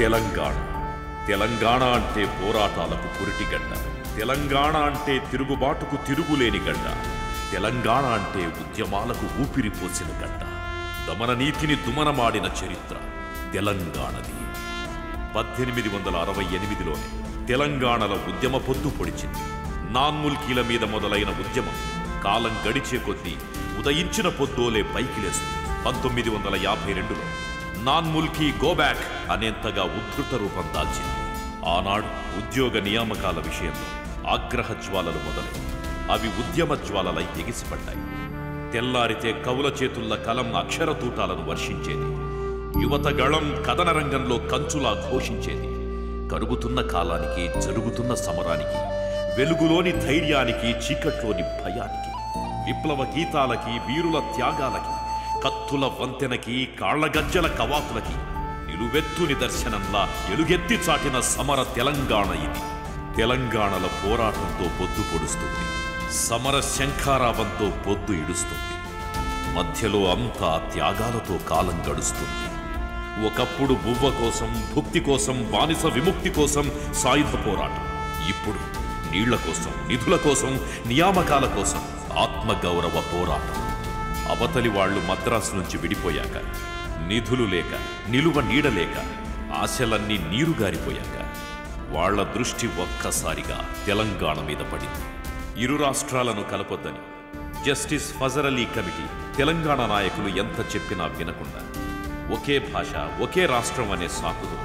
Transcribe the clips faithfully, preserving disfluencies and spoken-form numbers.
తెలంగాణ తెలంగాణ అంటే పోరాటాలకు పురిటి గడ్డ తెలంగాణ అంటే తిరుగుబాటుకు తిరుగులేని గడ్డ తెలంగాణ అంటే ఉద్యమాలకు ఊపిరి పోసిన గడ్డ దమన నీతిని దుమనమాడిన చరిత్ర తెలంగాణది పద్దెనిమిది వందల అరవై ఎనిమిదిలోనే తెలంగాణలో ఉద్యమ పొద్దు పొడిచింది నాన్ముల్కీల మీద మొదలైన ఉద్యమం కాలం గడిచే కొద్దీ ఉదయించిన పొద్దోలే పైకి లేస్తుంది పంతొమ్మిది వందల యాభై రెండులో నాన్ముల్కీ గో బ్యాక్ అనేంతగా ఉద్ధృత రూపం దాల్చింది ఆనాడు ఉద్యోగ నియామకాల విషయంలో ఆగ్రహ జ్వాలలు మొదలై అవి ఉద్యమ జ్వాలలై ఎగిసిపడ్డాయి తెల్లారితే కవుల చేతుల కలం అక్షర తూటాలను వర్షించేది యువత గళం కథన రంగంలో కంచులా ఘోషించేది కరుగుతున్న కాలానికి జరుగుతున్న సమరానికి వెలుగులోని ధైర్యానికి చీకట్లోని భయానికి విప్లవ గీతాలకి వీరుల త్యాగాలకి కత్తుల వంతెనకి కాళ్ళ గజ్జల కవాతులకి నిలువెత్తు నిదర్శనంలా ఎలుగెత్తి చాటిన సమర తెలంగాణ ఇది తెలంగాణల పోరాటంతో పొద్దు పొడుస్తుంది సమర శంఖారావంతో పొద్దు ఇడుస్తుంది మధ్యలో అంతా త్యాగాలతో కాలం గడుస్తుంది ఒకప్పుడు బువ్వ కోసం భుక్తి కోసం బానిస విముక్తి కోసం సాయుధ పోరాటం ఇప్పుడు నీళ్ల కోసం నిధుల కోసం నియామకాల కోసం ఆత్మగౌరవ పోరాటం అవతలి వాళ్ళు మద్రాసు నుంచి విడిపోయాక నిధులు లేక నిలువ నీడలేక ఆశలన్నీ నీరుగారిపోయాక వాళ్ల దృష్టి ఒక్కసారిగా తెలంగాణ మీద పడింది ఇరు రాష్ట్రాలను కలపొద్దని జస్టిస్ ఫజర్ అలీ కమిటీ తెలంగాణ నాయకులు ఎంత చెప్పినా వినకుండా ఒకే భాష ఒకే రాష్ట్రం అనే సాకుతో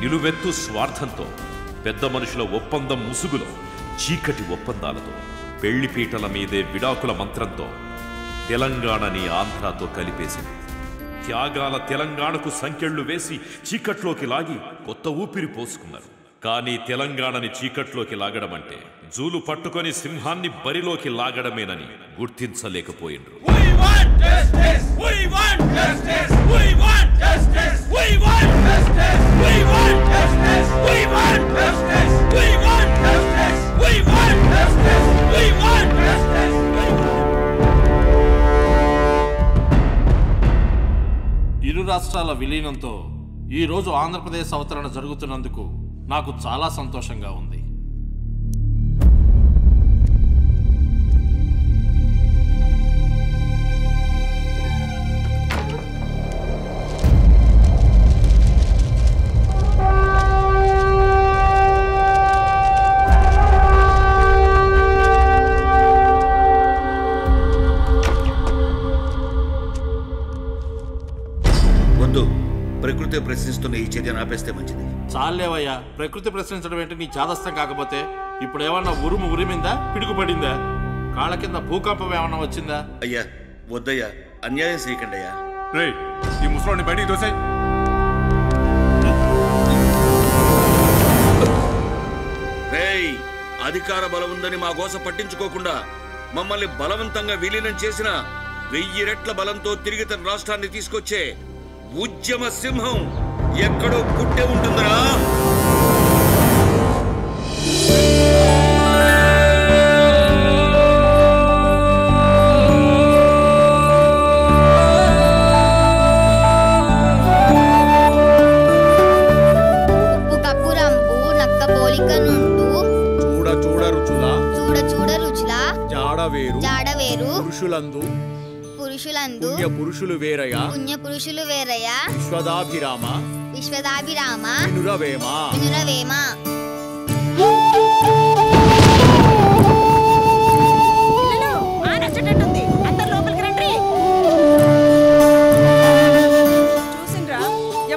నిలువెత్తు స్వార్థంతో పెద్ద మనుషుల ఒప్పందం ముసుగులో చీకటి ఒప్పందాలతో పెళ్లిపీటల మీదే విడాకుల మంత్రంతో తెలంగాణని ఆంధ్రాతో కలిపేసింది త్యాగాల తెలంగాణకు సంకెళ్లు వేసి చీకట్లోకి లాగి కొత్త ఊపిరి పోసుకున్నారు కానీ తెలంగాణని చీకట్లోకి లాగడం అంటే జూలు పట్టుకొని సింహాన్ని బరిలోకి లాగడమేనని గుర్తించలేకపోయిండ్రు ఇరు రాష్ట్రాల విలీనంతో ఈరోజు ఆంధ్రప్రదేశ్ అవతరణ జరుగుతున్నందుకు నాకు చాలా సంతోషంగా ఉంది ప్రశ్నిస్తున్న ఈ చర్యను ఆపేస్తే మంచిది చాలేవయ్యా ప్రకృతి ప్రశ్నించడం ఏంటి నీ చాదస్తం కాకపోతే ఇప్పుడు ఏమన్నా ఉరుము ఉరిమిందా పిడుగుపడిందా కాళ్ళ కింద భూకంపం ఏమన్నా వచ్చిందా అయ్యా వద్దయ్యా అన్యాయం చేయకండి అయ్యా రేయ్ ఈ ముసలోని బయటికి తోసేయ్ రేయ్ అధికార బలం ఉందని మా గోస పట్టించుకోకుండా మమ్మల్ని బలవంతంగా విలీనం చేసిన వెయ్యి రెట్ల బలంతో తిరిగి తన రాష్ట్రాన్ని తీసుకొచ్చే ఉద్యమ సింహం ఎక్కడో పుట్టే ఉంటుందరా చూడ చూడ రుచులా చూడ చూడ రుచులా జాడవేరు జాడవేరు పురుషులందు పురుషులందు పుణ్య పురుషులు వేరయా పుణ్య పురుషులు వేరయా విశ్వదాభిరామ విశ్వదాభిరామ వినురవేమ వినురవేమ చూసిండ్రా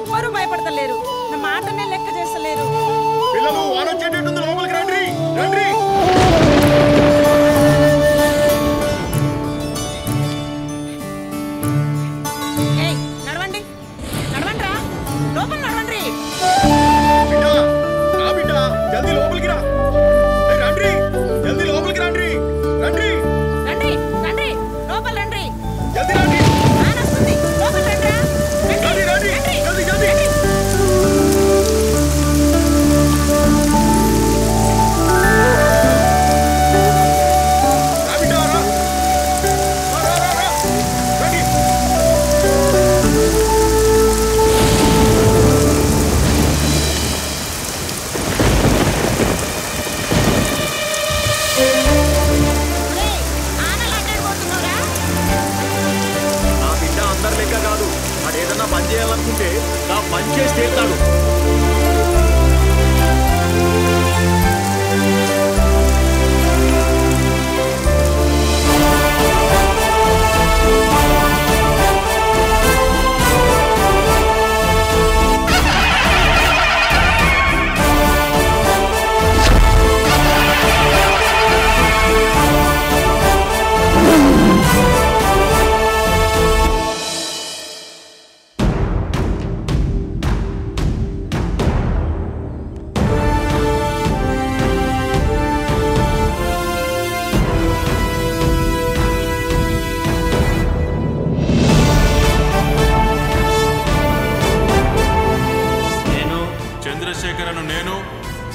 ఎవ్వరూ భయపడతలేరు నా మాటనే లెక్క చేస్తలేరు పిల్లలు ఆలోచించేటట్టుంది లోపలికి రండి రండి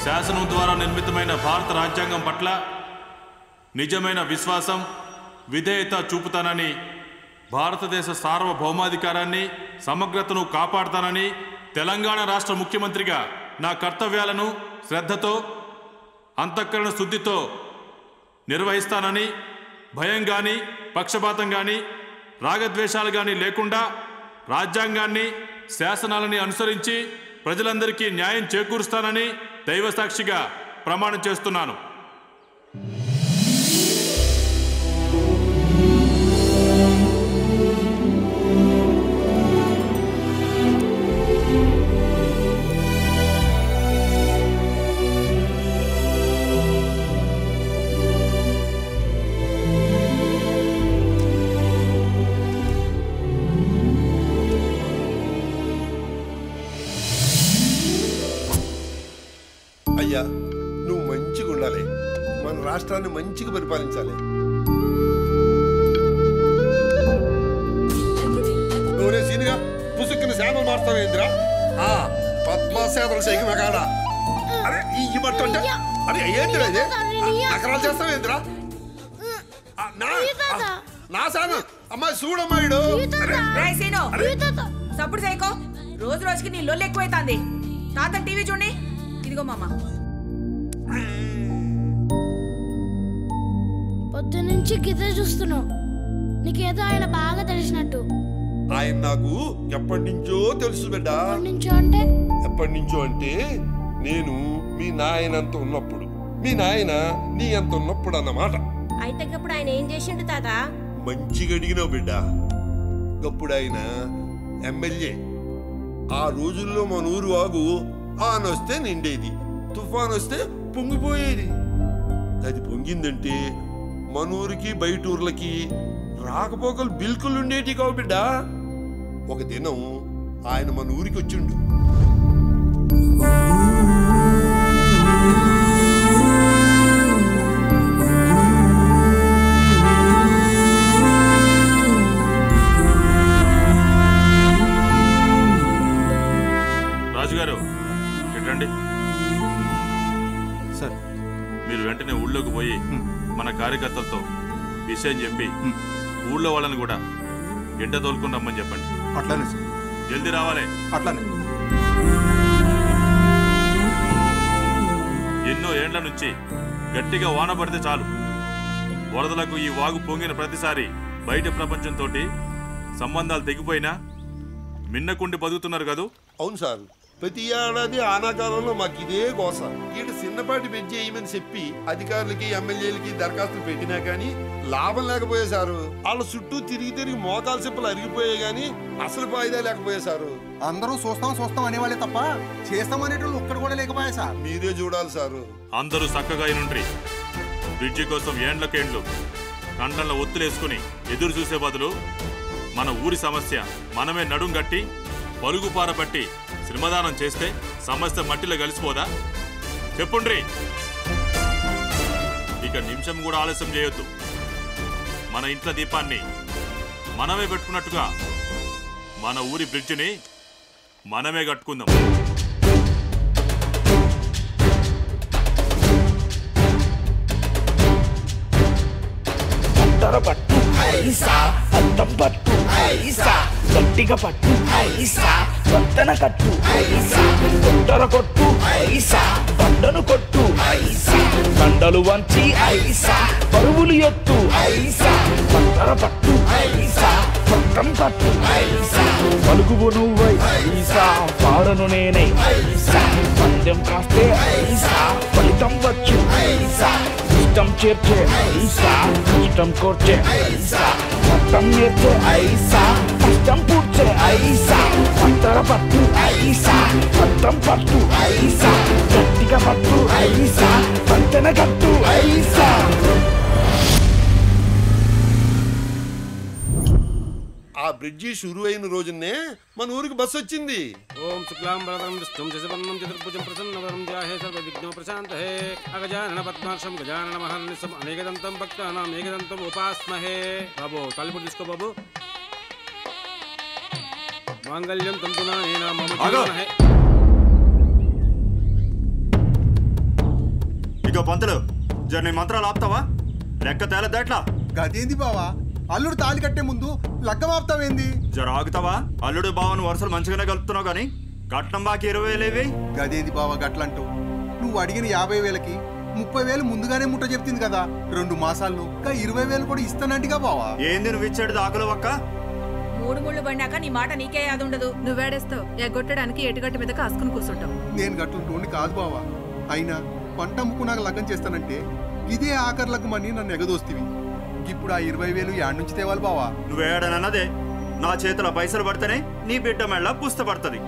శాసనం ద్వారా నిర్మితమైన భారత రాజ్యాంగం పట్ల నిజమైన విశ్వాసం విధేయత చూపుతానని భారతదేశ సార్వభౌమాధికారాన్ని సమగ్రతను కాపాడతానని తెలంగాణ రాష్ట్ర ముఖ్యమంత్రిగా నా కర్తవ్యాలను శ్రద్ధతో అంతఃకరణ శుద్ధితో నిర్వహిస్తానని భయం గాని పక్షపాతం గాని రాగద్వేషాలు గాని లేకుండా రాజ్యాంగాన్ని శాసనాలను అనుసరించి ప్రజలందరికీ న్యాయం చేకూరుస్తానని దైవ సాక్షిగా ప్రమాణం చేస్తున్నాను। రాష్ట్రాన్ని మంచిగా పరిపాలించాలి। ఓరే సీనిగా పుసుక్కున శామల్ మార్తావేంద్రా ఆ పద్మాసేవల శైకి మగాడ అరే ఈ ఇమటంట అరే ఏందిరా ఇది అకరాలు చేస్తావేంద్రా నా నా సాను అమ్మ చూడమ్మాయిడు రేయ్ సీను సప్పుడు చేయకో రోజు రోజుకి నీ లొల్లి ఎక్కువైతాంది తాత టీవీ చూడండి ఇదిగో మామ పొద్దునుంచి గిదే చూస్తున్నావు నీకేదో ఆయన బాగా తెలిసినట్టు ఆయన నాకు ఎప్పటి నుంచో తెలుసు బిడ్డ అంటే ఎప్పటి నుంచో అంటే నేను మీ నాయనంత ఉన్నప్పుడు మీ నాయన నీ అంత ఉన్నప్పుడు అన్నమాట। అయితే ఇప్పుడు ఆయన ఏం చేసిండు తాత? మంచిగా అడిగినావు బిడ్డ। అప్పుడు ఆయన ఎమ్మెల్యే ఆ రోజుల్లో మన ఊరు వాగు ఆనొస్తే నిండేది తుఫాన్ వస్తే పొంగిపోయేది అది పొంగిందంటే మనూరికి బయట ఊర్లకి రాకపోకలు బిల్కులు ఉండేటి కావు బిడ్డ। ఒక దినం ఆయన మన ఊరికి వచ్చిండు రాజుగారు ఎట్టండి సార్ మీరు వెంటనే ఊళ్ళోకి పోయి మన కార్యకర్తలతో విషయం చెప్పి ఊళ్ళో వాళ్ళని కూడా ఎండ తోలుకుని రమ్మని చెప్పండి। అట్లానే సార్ జల్దీ రావాలి। అట్లానే ఎన్నో ఏండ్ల నుంచి గట్టిగా వాన పడితే చాలు వరదలకు ఈ వాగు పొంగిన ప్రతిసారి బయట ప్రపంచంతో సంబంధాలు తెగిపోయినా మిన్నకుండి బతుకుతున్నారు కదా? అవును సార్ ప్రతి ఏడాది ఆనాకాలంలో మాకు ఇదే గోస ఇటు చిన్నపాటి పెంచి వేయమని చెప్పి అధికారులకి ఎమ్మెల్యేలకి దరఖాస్తులు పెట్టినా కానీ లాభం లేకపోయేసారు వాళ్ళ చుట్టూ తిరిగి తిరిగి మోకాల చెప్పులు అరిగిపోయాయి కానీ అసలు ఫాయిదా లేకపోయేసారు। అందరూ చూస్తాం చూస్తాం అనేవాళ్ళే తప్ప చేస్తామనేటోళ్ళు ఒక్కడు కూడా లేకపోయా సార్ మీరే చూడాలి సారు। అందరూ చక్కగా నుండి బ్రిడ్జి కోసం ఏండ్లకేండ్లు కండల్లో ఒత్తులేసుకుని ఎదురు చూసే బదులు మన ఊరి సమస్య మనమే నడుం కట్టి పలుగుపార పట్టి శ్రమదానం చేస్తే సమస్త మట్టిలో కలిసిపోదా? చెప్పుండ్రి ఇక నిమిషం కూడా ఆలస్యం చేయొద్దు మన ఇంట్ల దీపాన్ని మనమే పెట్టుకున్నట్టుగా మన ఊరి బ్రిడ్జిని మనమే కట్టుకుందాం। పట్టు ఐసా అత్తం పట్టు ఐసా గట్టిగా పట్టు ఐసా కొట్టన కట్టు ఐసా కొట్టర కొట్టు ఐసా బండను కొట్టు ఐసా బండలు వంచి ఐసా పరువులు ఎత్తు ఐసా కొట్టర పట్టు ఐసా కొట్టం పట్టు ఐసా పలుకువు నువ్వై ఐసా పాడను నేనై ఐసా పందెం కాస్తే ఐసా ఫలితం వచ్చు ఐసా ఇష్టం చేర్చే ఐసా ఇష్టం కోర్చే ఐసా మొత్తం నేర్చే ఐసా కష్టం పూర్చే ఐసా పంటర పట్టు ఐసా మొత్తం పట్టు ఐసా గట్టిగా పట్టు ఐసా పంటన కట్టు ఐసా ఆ బ్రిడ్జి షురు అయిన రోజునే మన ఊరికి బస్సు వచ్చింది। ఓం శుక్లాం వరదం విష్ణుం శశివర్ణం చతుర్భుజం ప్రసన్నవరం ధ్యాయేత్ సర్వ విఘ్నో ప్రశాంతయే అగజానన పద్మార్షం గజానన మహానిసం అనేకదంతం భక్తానాం ఏకదంతం ఉపాస్మహే। బాబు తల్లిపుడు తీసుకో బాబు మాంగళ్యం తంతునా ఏనా మమ జనహే ఇగో పంతులు జర్ నీ మంత్రాలు ఆపుతావా? లెక్క తేలద్దా ఎట్లా? గదేంది బావా అల్లుడు తాళి కట్టే ముందు లగ్గం ఆపుతావేంది? జర ఆగుతావా? అల్లుడు బావను వరుసలు మంచిగానే కలుపుతున్నావు కానీ కట్నం బాకి ఇరవై వేలేవి. గదేంది బావా గట్లంటూ? నువ్వు అడిగిన యాభై వేలకి ముప్పై వేలు ముందుగానే ముట్ట చెప్తుంది కదా. రెండు మాసాల్లో ఇంకా ఇరవై వేలు కూడా ఇస్తానంటిగా బావా. ఏంది నువ్వు ఇచ్చేది దాకలో ఒక్క మూడు ముళ్ళు పడినాక నీ మాట నీకే యాదు ఉండదు. నువ్వేడేస్తావు ఎగ్గొట్టడానికి ఎటుగట్టు మీద కాసుకుని కూర్చుంటావు. నేను గట్లుంటోని కాదు బావా. అయినా పంట అమ్ముకున్నాక లగ్గం చేస్తానంటే ఇదే ఆఖరి లగ్గమని నన్ను ఎగదోస్తివి. ఇప్పుడు ఆ ఇరవై వేలు యాడ్ నుంచి తేవాలి బావా? నువ్వేడనన్నదే నా చేతిలో పైసలు పడితేనే నీ బిడ్డ మెళ్ళ పుస్తపడుతుంది.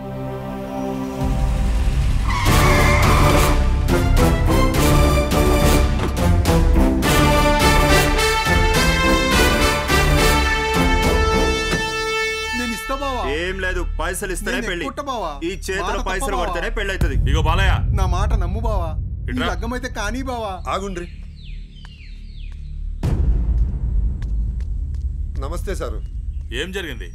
ఏం లేదు పైసలు ఇస్తేనే పెళ్లి. ఈ చేతిలో పైసలు పడితేనే పెళ్లి అవుతుంది. ఇగో బాలయ్య నా మాట నమ్ము బావా. లగ్గమైతే కానీ బావా. ఆగుండ్రి. నమస్తే సారు. ఏం జరిగింది?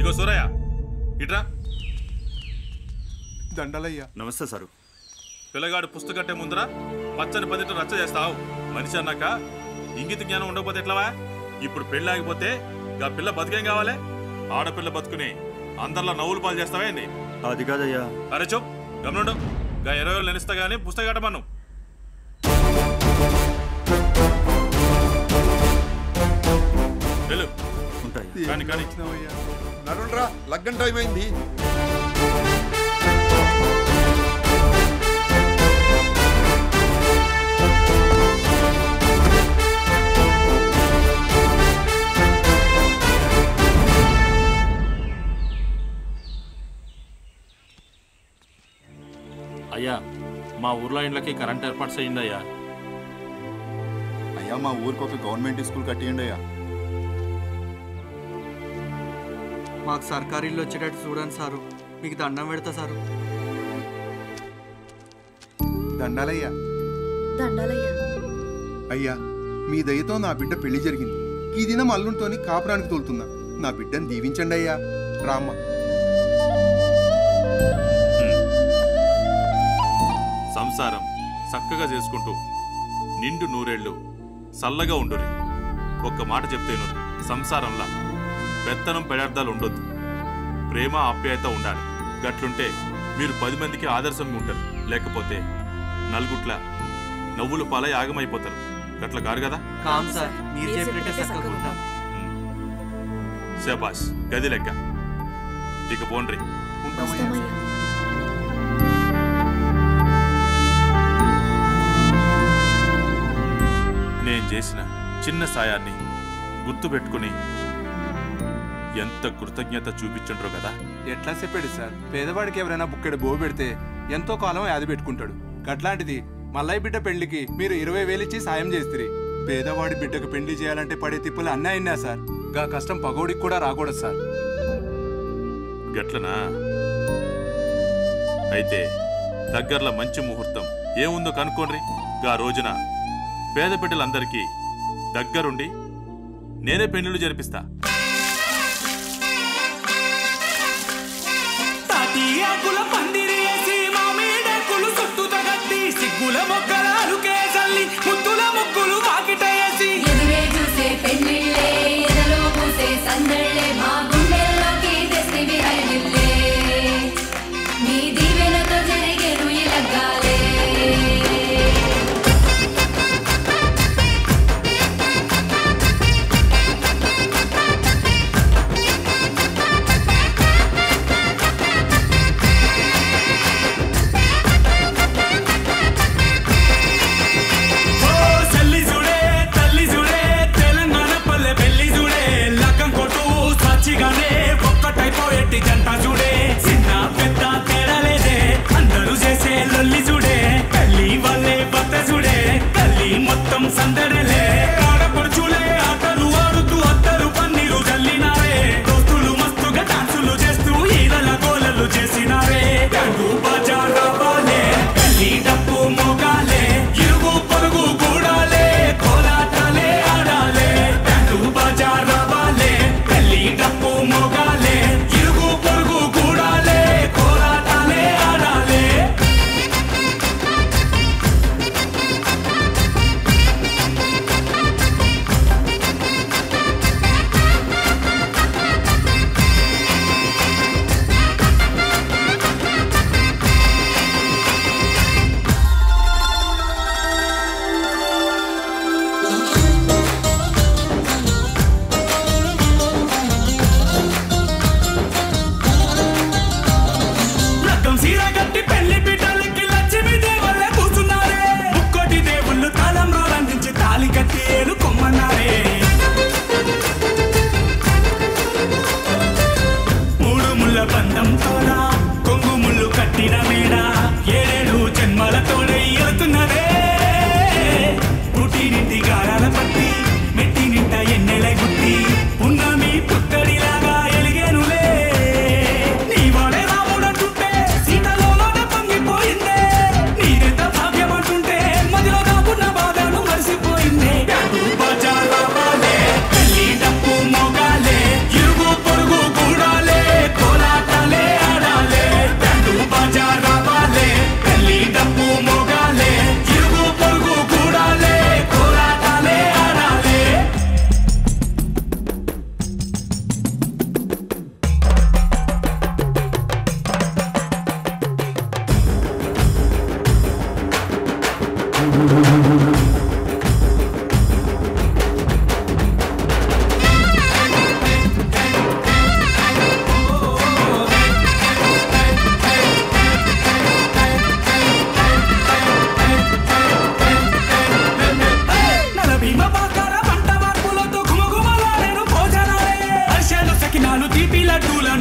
ఇగో సూరయ్య ఇట్రా. దండలయ్య. నమస్తే సారు. పిల్లగాడు పుస్తకట్టే ముందర పచ్చని పదిట రచ్చ చేస్తావు. మనిషి అన్నాక ఇంగిత జ్ఞానం ఉండకపోతే ఎట్లవా? ఇప్పుడు పెళ్లి ఆగిపోతే ఆ పిల్ల బతికేం కావాలి? ఆడపిల్ల బతుకుని అందరిలో నవ్వులు పాలు చేస్తావే ఏంది? అది కాదయ్యా. అరే చూప్ గమనుండు. గా ఇరవై వేలు నిలుస్తా గానీ పుస్తకట్టమను. లగ్గం టైం అయింది. అయ్యా మా ఊర్లో ఇండ్లకి కరెంట్ ఏర్పాట్స్ అయ్యింది. అయ్యా అయ్యా మా ఊరికి ఒక గవర్నమెంట్ స్కూల్ కట్టియండి అయ్యా. మాకు సర్కారీ ఇల్లు వచ్చేటట్టు చూడండి సారు. మీకు దండం పెడతా సారు. దండాలయ్యా. దండాలయ్యా. అయ్యా మీ దయతో నా బిడ్డ పెళ్లి జరిగింది. ఈ దినం అల్లుంటోని కాపురానికి తోలుతున్నా. నా బిడ్డను దీవించండి అయ్యా. రామ్మ. సంసారం చక్కగా చేసుకుంటూ నిండు నూరేళ్లు చల్లగా ఉండురి. ఒక్క మాట చెప్తేను సంసారంలా పెత్తనం పెడార్థాలు ఉండొద్దు. ప్రేమ ఆప్యాయత ఉండాలి. గట్లుంటే మీరు పది మందికి ఆదర్శంగా ఉంటారు. లేకపోతే నలుగుట్ల నవ్వులు పాలై ఆగమైపోతారు. గట్ల కారు కదా. శబాష్. గది లెక్క. ఇక పోండ్రి. నేను చేసిన చిన్న సాయాన్ని గుర్తుపెట్టుకుని ఎంత కృతజ్ఞత చూపించుండ్రో కదా. ఎట్లా చెప్పాడు సార్. పేదవాడికి ఎవరైనా బుక్కెడు బో పెడితే ఎంతో కాలం యాది పెట్టుకుంటాడు. అట్లాంటిది మల్లయ్య బిడ్డ పెళ్లికి మీరు ఇరవై వేలిచ్చి సాయం చేస్తిరి. పేదవాడి బిడ్డకు పెళ్లి చేయాలంటే పడే తిప్పులు అన్నీ అయినా సార్. గా కష్టం పగోడికి కూడా రాకూడదు సార్. గట్లనా? అయితే దగ్గర్లో మంచి ముహూర్తం ఏముందో కనుక్కోండి. గా రోజున పేద బిడ్డలందరికీ దగ్గరుండి నేనే పెళ్లిళ్ళు జరిపిస్తా.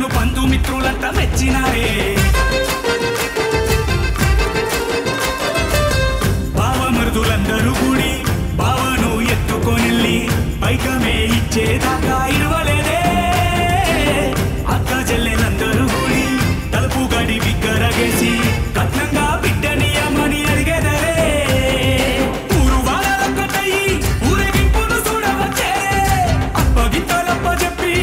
నన్ను బంధుమిత్రులంతా మెచ్చినారే భావమృదులందరూ కూడి బావను ఎత్తుకొనిల్లి పైకమే ఇచ్చేదాకా ఇరువలేదే అక్క చెల్లెలందరూ కూడి తలుపు గడి విగ్గరగేసి కట్నంగా బిడ్డని అమ్మని అడిగేదరే ఊరు వాళ్ళొక్కటై ఊరేగింపును చూడవచ్చే అప్పగితలప్ప చెప్పి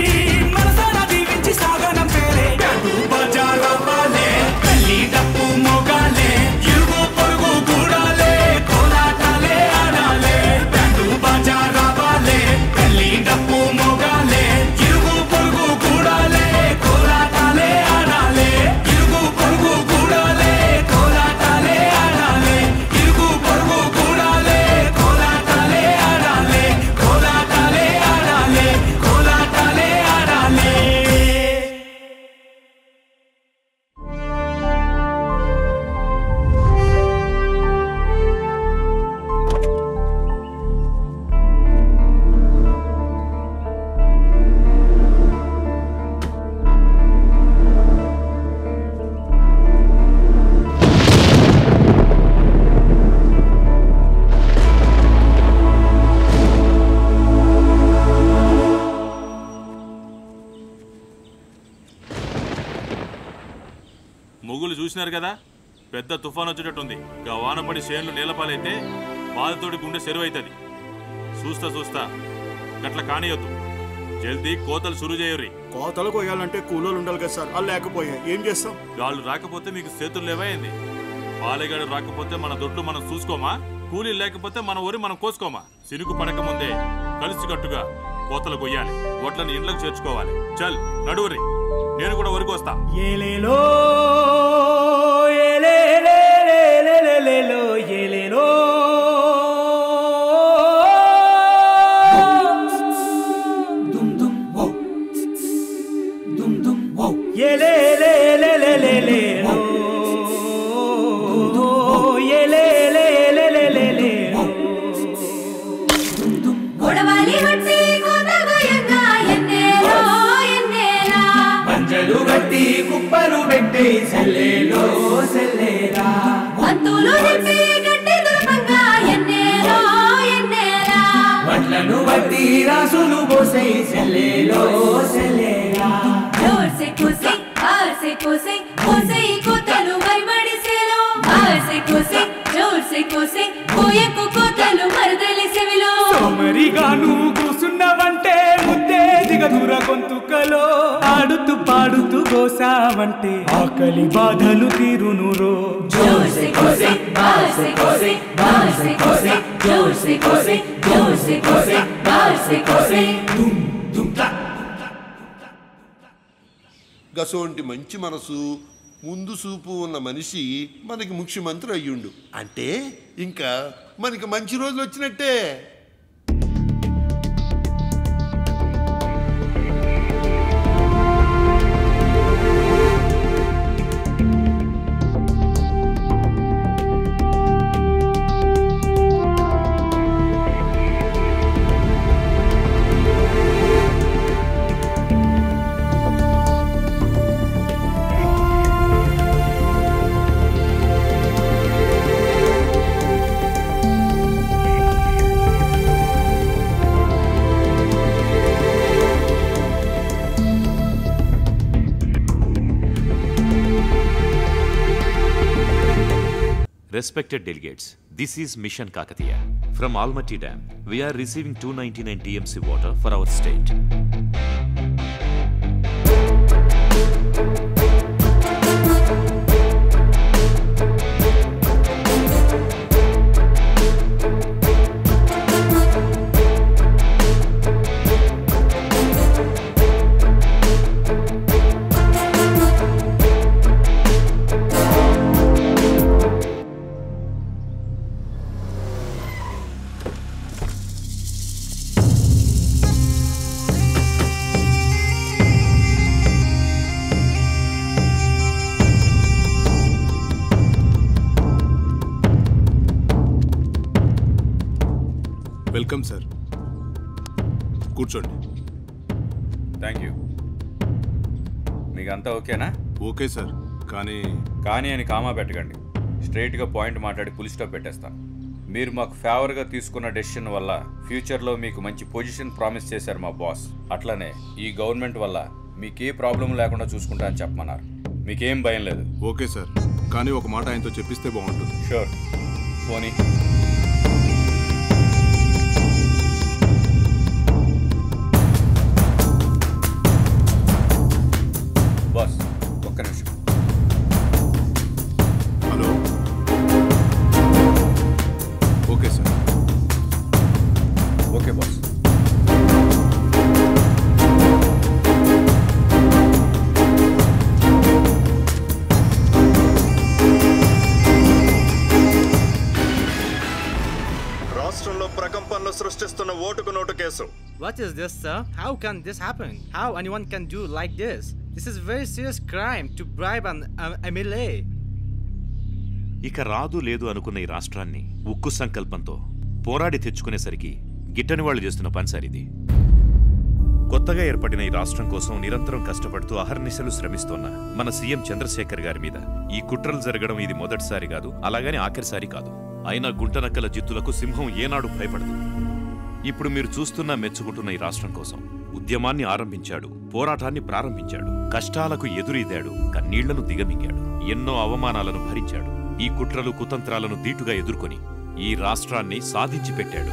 మనసాన దీవించి సాగనం పేరే డబ్బు బజారవాలే తల్లి డప్పు మోగాలే ఇరుగు పొరుగు కూడాలే కోలాటాలే ఆడాలే డబ్బు బజారవాలే తల్లి డప్పు మోగాలే ఇరుగు పొరుగు కూడాలే కోలాటాలే ఆడాలే ఇరుగు పొరుగు కూడాలే కోలాటాలే ఆడాలే ఇరుగు పొరుగు కూడాలే కోలాటాలే ఆడాలే కోలాటాలే ఆడాలే కోలాటాలే ఆడాలే ముగ్గులు చూసినారు కదా, పెద్ద తుఫాన్ వచ్చేటట్టుంది. ఇంకా వానపడి చేనులు నీలపాలైతే బాధతోటి గుండె సెరువైతుంది. చూస్తా చూస్తా గట్లా కానియొద్దు, జల్దీ కోతలు సురు చేయర్రి. కోతలు కోయాలంటే కూలోలు ఉండాలి కదా సార్, వాళ్ళు లేకపోయా ఏం చేస్తాం? వాళ్ళు రాకపోతే మీకు చేతులు లేవైంది. పాలెగాడు రాకపోతే మన దొడ్లు మనం చూసుకోమా? కూలీలు లేకపోతే మన ఊరి మనం కోసుకోమా? సినుకు పడకముందే కలిసికట్టుగా కోతలు కొయ్యాలి, వడ్లను ఇండ్లకు చేర్చుకోవాలి. చల్ నడువురి, నేను కూడా వరకు వస్తా. ఏలేలో ఏలేలే లేలేలో ఏలేలో దుమ్ దుమ్ వౌ దుమ్ దుమ్ వౌ ఏలేలే లేలేలో దుమ్ దుమ్ వౌ ఏలేలే లేలేలో దుమ్ దుమ్ గొడవాలి వచ్చి కోతగోయంగా ఎన్నేలో ఎన్నేలా పంజలు గట్టి కుప్పలు పెట్టి సెల్లేలో సెల్లేరా వంతులు నింపి గట్టి దుర్బంగా ఎన్నేలో ఎన్నేలా వడ్లను వట్టి రాసులు పోసే సెల్లేలో సెల్లేరా జోర్ సే కోసే ఆర్ సే కోసే కోసే కోతలు మరిమడి సెలో ఆర్ సే కోసే జోర్ సే కోసే కోయకు కోతలు మరదలి సెవిలో సోమరిగాను కూసున్నవంటే ముద్దే దిగదుర గొంతుకలో ఆడుతూ పాడుతూ కోసావంటే ఆకలి బాధలు తీరునురో జోర్ సే కోసే బార్ సే కోసే బార్ సే కోసే జోర్ సే కోసే జోర్ సే కోసే బార్ సే కోసే దుమ్ దుమ్ తా. గసోంటి మంచి మనసు ముందు చూపు ఉన్న మనిషి మనకి ముఖ్యమంత్రి అయ్యుండు అంటే ఇంకా మనకి మంచి రోజులు వచ్చినట్టే. Respected delegates, this is Mission Kakatiya. From Almaty Dam, we are receiving two ninety-nine T M C water for our state. Welcome sir, కూర్చోండి. Thank you. మీకంతా ఓకేనా? Okay sir. కానీ కానీ అని కామా పెట్టకండి. స్ట్రైట్‌గా పాయింట్ మాట్లాడి పుల్ స్టాప్ పెట్టేస్తాను. మీరు మాకు ఫేవర్గా తీసుకున్న డెసిషన్ వల్ల ఫ్యూచర్లో మీకు మంచి పొజిషన్ ప్రామిస్ చేశారు మా బాస్. అట్లనే ఈ గవర్నమెంట్ వల్ల మీకే ప్రాబ్లం లేకుండా చూసుకుంటా అని చెప్పమన్నారు. మీకేం భయం లేదు? Okay sir. కానీ ఒక మాట ఆయనతో చెప్పిస్తే బాగుంటుంది. షూర్. పోనీ బాస్ ఒక్క నిమిషం. Hello. Okay sir. Okay boss. రాష్ట్రంలో ప్రకంపనలు సృష్టిస్తున్న ఓటుకు note case. What is this, sir? How can this happen? How anyone can do like this? This is very serious crime to bribe an M L A. ఇక రాదు లేదు అనుకున్న ఈ రాష్ట్రాన్ని ఉక్కు సంకల్పంతో పోరాడి తెచ్చుకునేసరికి గిట్టని వాళ్ళు చేస్తున్న పనిసారిది. కొత్తగా ఏర్పడిన ఈ రాష్ట్రం కోసం నిరంతరం కష్టపడుతూ అహర్నిశలు శ్రమిస్తున్న మన సీఎం చంద్రశేఖర్ గారి మీద ఈ కుట్రలు జరగడం ఇది మొదటిసారి కాదు, అలాగని ఆఖరిసారి కాదు. అయినా గుంటనక్కల జిత్తులకు సింహం ఏనాడు భయపడదు. ఇప్పుడు మీరు చూస్తున్నా మెచ్చుకుంటున్న ఈ రాష్ట్రం కోసం ఉద్యమాన్ని ఆరంభించాడు, పోరాటాన్ని ప్రారంభించాడు, కష్టాలకు ఎదురీదాడు, కన్నీళ్లను దిగమింగాడు, ఎన్నో అవమానాలను భరించాడు, ఈ కుట్రలు కుతంత్రాలను దీటుగా ఎదుర్కొని ఈ రాష్ట్రాన్ని సాధించి పెట్టాడు.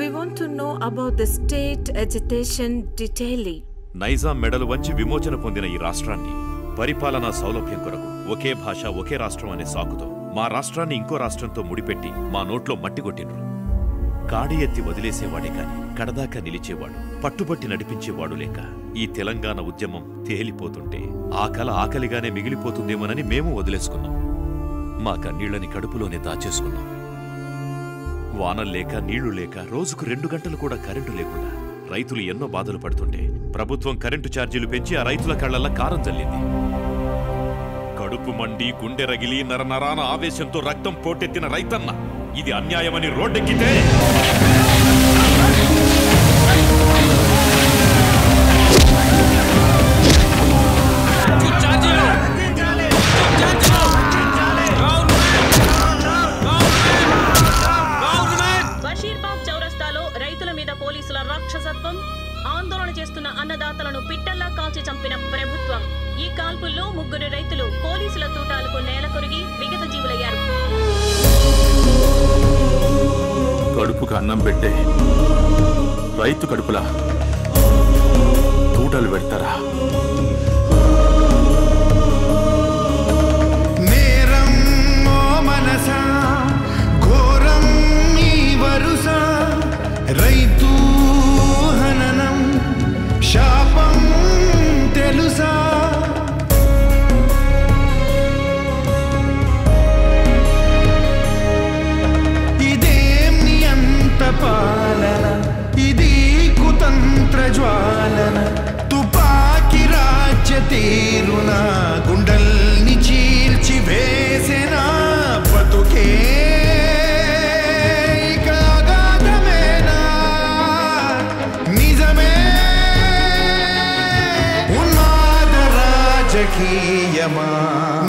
We want to know about the state agitation detailly. Nizam మెడలు వంచి విమోచన పొందిన ఈ రాష్ట్రాన్ని పరిపాలనా సౌలభ్యం కొరకు ఒకే భాష ఒకే రాష్ట్రం అనే సాకుతో మా రాష్ట్రాన్ని ఇంకో రాష్ట్రంతో ముడిపెట్టి మా నోట్లో మట్టి కొట్టిండ్రు. కాడి ఎత్తి వదిలేసేవాడే కాని కడదాకా నిలిచేవాడు, పట్టుబట్టి నడిపించేవాడు లేక ఈ తెలంగాణ ఉద్యమం తేలిపోతుంటే ఆ కల ఆకలిగానే మిగిలిపోతుందేమోనని మేము వదిలేసుకున్నాం. మా కన్నీళ్లని కడుపులోనే దాచేసుకున్నాం. వానలు లేక, నీళ్లు లేక, రోజుకు రెండు గంటలు కూడా కరెంటు లేకుండా రైతులు ఎన్నో బాధలు పడుతుంటే ప్రభుత్వం కరెంటు ఛార్జీలు పెంచి ఆ రైతుల కళ్లల్లా కారం చల్లింది. కడుపు మండి, గుండె రగిలి, నరనరాన ఆవేశంతో రక్తం పోటెత్తిన రైతన్న ఇది అన్యాయమని రోడ్డెక్కితే బషీర్బాగ్ చౌరస్తాలో రైతుల మీద పోలీసుల రాక్షసత్వం, ఆందోళన చేస్తున్న అన్నదాతలను పిట్టల్లా కాల్చి చంపిన ప్రభుత్వం, ఈ కాల్పుల్లో ముగ్గురు రైతులు పోలీసుల తూటాలకు నేల కొరిగి విగత జీవులయ్యారు. కడుపుకు అన్నం పెట్టే రైతు కడుపులా తూటలు పెడతారా? నేరం మనసా ఘోరం మీ వరుస రైతు హననం శాపం తెలుసా? పాలన ఇది కుతంత్ర జ్వాలన తుపాకి రాజ్య తీరునా గుండల్ని చీల్చి వేసేనా బతుకే నిజమే ఉన్మాద రాజకీయమా?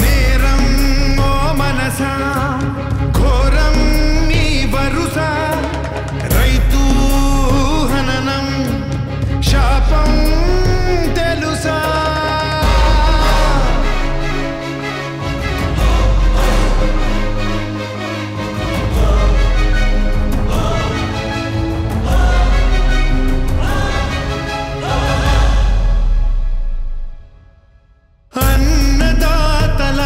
నేరం ఓ మనసా ఘోరం మీ వరుసా శాపం తెలుసా? అన్నదాతల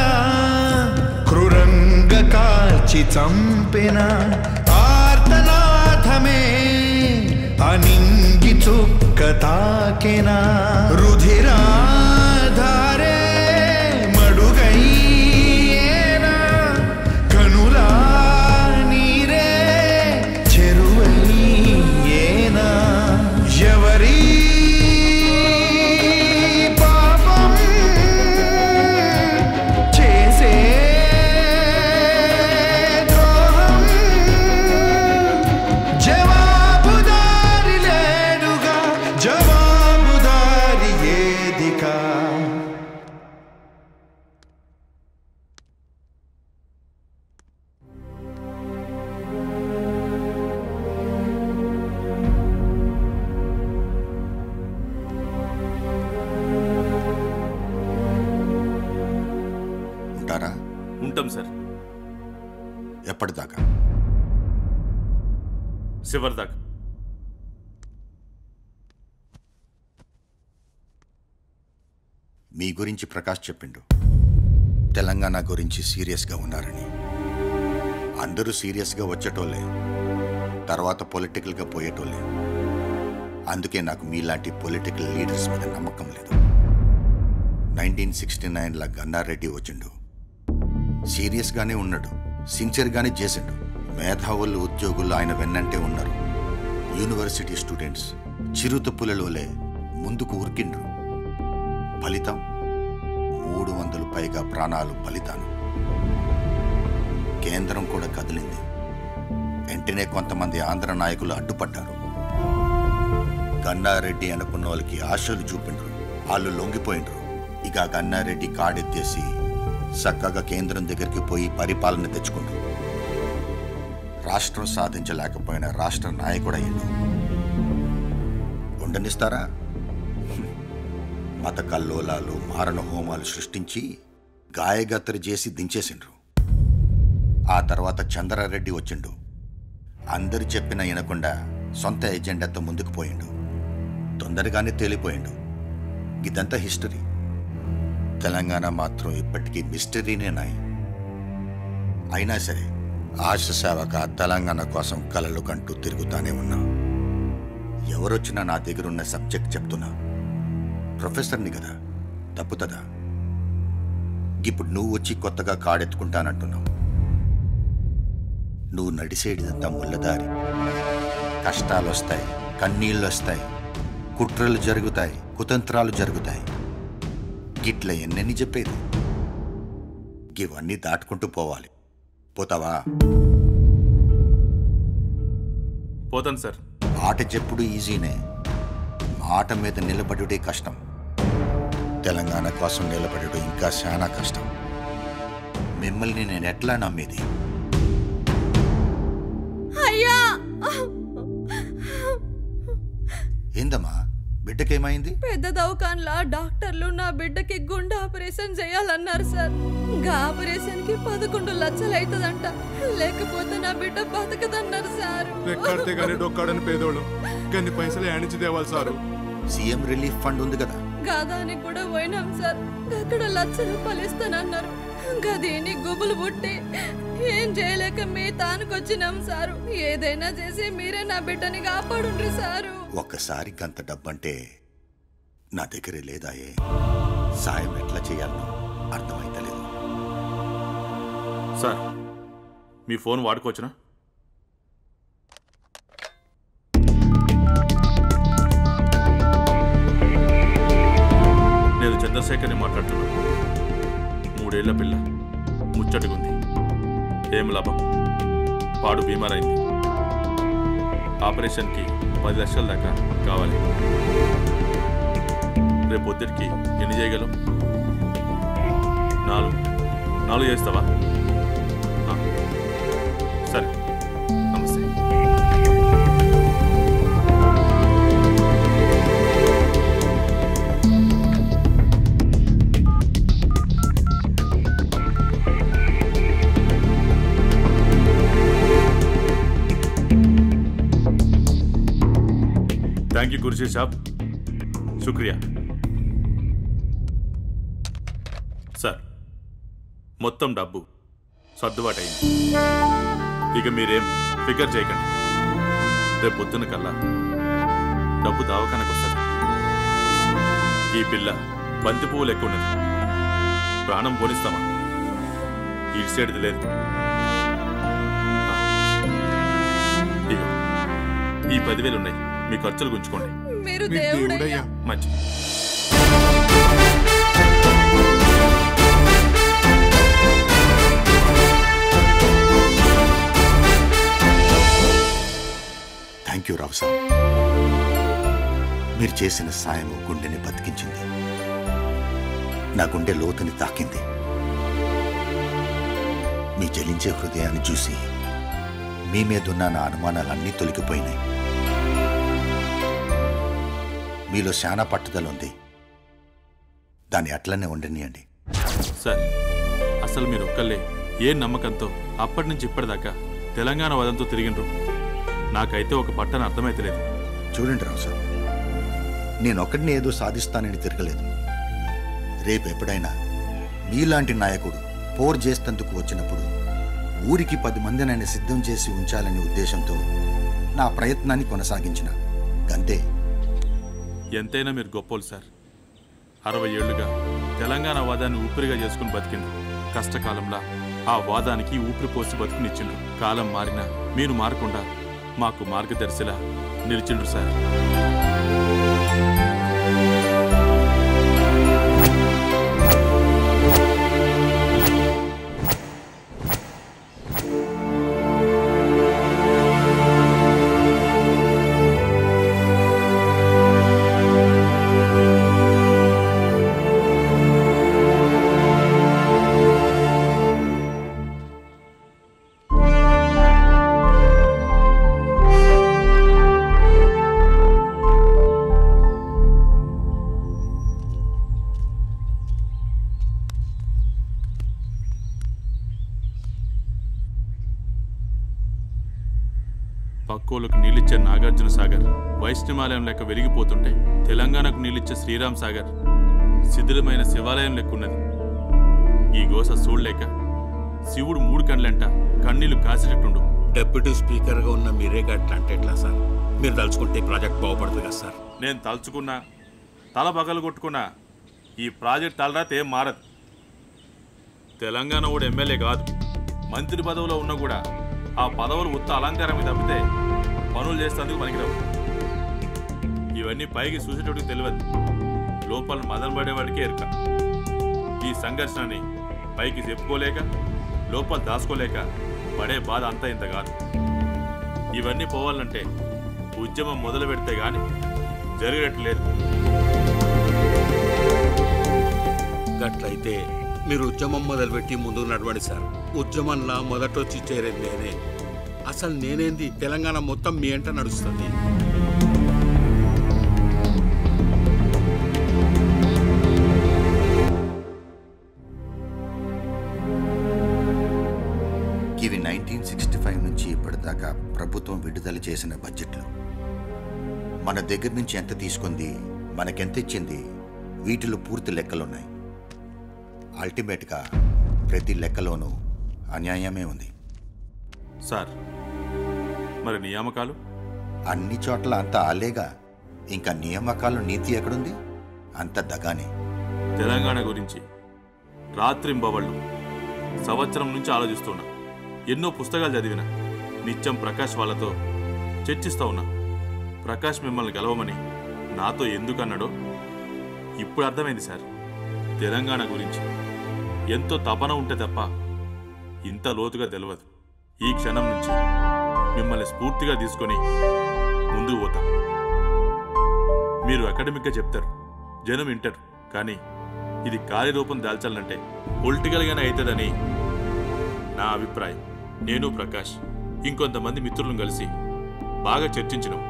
క్రూరంగా కాల్చి చంపిన ఆర్తనాథమే అనింగి చుక్కతాకెనా రుధిరాధారే మడుగైయేనా కనులా నీరే చెరువైయేనా ఎవరి పాపం చేసే ద్రోహం జవా జవాబుదారి ఏది వెళ్తాం సార్. ఎప్పటిదాకా? చివరిదాకా. మీ గురించి ప్రకాష్ చెప్పిండు, తెలంగాణ గురించి సీరియస్గా ఉన్నారని. అందరూ సీరియస్గా వచ్చేటోళ్ళే, తర్వాత పొలిటికల్గా పోయేటోళ్ళే. అందుకే నాకు మీలాంటి పొలిటికల్ లీడర్స్ మీద నమ్మకం లేదు. నైన్టీన్ సిక్స్టీ నైన్లో గన్నారెడ్డి వచ్చిండు, సీరియస్గానే ఉన్నాడు, సిన్సియర్గానే చేసిండు. మేధావులు ఉద్యోగులు ఆయన వెన్నంటే ఉన్నారు. యూనివర్సిటీ స్టూడెంట్స్ చిరుతపులలోలే ముందుకు ఉరికిండ్రు. ఫలితం మూడు వందలు పైగా ప్రాణాలు బలిదానం. కేంద్రం కూడా కదిలింది. వెంటనే కొంతమంది ఆంధ్ర నాయకులు అడ్డుపడ్డారు. గన్నారెడ్డి అనుకున్న వాళ్ళకి ఆశలు చూపిండ్రు, వాళ్ళు లొంగిపోయిండ్రు. ఇక గన్నారెడ్డి కాడెత్తేసి చక్కగా కేంద్రం దగ్గరికి పోయి పరిపాలన తెచ్చుకుంటారు. రాష్ట్రం సాధించలేకపోయిన రాష్ట్ర నాయకుడు అయ్యిండు. ఉండనిస్తారా? మత కల్లోలాలు మారణ హోమాలు సృష్టించి గాయగత్తరి చేసి దించేసిండ్రు. ఆ తర్వాత చంద్రారెడ్డి వచ్చిండు, అందరు చెప్పిన వినకుండా సొంత ఎజెండాతో ముందుకు పోయిండు, తొందరగానే తేలిపోయిండు. ఇదంతా హిస్టరీ. తెలంగాణ మాత్రం ఇప్పటికీ మిస్టరీనే నాయి. అయినా సరే ఆశ సేవక తెలంగాణ కోసం కలలు కంటూ తిరుగుతానే ఉన్నా. ఎవరొచ్చినా నా దగ్గరున్న సబ్జెక్ట్ చెప్తున్నా. ప్రొఫెసర్ని కదా, తప్పుతుందా? ఇప్పుడు నువ్వు వచ్చి కొత్తగా కాడెత్తుకుంటానంటున్నావు. నువ్వు నడిసేడిదంతా ముళ్ళదారి. కష్టాలు వస్తాయి, కన్నీళ్ళు వస్తాయి, కుట్రలు జరుగుతాయి, కుతంత్రాలు జరుగుతాయి. గిట్ల ఎన్నెన్ని చెప్పేది? ఇవన్నీ దాటుకుంటూ పోవాలి. పోతావా? పోతాను సార్. ఆట చెప్పుడు ఈజీనే, ఆట మీద నిలబడుడే కష్టం. తెలంగాణ కోసం నిలబడడం ఇంకా చాలా కష్టం. మిమ్మల్ని నేను ఎట్లా నమ్మేది? ఏందమ్మా, బిడ్డకేమైంది? పెద్ద దవాఖాన్లా డాక్టర్లు నా బిడ్డకి గుండె ఆపరేషన్ చేయాలన్నారు సార్. ఇంకా ఆపరేషన్ కి పదకొండు లక్షలు అవుతుందంట, లేకపోతే నా బిడ్డ బతకదన్నారు సార్. పైసలు ఏడించి తేవాలి సార్. సీఎం రిలీఫ్ ఫండ్ ఉంది కదా, గాదానికి కూడా పోయినాం సార్. అక్కడ లక్ష రూపాయలు ఇస్తానన్నారు, గదేని గుబులు పుట్టి ఏం చేయలేక మీ తానుకొచ్చినాం సారు. ఏదైనా చేసి మీరే నా బిడ్డని కాపాడుండ్రి సారు. ఒక్కసారి గంత డబ్బంటే నా దగ్గరే లేదాయే, సాయం ఎట్లా చేయాలనో అర్థమైతలేదు సార్. మీ ఫోన్ వాడుకోవచ్చునా? నేను చంద్రశేఖర్ని మాట్లాడుతున్నాను. మూడేళ్ల పిల్ల ముచ్చటగుంది, ఏం లాభం? పాడు బీమారైంది, ఆపరేషన్కి పది లక్షల దాకా కావాలి. రేపు పొద్దుటికి ఎన్ని చేయగలం? నాలుగు నాలుగు చేస్తావా? సరే, నమస్తే. थैंक यू गुरुजी साहब, शुक्रिया सर. మొత్తం డబ్బు సర్దుబాటు అయింది. ఇక మీరేం ఫిగర్ చేయకండి. రేపు పొద్దున కల్లా డబ్బు దావకానికి వస్తుంది. ఈ పిల్ల బంతి పువ్వు లెక్క ఉన్నది, ప్రాణం పోనిస్తామా? ఇటు సైడ్ది లేదు. ఇక ఈ పదివేలు ఉన్నాయి, మీ ఖర్చులు గుంచుకోండి. మంచి థ్యాంక్ యూ రావు సార్. మీరు చేసిన సాయం గుండెని బతికించింది, నా గుండె లోతుని తాకింది. మీ జలించే హృదయాన్ని చూసి మీ మీదున్న నా అనుమానాలన్నీ తొలగిపోయినాయి. మీలో చాలా పట్టుదల ఉంది, దాన్ని అట్లనే ఉండనియండి. సార్, అసలు మీరు ఒక్కళ్ళే ఏ నమ్మకంతో అప్పటి నుంచి ఇప్పటిదాకా తెలంగాణ వదంతో తిరిగిండ్రు. నాకైతే ఒక పట్టణ అర్థమైతలేదు. చూడండి రావు సార్, నేను ఒక్కడిని ఏదో సాధిస్తానని తిరగలేదు. రేపు ఎప్పుడైనా మీలాంటి నాయకుడు పోర్ చేస్తందుకు వచ్చినప్పుడు ఊరికి పది మందినైనా సిద్ధం చేసి ఉంచాలనే ఉద్దేశంతో నా ప్రయత్నాన్ని కొనసాగించిన గంతే. ఎంతైనా మీరు గొప్పోలు సార్. అరవై ఏళ్లుగా తెలంగాణ వాదాన్ని ఊపిరిగా చేసుకుని బతికిండు. కష్టకాలంలో ఆ వాదానికి ఊపిరి పోసి బతుకునిచ్చిండు. కాలం మారినా మీరు మారకుండా మాకు మార్గదర్శిలా నిలిచిండ్రు సార్. పక్కోలకు నీళ్ళిచ్చే నాగార్జున సాగర్ వైష్ణవాలయం లెక్క వెలిగిపోతుంటే, తెలంగాణకు నీళ్ళిచ్చే శ్రీరామ్ సాగర్ శిథిలమైన శివాలయం లెక్కున్నది. ఈ గోస చూడలేక శివుడు మూడు కండ్లంట కన్నీళ్లు కాసేటట్టుండు. డెప్యూటీ స్పీకర్గా ఉన్న మీరే గట్ల అంటే ఎట్లా సార్? మీరు తలుచుకుంటే ప్రాజెక్ట్ బాగుపడుతుంది కదా సార్. నేను తలుచుకున్నా, తల పగలు కొట్టుకున్నా ఈ ప్రాజెక్ట్ తలరాత ఏం మారదు. తెలంగాణ కూడా ఎమ్మెల్యే కాదు, మంత్రి పదవిలో ఉన్నా కూడా ఆ పదవులు ఉత్త అలంకారం తప్పితే పనులు చేసేందుకు పనికిరావు. ఇవన్నీ పైకి చూసేటోడికి తెలియదు, లోపల మదన పడేవాడికే ఎరుక. ఈ సంఘర్షణని పైకి చెప్పుకోలేక లోపల దాచుకోలేక పడే బాధ అంతా ఇంత కాదు. ఇవన్నీ పోవాలంటే ఉద్యమం మొదలు పెడితే కానీ జరిగేట్లేదు. గట్లయితే మీరు ఉద్యమం మొదలుపెట్టి ముందుకు నడవండి సార్. ఉద్యమంలా మొదటొచ్చి చేరేది నేనే. అసలు నేనేంది, తెలంగాణ మొత్తం మీ ఎంట నడుస్తుంది. ఇవి నైన్టీన్ సిక్స్టీ ఫైవ్ నుంచి ఇప్పటిదాకా ప్రభుత్వం విడుదల చేసిన బడ్జెట్లు. మన దగ్గర నుంచి ఎంత తీసుకుంది, మనకెంత ఇచ్చింది, వీటిలో పూర్తి లెక్కలున్నాయి. అల్టిమేట్గా ప్రతి లెక్కలోనూ అన్యాయమే ఉంది సార్. మరి నియామకాలు అన్ని చోట్ల అంత ఆలేగా, ఇంకా నియామకాలు నీతి ఎక్కడుంది? అంత దగానే. తెలంగాణ గురించి రాత్రింబవళ్ళు సంవత్సరం నుంచి ఆలోచిస్తున్నా, ఎన్నో పుస్తకాలు చదివినా, నిత్యం ప్రకాష్ వాళ్ళతో చర్చిస్తూ ఉన్నా. ప్రకాష్ మిమ్మల్ని గెలవమని నాతో ఎందుకు అన్నాడో ఇప్పుడు అర్థమైంది సార్. తెలంగాణ గురించి ఎంతో తపన ఉంటే తప్ప ఇంత లోతుగా తెలియదు. ఈ క్షణం నుంచి మిమ్మల్ని స్ఫూర్తిగా తీసుకొని ముందుకు పోతాం. మీరు అకాడమిక్గా చెప్తారు, జనం వింటారు, కానీ ఇది కార్యరూపం దాల్చాలంటే పొలిటికల్గానే అవుతుందని నా అభిప్రాయం. నేను ప్రకాష్ ఇంకొంతమంది మిత్రులను కలిసి బాగా చర్చించినాం.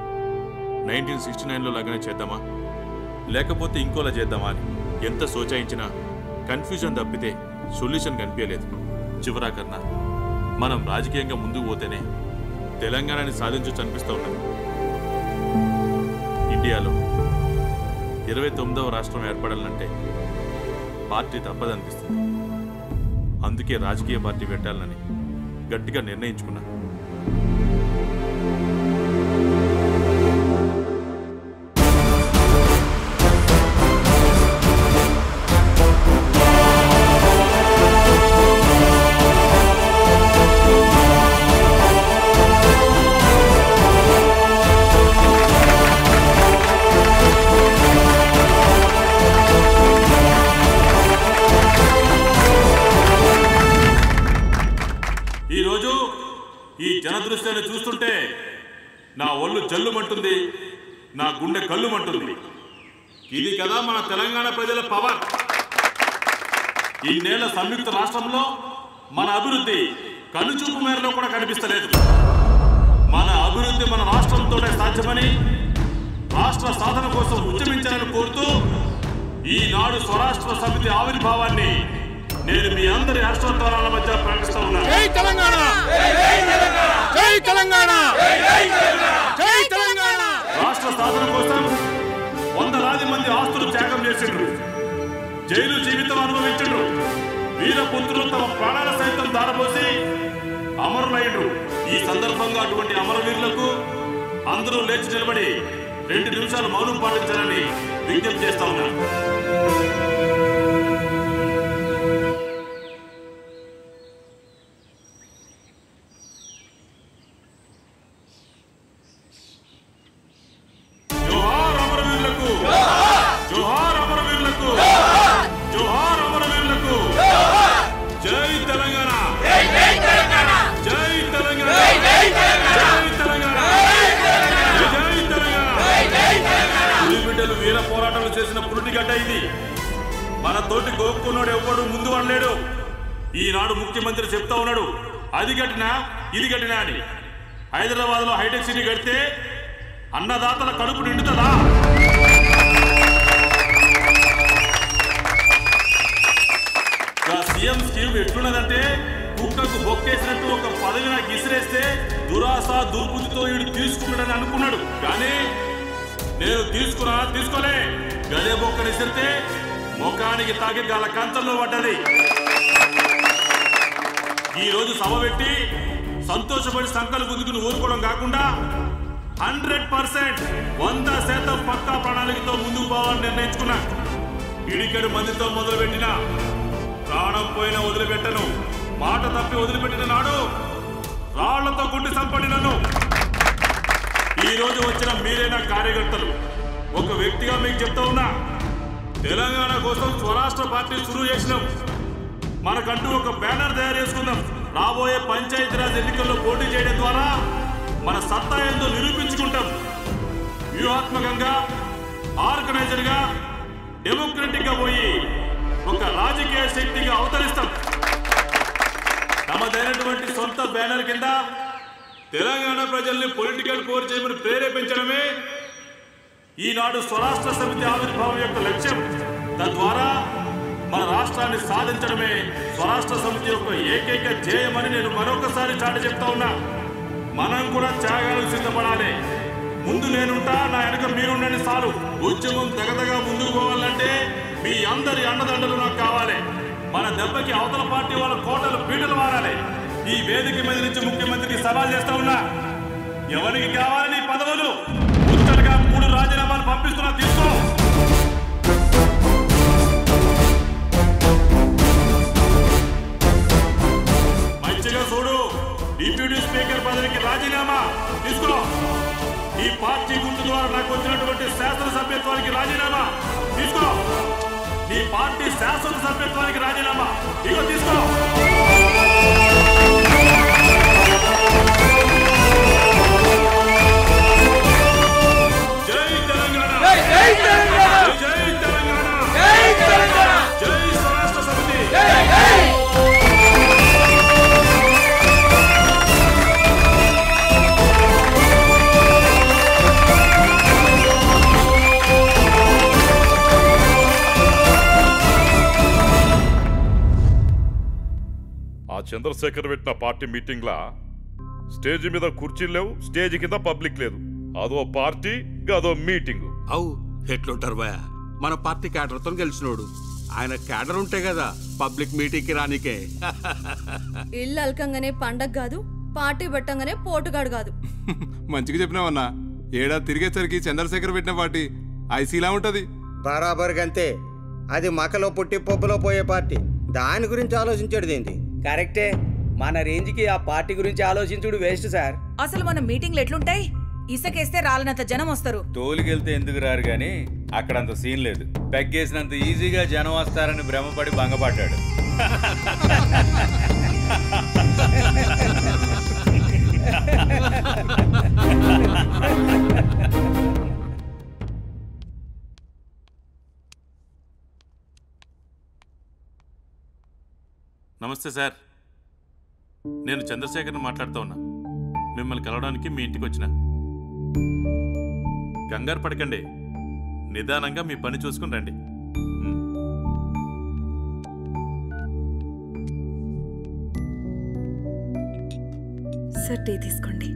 నైన్టీన్ సిక్స్టీ నైన్లో లాగానే చేద్దామా, లేకపోతే ఇంకోలా చేద్దామా అని ఎంత సోచాయించినా కన్ఫ్యూజన్ తప్పితే సొల్యూషన్ కనిపించలేదు. చివరాకన్నా మనం రాజకీయంగా ముందుకు పోతేనే తెలంగాణని సాధించవచ్చు అనిపిస్తూ ఉన్నాను. ఇండియాలో ఇరవై తొమ్మిదవ రాష్ట్రం ఏర్పడాలంటే పార్టీ తప్పదనిపిస్తుంది. అందుకే రాజకీయ పార్టీ పెట్టాలని గట్టిగా నిర్ణయించుకున్నా. దృశ్యాన్ని చూస్తుంటే నా ఒళ్ళు జల్లుమంటుంది, నా గుండె కళ్ళుమంటుంది. ఇది కదా మన తెలంగాణ ప్రజల పవర్. ఈ నేల సంయుక్త రాష్ట్రంలో మన అభివృద్ధి కనుచూపు మేరలో కూడా కనిపిస్తలేదు. మన అభివృద్ధి మన రాష్ట్రంతోనే సాధ్యమని, రాష్ట్ర సాధన కోసం ఉద్యమించాలని కోరుతూ ఈనాడు స్వరాష్ట్ర సమితి ఆవిర్భావాన్ని నేను మీ అందరి అష్టోత్తరాల మధ్య ప్రార్థిస్తున్నాను. జై తెలంగాణ, జై తెలంగాణ, జై తెలంగాణ, జై తెలంగాణ, జై తెలంగాణ. రాష్ట్ర సాధన కోసం వందలాది మంది ఆస్తులు త్యాగం చేసిండ్రు, జైలు జీవితం అనుభవించిండ్రు. వీర పుత్రులు తమ ప్రాణాల సైతం దారపోసి అమరులైండ్రు. ఈ సందర్భంగా అటువంటి అమరవీరులకు అందరూ లేచి నిలబడి రెండు నిమిషాలు మౌనం పాటించాలని విజ్ఞప్తి చేస్తా ఉన్నాను. ముఖ్యమంత్రి చెప్తా ఉన్నాడు, అది కట్టినా ఇది కట్టినా అని. హైదరాబాద్ లో హైటెక్ సిటీ కడితే అన్నదాతల కడుపు నిండుతుందా? సీఎం స్కీమ్ ఎట్లున్నదంటే కుక్కకు బొక్కేసినట్టు ఒక పదవి నాకు ఇసిరేస్తే దురాశ దుర్బుద్ధితో వీడు తీసుకున్నాడని అనుకున్నాడు. కానీ నేను తీసుకున్నా తీసుకోలే, గదే బొక్కను ఇసిరితే ముఖానికి తాకి గల కంచంలో పడ్డది. ఈ రోజు సభ పెట్టి సంతోషపడి సంకలు గుద్దుకుని ఊరుకోవడం కాకుండా హండ్రెడ్ పర్సెంట్ వంద శాతం పక్కా ప్రణాళికతో ముందుకు పోవాలని నిర్ణయించుకున్నా. ఇడికడు మందితో మొదలుపెట్టిన ప్రాణం పోయిన వదిలిపెట్టను, మాట తప్పి వదిలిపెట్టిన నాడు రాళ్లతో గుండి సంపడినను. ఈరోజు వచ్చిన మీరైన కార్యకర్తలు, ఒక వ్యక్తిగా మీకు చెప్తా ఉన్నా, తెలంగాణ కోసం స్వరాష్ట్ర పార్టీ షురూ చేసినాం. మనకంటూ ఒక బ్యానర్ తయారు చేసుకుందాం. రాబోయే పంచాయతీరాజ్ ఎన్నికల్లో పోటీ చేయడం ద్వారా మన సత్తా ఏందో నిరూపించుకుంటాం. వ్యూహాత్మకంగా, ఆర్గనైజర్గా, డెమోక్రటిక్గా పోయి ఒక రాజకీయ శక్తిగా అవతరిస్తాం. తమదైనటువంటి సొంత బ్యానర్ కింద తెలంగాణ ప్రజల్ని పొలిటికల్ ఫోర్ చేయమని ప్రేరేపించడమే ఈనాడు స్వరాష్ట్ర సమితి ఆవిర్భావం యొక్క లక్ష్యం. తద్వారా మన రాష్ట్రాన్ని సాధించడమే స్వరాష్ట్ర సమితి యొక్క ఏకైక ధ్యేయమని నేను మరొకసారి చాటి చెప్తా ఉన్నా. మనం కూడా త్యాగాలకు సిద్ధపడాలి. ముందు నేనుంటా, నా వెనక మీరుండని చాలు. ఉద్యమం తెగదగా ముందుకు పోవాలంటే మీ అందరి అండదండలు నాకు కావాలి. మన దెబ్బకి అవతల పార్టీ వాళ్ళ కోటలు పీటలు మారాలి. ఈ వేదిక మీద నుంచి ముఖ్యమంత్రికి సవాల్ చేస్తా ఉన్నా, ఎవరికి కావాలని పదవులు ఉత్తరగా మూడు రాజీనామాలు పంపిస్తున్నా, తీసుకో. డిప్యూటీ స్పీకర్ పదవికి రాజీనామా తీసుకో. ఈ పార్టీ గుర్తు ద్వారా నాకు వచ్చినటువంటి శాసన సభ్యత్వానికి రాజీనామా తీసుకో. ఈ పార్టీ శాసన సభ్యత్వానికి రాజీనామా ఇగో తీసుకో. జై తెలంగాణ, జై తెలంగాణ, జై తెలంగాణ, జై తెలంగాణ, జై స్వరాష్ట్ర సమితి, జై జై. చంద్రశేఖర్ పెట్టిన పార్టీ మీటింగ్లా స్టేజ్ మీద కుర్చీలు లేవు, స్టేజ్ కింద పబ్లిక్ లేదు. అదో పార్టీ, అదో మీటింగ్. అవు ఎట్లుంటారు బాయ్, మన పార్టీ క్యాడర్ తో గెలిచినోడు. ఆయన క్యాడర్ ఉంటే కదా పబ్లిక్ మీటింగ్ కి రానికే. ఇల్లు అల్కంగానే పండగ కాదు, పార్టీ పెట్టంగానే పోటుగాడు కాదు. మంచిగా చెప్పినావన్నా. ఏడా తిరిగేసరికి చంద్రశేఖర్ పెట్టిన పార్టీ ఐసీలా ఉంటది. బరాబర్ గంతే. అది మకలో పుట్టి పొబ్బులో పోయే పార్టీ. దాని గురించి ఆలోచించడం ఏంటి? కరెక్టే. మన రేంజ్ కి ఆ పార్టీ గురించి ఆలోచించుడు వేస్ట్ సార్. అసలు మన మీటింగ్లు ఎట్లుంటాయి? ఇసకేస్తే రాలనంత జనం వస్తారు. తోలుకెళ్తే ఎందుకు రారు గాని అక్కడంత సీన్ లేదు. పెగ్గేసినంత ఈజీగా జనం వస్తారని భ్రమపడి భంగపడ్డాడు. నమస్తే సార్, నేను చంద్రశేఖర్ని మాట్లాడుతూ ఉన్నా. మిమ్మల్ని కలవడానికి మీ ఇంటికి వచ్చిన. కంగారు పడకండి, నిదానంగా మీ పని చూసుకుని రండి. सर टी తీసుకోండి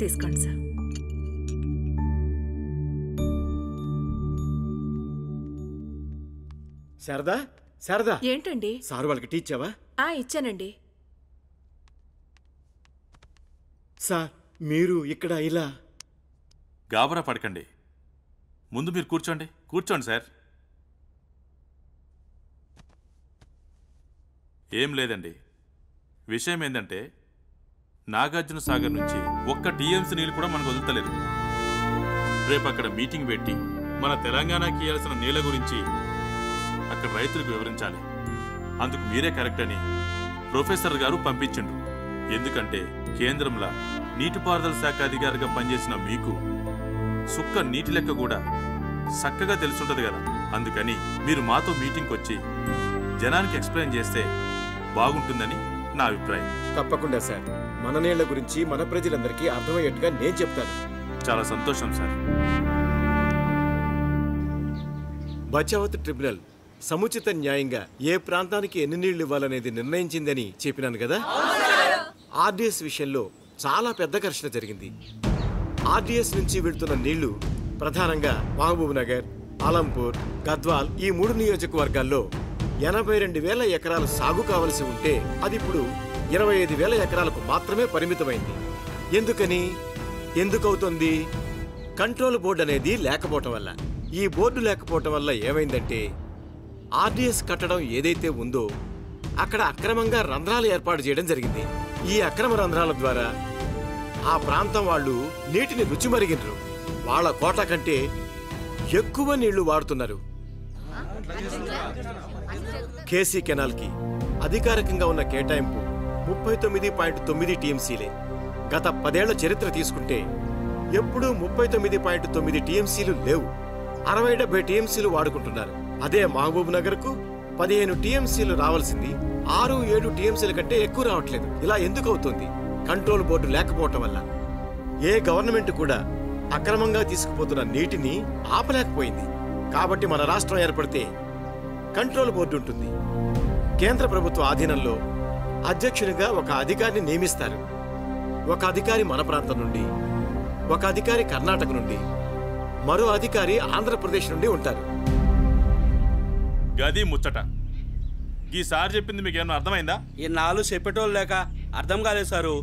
తీసుకోండి सर శారదా శారదా ఏంటండి సార్ వాళ్ళకి టీ ఇచ్చావా ఆ ఇచ్చానండి సార్ మీరు ఇక్కడ ఇలా గాబరా పడకండి ముందు మీరు కూర్చోండి కూర్చోండి సార్ ఏం లేదండి విషయం ఏందంటే నాగార్జున సాగర్ నుంచి ఒక్క టీఎంసీ నీళ్ళు కూడా మనకు వదులుతలేరు రేపు అక్కడ మీటింగ్ పెట్టి మన తెలంగాణకి ఇవ్వాల్సిన నీళ్ళ గురించి అక్కడ రైతులకు వివరించాలి అందుకు మీరే కరెక్ట్ అని ప్రొఫెసర్ గారు పంపించిండు ఎందుకంటే కేంద్రంలో నీటిపారుదల శాఖ అధికారిగా పనిచేసిన మీకు సుక్క నీటి లెక్క కూడా చక్కగా తెలుసుంటది కదా అందుకని మీరు మాతో మీటింగ్కి వచ్చి జనానికి ఎక్స్ప్లెయిన్ చేస్తే బాగుంటుందని నా అభిప్రాయం తప్పకుండా సార్ మన నీళ్ళ గురించి మన ప్రజలందరికీ అర్థమయ్యేట్టుగా నేను చెప్తాను చాలా సంతోషం సార్ బచావత్ ట్రిబ్యునల్ సముచిత న్యాయంగా ఏ ప్రాంతానికి ఎన్ని నీళ్లు ఇవ్వాలనేది నిర్ణయించిందని చెప్పినాను కదా ఆర్డీఎస్ విషయంలో చాలా పెద్ద ఘర్షణ జరిగింది ఆర్డీఎస్ నుంచి వెళ్తున్న నీళ్లు ప్రధానంగా మహబూబ్ నగర్ ఆలంపూర్ గద్వాల్ ఈ మూడు నియోజకవర్గాల్లో ఎనభై రెండు వేల ఎకరాలు సాగు కావలసి ఉంటే అది ఇప్పుడు ఇరవై ఐదు వేల ఎకరాలకు మాత్రమే పరిమితమైంది ఎందుకని ఎందుకవుతుంది కంట్రోల్ బోర్డు అనేది లేకపోవటం వల్ల ఈ బోర్డు లేకపోవటం వల్ల ఏమైందంటే ఆర్డీఎస్ కట్టడం ఏదైతే ఉందో అక్కడ అక్రమంగా రంధ్రాలు ఏర్పాటు చేయడం జరిగింది ఈ అక్రమ రంధ్రాల ద్వారా ఆ ప్రాంతం వాళ్ళు నీటిని రుచిమరిగినరు వాళ్ళ కోట కంటే ఎక్కువ నీళ్లు వాడుతున్నారు కేసీ కెనాల్కి అధికారికంగా ఉన్న కేటాయింపు ముప్పై తొమ్మిది పాయింట్ తొమ్మిది టీఎంసీలే గత పదేళ్ల చరిత్ర తీసుకుంటే ఎప్పుడూ ముప్పై తొమ్మిది పాయింట్ తొమ్మిది టీఎంసీలు లేవు అరవై డెబ్బై టీఎంసీలు వాడుకుంటున్నారు అదే మహబూబ్ నగర్కు పదిహేను టీఎంసీలు రావాల్సింది ఆరు ఏడు టీఎంసీల కంటే ఎక్కువ రావట్లేదు ఇలా ఎందుకు అవుతుంది కంట్రోల్ బోర్డు లేకపోవటం వల్ల ఏ గవర్నమెంట్ కూడా అక్రమంగా తీసుకుపోతున్న నీటిని ఆపలేకపోయింది కాబట్టి మన రాష్ట్రం ఏర్పడితే కంట్రోల్ బోర్డు ఉంటుంది కేంద్ర ప్రభుత్వ ఆధీనంలో అధ్యక్షునిగా ఒక అధికారిని నియమిస్తారు ఒక అధికారి మన ప్రాంతం నుండి ఒక అధికారి కర్ణాటక నుండి మరో అధికారి ఆంధ్రప్రదేశ్ నుండి ఉంటారు గది ముచ్చట ఈసారి చెప్పింది మీకేమన్నా అర్థమైందా ఈ నాలుగు చెప్పేటోళ్ళు లేక అర్థం కాలేదు సారు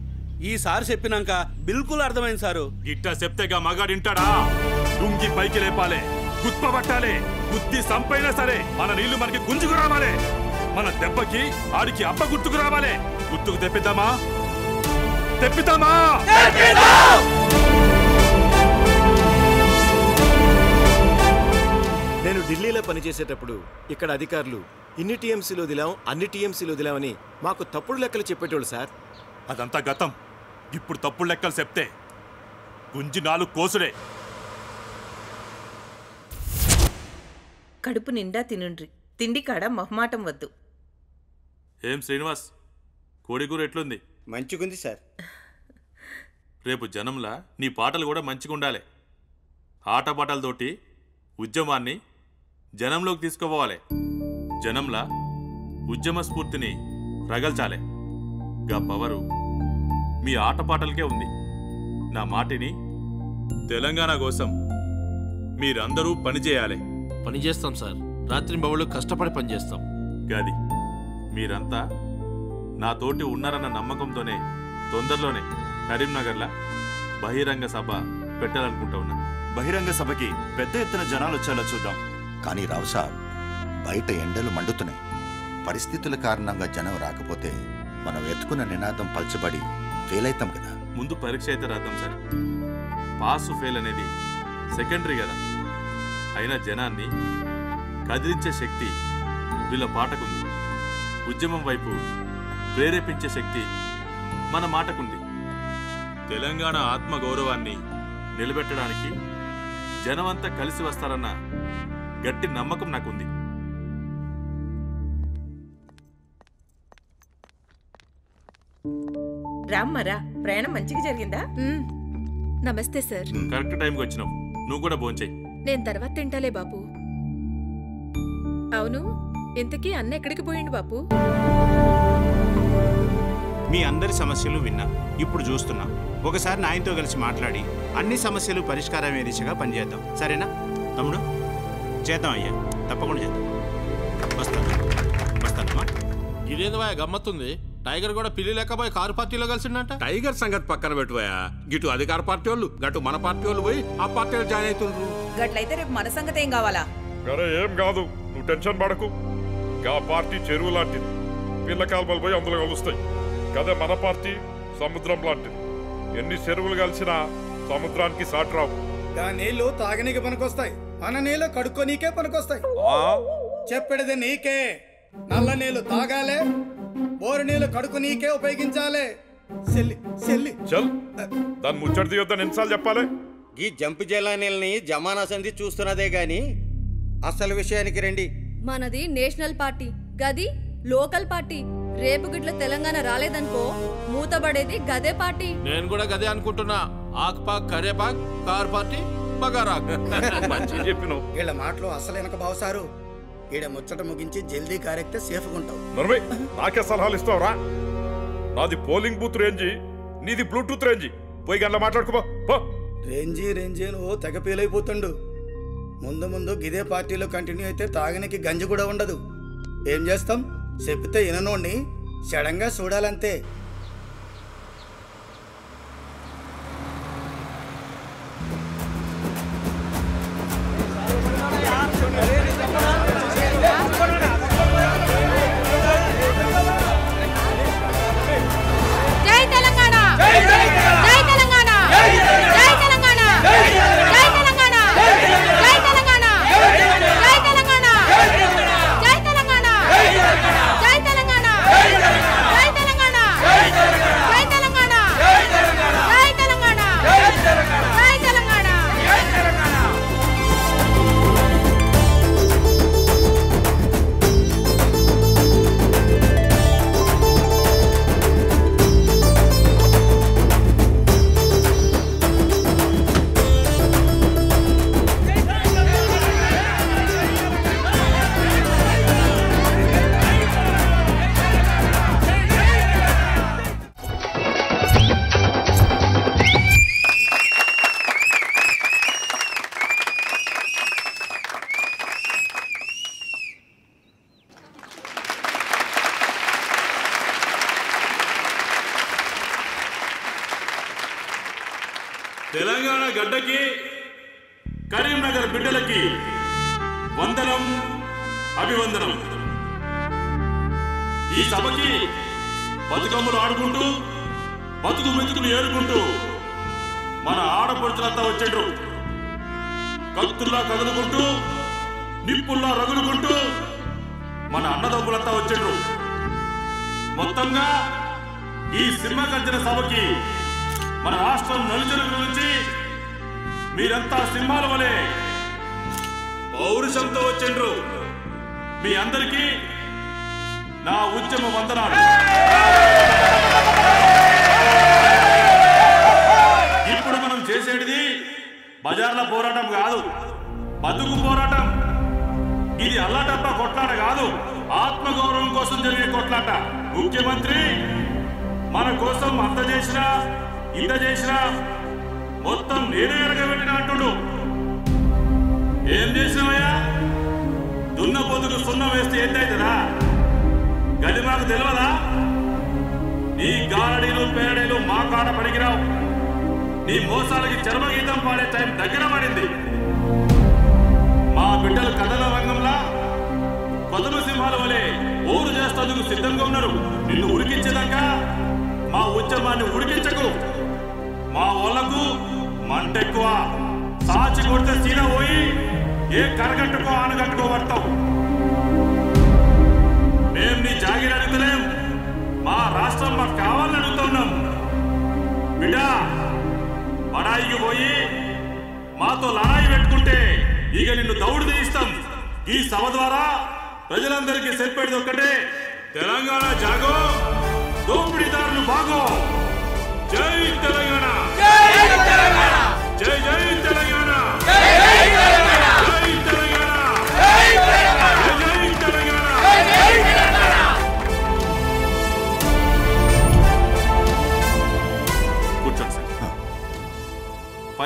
ఈసారి చెప్పినాక బిల్కుల్ అర్థమైంది సారు ఇట్టా చెప్తేగా మగాడింటాడా డుంగి పైకి లేపాలే గుర్తుపట్టాలి బుద్ధి సంపైనా సరే మన నీళ్లు మనకి గుంజుకు రావాలి మన దెబ్బకి ఆడికి అబ్బ గుర్తుకు రావాలి గుర్తుకు తెప్పిద్దామా తెప్పిద్దామా నేను ఢిల్లీలో పనిచేసేటప్పుడు ఇక్కడ అధికారులు ఇన్ని టీఎంసీలో దిలాం అన్ని టీఎంసీలో దిలామని మాకు తప్పుడు లెక్కలు చెప్పేటోళ్ళు సార్ అదంతా గతం ఇప్పుడు తప్పుడు లెక్కలు చెప్తే గుంజి నాలుగు కోసుడే కడుపు నిండా తినుండ్రి తిండి కాడ మొహమాటం వద్దు ఏం శ్రీనివాస్ కోడిగూర ఎట్లుంది మంచిగుంది సార్ రేపు జనంలా నీ పాటలు కూడా మంచిగా ఉండాలి ఆటపాటలతోటి ఉద్యమాన్ని జనంలోకి తీసుకుపోవాలి జనంలా ఉద్యమ స్ఫూర్తిని రగల్చాలి గా పవరు మీ ఆటపాటలకే ఉంది నా మాటిని తెలంగాణ కోసం మీరందరూ పనిచేయాలి పనిచేస్తాం సార్ రాత్రింబవళ్ళు కష్టపడి పనిచేస్తాం గది మీరంతా నాతోటి ఉన్నారన్న నమ్మకంతోనే తొందరలోనే కరీంనగర్లో బహిరంగ సభ పెట్టాలనుకుంటా ఉన్నా బహిరంగ సభకి పెద్ద ఎత్తున జనాలు వచ్చేలా చూద్దాం కానీ రావు సార్ బయట ఎండలు మండుతున్నాయి పరిస్థితుల కారణంగా జనం రాకపోతే మనం ఎత్తుకున్న నినాదం పలచబడి ఫెయిల్ అవుతాం కదా ముందు పరీక్ష అయితే రాద్దాం సార్ పాస్ ఫెయిల్ అనేది సెకండరీ కదా అయినా జనాన్ని కదిలించే శక్తి వీళ్ళ పాటకుంది ఉద్యమం వైపు ప్రేరేపించే శక్తి మన మాటకుంది తెలంగాణ ఆత్మగౌరవాన్ని నిలబెట్టడానికి జనమంతా కలిసి వస్తారన్న గట్టి నమ్మకం నాకుంది రామ్మరా ప్రయాణం మంచిగా జరిగిందా నమస్తే సార్ కరెక్ట్ టైంకి వచ్చినావు నువ్వు కూడా భోంచేయి నేను తర్వాత తింటాలే బాపు అవును ఇంతకీ అన్న ఎక్కడికి పోయిండు బాపు మీ అందరి సమస్యలు విన్నా ఇప్పుడు చూస్తున్నా ఒకసారి నాయనతో కలిసి మాట్లాడి అన్ని సమస్యలు పరిష్కారమే దిశగా పని చేద్దాం సరేనా తమ్ముడు చేద్దాం అయ్యా తప్పకుండా చేద్దాం వస్తాను వస్తానమ్మా ఇదేదోయ గమ్మత్తుంది टाइगर गोड़ा पिल्ली लेकपोयि कार पार्टीलो कलिसिंडंट टाइगर संगत पक्कन पेट्टुवया गिटु अधिकार पार्टी वाळ्ळु गटु मन पार्टी वाळ्ळु पोयि आ पार्टीलो जॉइन अय्युंड्रु गट्लैते रेपु मन संगत एं कावाला अरे एं कादु नु टेंशन पडकु गा पार्टी चेरुवु लांटिदि पिल्ल कालवलु पोयि अंदुलो कलुस्तायि कदा मन पार्टी समुद्रं लांटिदि एन्नि चेरुवुलु कलिसिना समुद्रानिकि साटु रावु दा नीळ्ळु तागनीकि पनिकोस्तायि अन नीळ्ळु कडुकोनीके पनिकोस्तायि आ चेप्पेदि नीके నల్ల నీళ్ళు తాగాలే బోర్ నీళ్ళు కడుకు నీకే ఉపయోగించాలే చెల్లి చెల్లి చల్ దాని ముచ్చట తీయొద్దని ఎన్నిసార్లు చెప్పాలి ఈ జంప్ జైల నీళ్ళని జమానా సంధి చూస్తున్నదే గాని అసలు విషయానికి రండి మనది నేషనల్ పార్టీ గది లోకల్ పార్టీ రేపు గిట్ల తెలంగాణ రాలేదనుకో మూతబడేది గదే పార్టీ నేను కూడా గదే అనుకుంటున్నా ఆక్ పాక్ కరే పాక్ కార్ పార్టీ బగారాక్ మంచి చెప్పినో వీళ్ళ మాటలో అసలేనక బావసారు ఈడ ముచ్చట ముగించి జల్దీ కారెక్తే సేఫ్ ఉంటావు నర్వే నాకే సలహాలు ఇస్తావరా నాది పోలింగ్ బూత్ రేంజీ నీది బ్లూటూత్ రేంజీ పోయి గంట మాట్లాడుకో పో రేంజీ రేంజీను తెగ పేలైపోతాండు ముందు ముందు గిదే పార్టీలో కంటిన్యూ అయితే తాగనికి గంజి కూడా ఉండదు ఏం చేస్తాం చెప్పితే ఇననోని సడంగా చూడాలంతే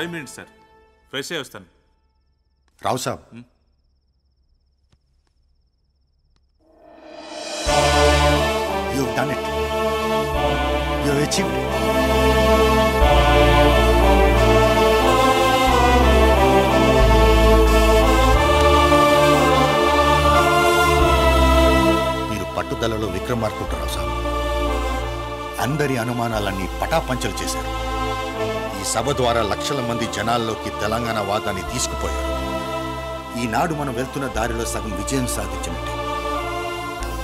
फाइव मिनट्स सर फ्रेश वस्तान राव साहब you have done it you have achieved it పట్టుదలలో విక్రమార్కుటరావు సాబ్ అందరి అనుమానాలన్నీ పటాపంచలు చేశారు ఈ సభ ద్వారా లక్షల మంది జనాల్లోకి తెలంగాణ వాదాన్ని తీసుకుపోయారు ఈ నాడు మనం వెళ్తున్న దారిలో సగం విజయం సాధించినట్టే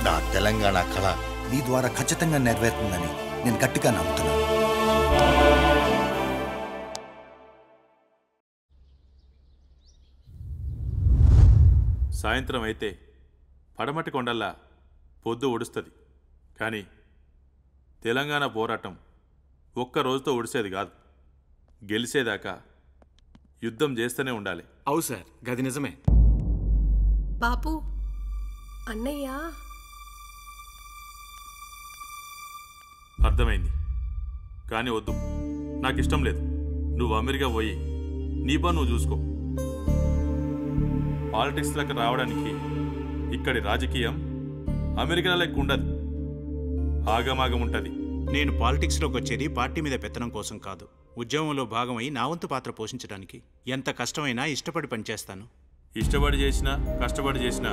నా తెలంగాణ కళ నీ ద్వారా ఖచ్చితంగా నెరవేరుతుందని నేను గట్టిగా నమ్ముతున్నాను సాయంత్రం అయితే పడమటి కొండల పొద్దు ఒడుస్తది కానీ తెలంగాణ పోరాటం ఒక్క రోజుతో ఒడిసేది కాదు గెలిసేదాకా యుద్ధం చేస్తనే ఉండాలి అవు సార్ గది నిజమే బాపు అన్నయ్య అర్థమైంది కానీ వద్దు నాకు ఇష్టం లేదు నువ్వు అమెరికా పోయి నీ పని నువ్వు చూసుకో పాలిటిక్స్ లోకి రావడానికి ఇక్కడి రాజకీయం అమెరికా లేకుండదు ఆగమాగం ఉంటది నేను పాలిటిక్స్ లోకి వచ్చేది పార్టీ మీద పెత్తనం కోసం కాదు ఉద్యమంలో భాగమై నా వంతు పాత్ర పోషించడానికి ఎంత కష్టమైనా ఇష్టపడి పనిచేస్తాను ఇష్టపడి చేసినా కష్టపడి చేసినా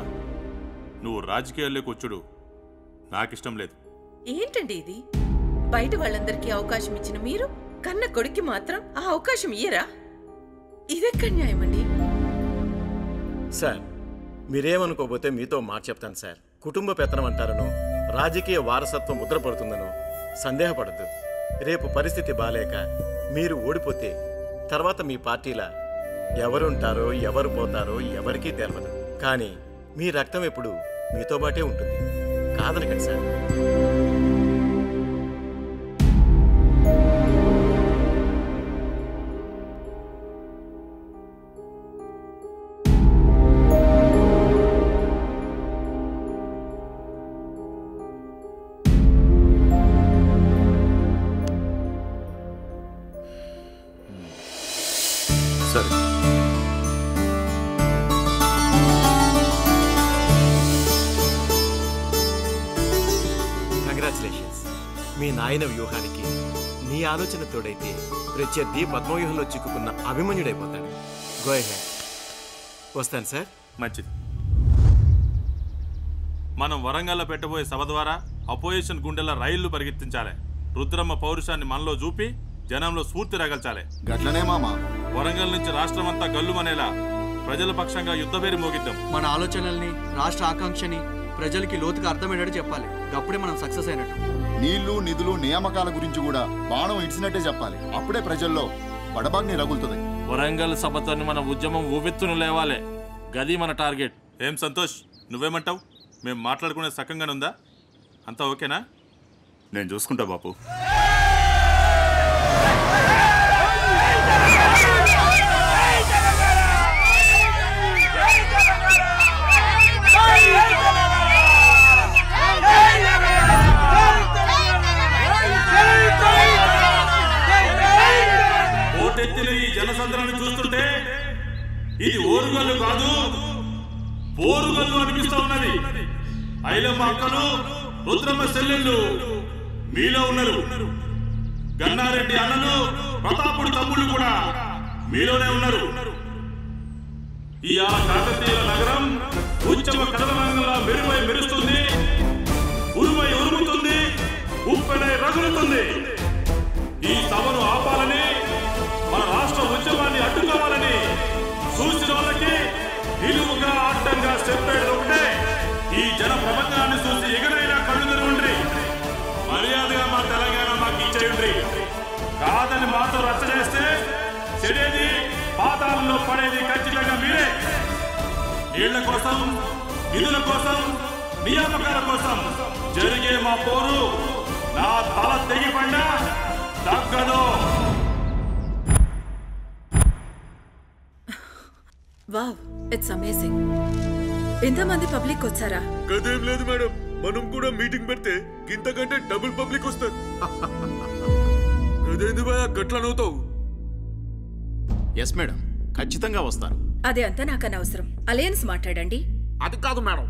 నువ్వు రాజకీయాల్లోకి వచ్చుడు నాకు ఇష్టం లేదు ఏంటండి ఇది బయట వాళ్ళందరికీ అవకాశం ఇచ్చిన మీరు కన్న కొడుక్కి మాత్రం ఆ అవకాశం ఇయ్యరా ఇదెక్కడ న్యాయమండి సార్ మీరేమనుకోపోతే మీతో మాట చెప్తాను సార్ కుటుంబ పెత్తనం అంటారనో రాజకీయ వారసత్వం ముద్రపడుతుందనో సందేహపడద్దు రేపు పరిస్థితి బాలేక మీరు ఓడిపోతే తర్వాత మీ పార్టీలా ఎవరుంటారో ఎవరు పోతారో ఎవరికీ తెలియదు కానీ మీ రక్తం ఎప్పుడు మీతో బాటే ఉంటుంది కాదనకండి సార్ వ్యూహానికి నీ ఆలోచన తోడైతే ప్రత్యర్థి పద్మవ్యూహంలో చిక్కుకున్న అభిమన్యుడైపోతాడు గో అహెడ్ వస్తాను సార్ మంచిది మనం వరంగల్లో పెట్టబోయే సభ ద్వారా అపోజిషన్ గుండెల రైళ్లు పరిగెత్తించాలి రుద్రమ్మ పౌరుషాన్ని మనలో చూపి జనంలో స్ఫూర్తి రగల్చాలి గట్లనే మామ వరంగల్ నుంచి రాష్ట్రమంతా గల్లుమనేలా ప్రజల పక్షంగా యుద్ధభేరి మోగిద్దాం మన ఆలోచనల్ని రాష్ట్ర ఆకాంక్షని ప్రజలకి లోతుగా అర్థమయ్యేటట్టు చెప్పాలి అప్పుడే మనం సక్సెస్ అయినట్టు నీళ్లు నిధులు నియామకాల గురించి కూడా బాణం ఇచ్చినట్టే చెప్పాలి అప్పుడే ప్రజల్లో బడబాగ్ని రగులుతుంది వరంగల్ సభతో మన ఉద్యమం ఊపెత్తున లేవాలి గది మన టార్గెట్ ఏం సంతోష్ నువ్వేమంటావు మేము మాట్లాడుకునే సకంగానే ఉందా అంతా ఓకేనా నేను చూసుకుంటా బాపు జనసంద్రాన్ని చూస్తుంటే ఇది ఓరుగల్లు కాదు పోరుగల్లు అనిపిస్తా ఉన్నది ఐలమ్మ అక్కలు రుద్రమ్మ చెల్లెళ్ళు మీలో ఉన్నారు గన్నారెడ్డి అన్నలు ప్రతాపుడు తమ్ముళ్ళు కూడా మీలోనే ఉన్నారు ఈ ఆ కాకతీయ నగరం ఉద్యమ కథనంగా మెరుపై మెరుస్తుంది ఉరుమై ఉరుముతుంది ఉప్పెనై రగులుతుంది ఈ సభను ఆపాలని మన రాష్ట్ర ఉద్యమాన్ని అడ్డుకోవాలని చూసిన వాళ్ళకి నిలువుగా అడ్డంగా చెప్పేది ఉంటే ఈ జన ప్రబంధాన్ని చూసి ఎగరైనా కళ్ళు ఉండ్రి మర్యాదగా మా తెలంగాణ మాకు ఇచ్చేయండి కాదని మాతో రచ్చ చేస్తే చెడేది పాతాళంలో పడేది ఖచ్చితంగా మీరే నీళ్ల కోసం నిధుల కోసం నియామకాల కోసం జరిగే మా పోరు నా తల తెగిపడినా తగ్గదు Wow, it's amazing. ఎంతమంది పబ్లిక్ వచ్చారా? కదేం లేదు మేడం. మనం కూడా మీటింగ్ పెడితే ఇంతకంటే డబుల్ పబ్లిక్ వస్తారు. కదేంది బాయ్ గట్ల నవ్వుతావు? yes madam ఖచ్చితంగా వస్తారు అదే అంత నాకు అవసరం అలయన్స్ మాట్లాడండి అది కాదు మేడం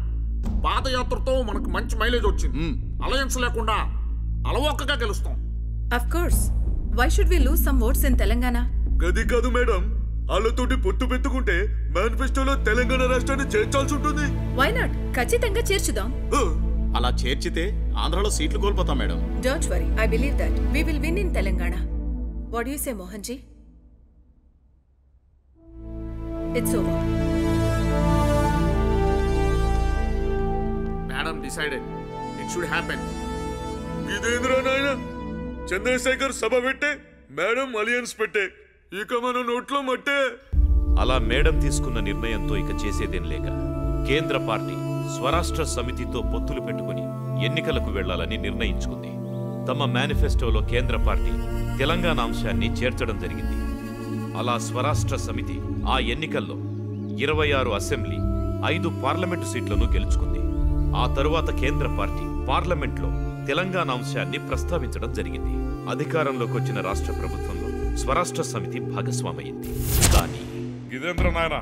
పాదయాత్రతో మనకు మంచి మైలేజ్ వచ్చింది అలయన్స్ లేకుండా అలవోకగా గెలుస్తాం of course why should we lose some votes in Telangana గది కాదు మేడం అలతోటి పొట్టు పెట్టుకుంటే మానిఫెస్టోలో తెలంగాణ రాష్ట్రాన్ని చేర్చాల్సి ఉంటుంది why not ఖచ్చితంగా చేర్చుదాం అలా చేర్చితే ఆంధ్రాలో సీట్లు కోల్పోతాం madam don't worry I believe that we will win in Telangana what do you say Mohan ji it's over madam decided it should happen గిదేంద్ర నాయనా చంద్రశేఖర్ సభ పెట్టే మేడం అలయన్స్ పెట్టే ఇక మన నోట్లో మట్టే అలా మేడం తీసుకున్న నిర్ణయంతో ఇక చేసేదేం లేక కేంద్ర పార్టీ స్వరాష్ట్ర సమితితో పొత్తులు పెట్టుకొని ఎన్నికలకు వెళ్లాలని నిర్ణయించుకుంది తమ మేనిఫెస్టోలో కేంద్ర పార్టీ తెలంగాణ అంశాన్ని చేర్చడం జరిగింది అలా స్వరాష్ట్ర సమితి ఆ ఎన్నికల్లో ఇరవై ఆరు అసెంబ్లీ ఐదు పార్లమెంటు సీట్లను గెలుచుకుంది ఆ తరువాత కేంద్ర పార్టీ పార్లమెంట్లో తెలంగాణ అంశాన్ని ప్రస్తావించడం జరిగింది అధికారంలోకి వచ్చిన రాష్ట్ర ప్రభుత్వంలో స్వరాష్ట్ర సమితి భాగస్వామైంది కానీ గిదేంద్ర నాయన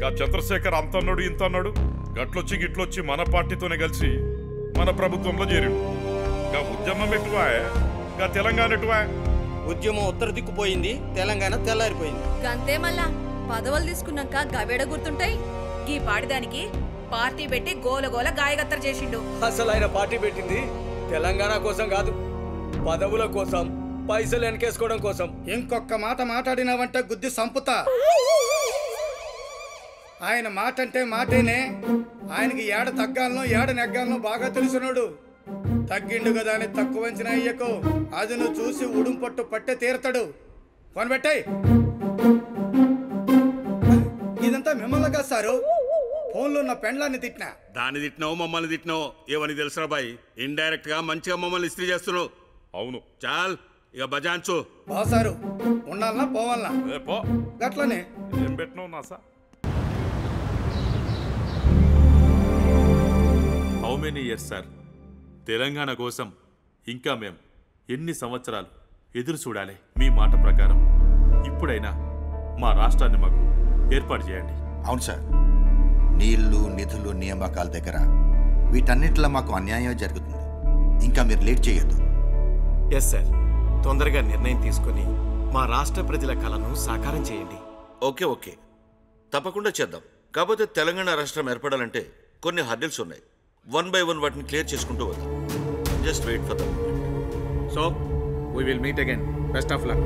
గా చంద్రశేఖర్ అంతన్నాడు ఇంతన్నాడు గట్లొచ్చి గిట్లొచ్చి మన పార్టీతోనే కలిసి మన ప్రభుత్వంలో చేరాడు గా ఉద్యమం ఎటువా గా తెలంగాణ ఎటువా ఉద్యమం ఉత్తర దిక్కుపోయింది తెలంగాణ తెల్లారిపోయింది గంతే మళ్ళా పదవులు తీసుకున్నాక గవేడ గుర్తుంటాయి ఈ పాడిదానికి పార్టీ పెట్టి గోలగోల గాయగత్తర చేసిండు అసలు ఆయన పార్టీ పెట్టింది తెలంగాణ కోసం కాదు పదవుల కోసం పైసలు ఎన్కేసుకోవడం కోసం ఇంకొక మాట మాట్లాడినావంటే గుద్ది సంపుతా ఆయన మాట అంటే మాటేనే ఆయనకి ఏడ తగ్గాలను ఏడ నెగ్గాలను బాగా తెలుసున్నాడు తగ్గిండు కదా అని తక్కువ అంచనా అయ్యకు అది నువ్వు చూసి ఉడుం పట్టు పట్టే తీరతాడు కొనబెట్టాయి ఇదంతా మిమ్మల్ని కాదు సారు ఫోన్లో నా పెండ్లాన్ని తిట్టినా దాన్ని తిట్టినావు మమ్మల్ని తిట్టినావు ఏమని తెలుసురా బాయ్ ఇండైరెక్ట్ గా మంచిగా మమ్మల్ని ఇస్త్రీ చేస్తున్నావు అవును చాల్ ఇక బజాన్సు బాసారు ఉండాలనా పోవాలనా గట్లనే ఏం పెట్టినావు నా sir how many years sir Telangana కోసం ఇంకా మేము ఎన్ని సంవత్సరాలు ఎదురు చూడాలి మీ మాట ప్రకారం ఇప్పుడైనా మా రాష్ట్రాన్ని మాకు ఏర్పాటు చేయండి అవును సార్ నీళ్లు నిధులు నియామకాల దగ్గర వీటన్నిటిలో మాకు అన్యాయం జరుగుతుంది ఇంకా మీరు లేట్ చేయొద్దు ఎస్ సార్ తొందరగా నిర్ణయం తీసుకుని మా రాష్ట్ర ప్రజల కళను సాకారం చేయండి ఓకే ఓకే తప్పకుండా చేద్దాం కాకపోతే తెలంగాణ రాష్ట్రం ఏర్పడాలంటే కొన్ని హర్డిల్స్ ఉన్నాయి వన్ బై వన్ వాటిని క్లియర్ చేసుకుంటూ వద్దాం just wait for the moment so we will meet again best of luck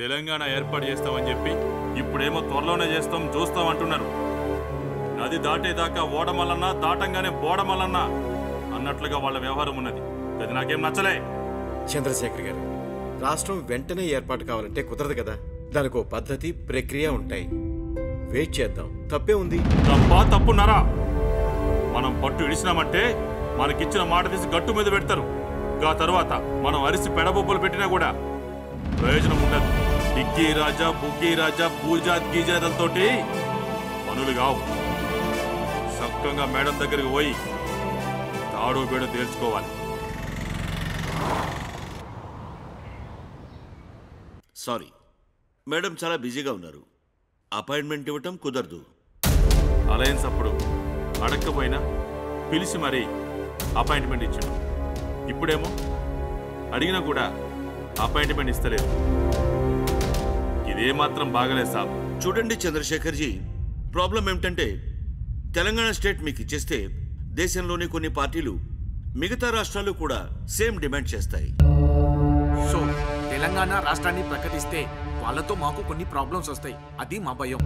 Telangana ఏర్పాటు చేస్తామని చెప్పి ఇప్పుడేమో త్వరలోనే చేస్తాం చూస్తాం అంటున్నారు నది దాటేదాకా ఓడమలన్నా దాటంగానే బోడమలన్నా అన్నట్లుగా వాళ్ళ వ్యవహారం ఉన్నది అది నాకేం నచ్చలే చంద్రశేఖర్ గారు రాష్ట్రం వెంటనే ఏర్పాటు కావాలంటే కుదరదు కదా దానికి పద్ధతి ప్రక్రియ ఉంటాయి వెయిట్ చేద్దాం తప్పే ఉంది తప్పా తప్పున్నారా మనం పట్టు ఇడిచినామంటే మనకిచ్చిన మాట తీసి గట్టు మీద పెడతారు ఆ తర్వాత మనం అరిసి పెడబొబ్బలు పెట్టినా కూడా ప్రయోజనం ఉండదు డిగ్గీ రాజా బుగ్గీ రాజా పూజా గీజాలతో పనులు కావు చక్కగా మేడం దగ్గరికి పోయి తాడు బేడు తేల్చుకోవాలి సారీ మేడం చాలా బిజీగా ఉన్నారు అపాయింట్మెంట్ ఇవ్వటం కుదరదు అలయన్స్ అప్పుడు అడగకపోయినా పిలిచి మరీ అపాయింట్మెంట్ ఇచ్చాడు ఇప్పుడేమో అడిగినా కూడా అపాయింట్మెంట్ ఇస్తలేదు ఇదే మాత్రం బాగలేదు సాబ్ చూడండి చంద్రశేఖర్ జీ ప్రాబ్లం ఏమిటంటే తెలంగాణ స్టేట్ మీకు ఇచ్చేస్తే దేశంలోని కొన్ని పార్టీలు మిగతా రాష్ట్రాలు కూడా సేమ్ డిమాండ్ చేస్తాయి సో తెలంగాణ రాష్ట్రాన్ని ప్రకటిస్తే వాళ్ళతో మాకు కొన్ని ప్రాబ్లమ్స్ వస్తాయి అది మా భయం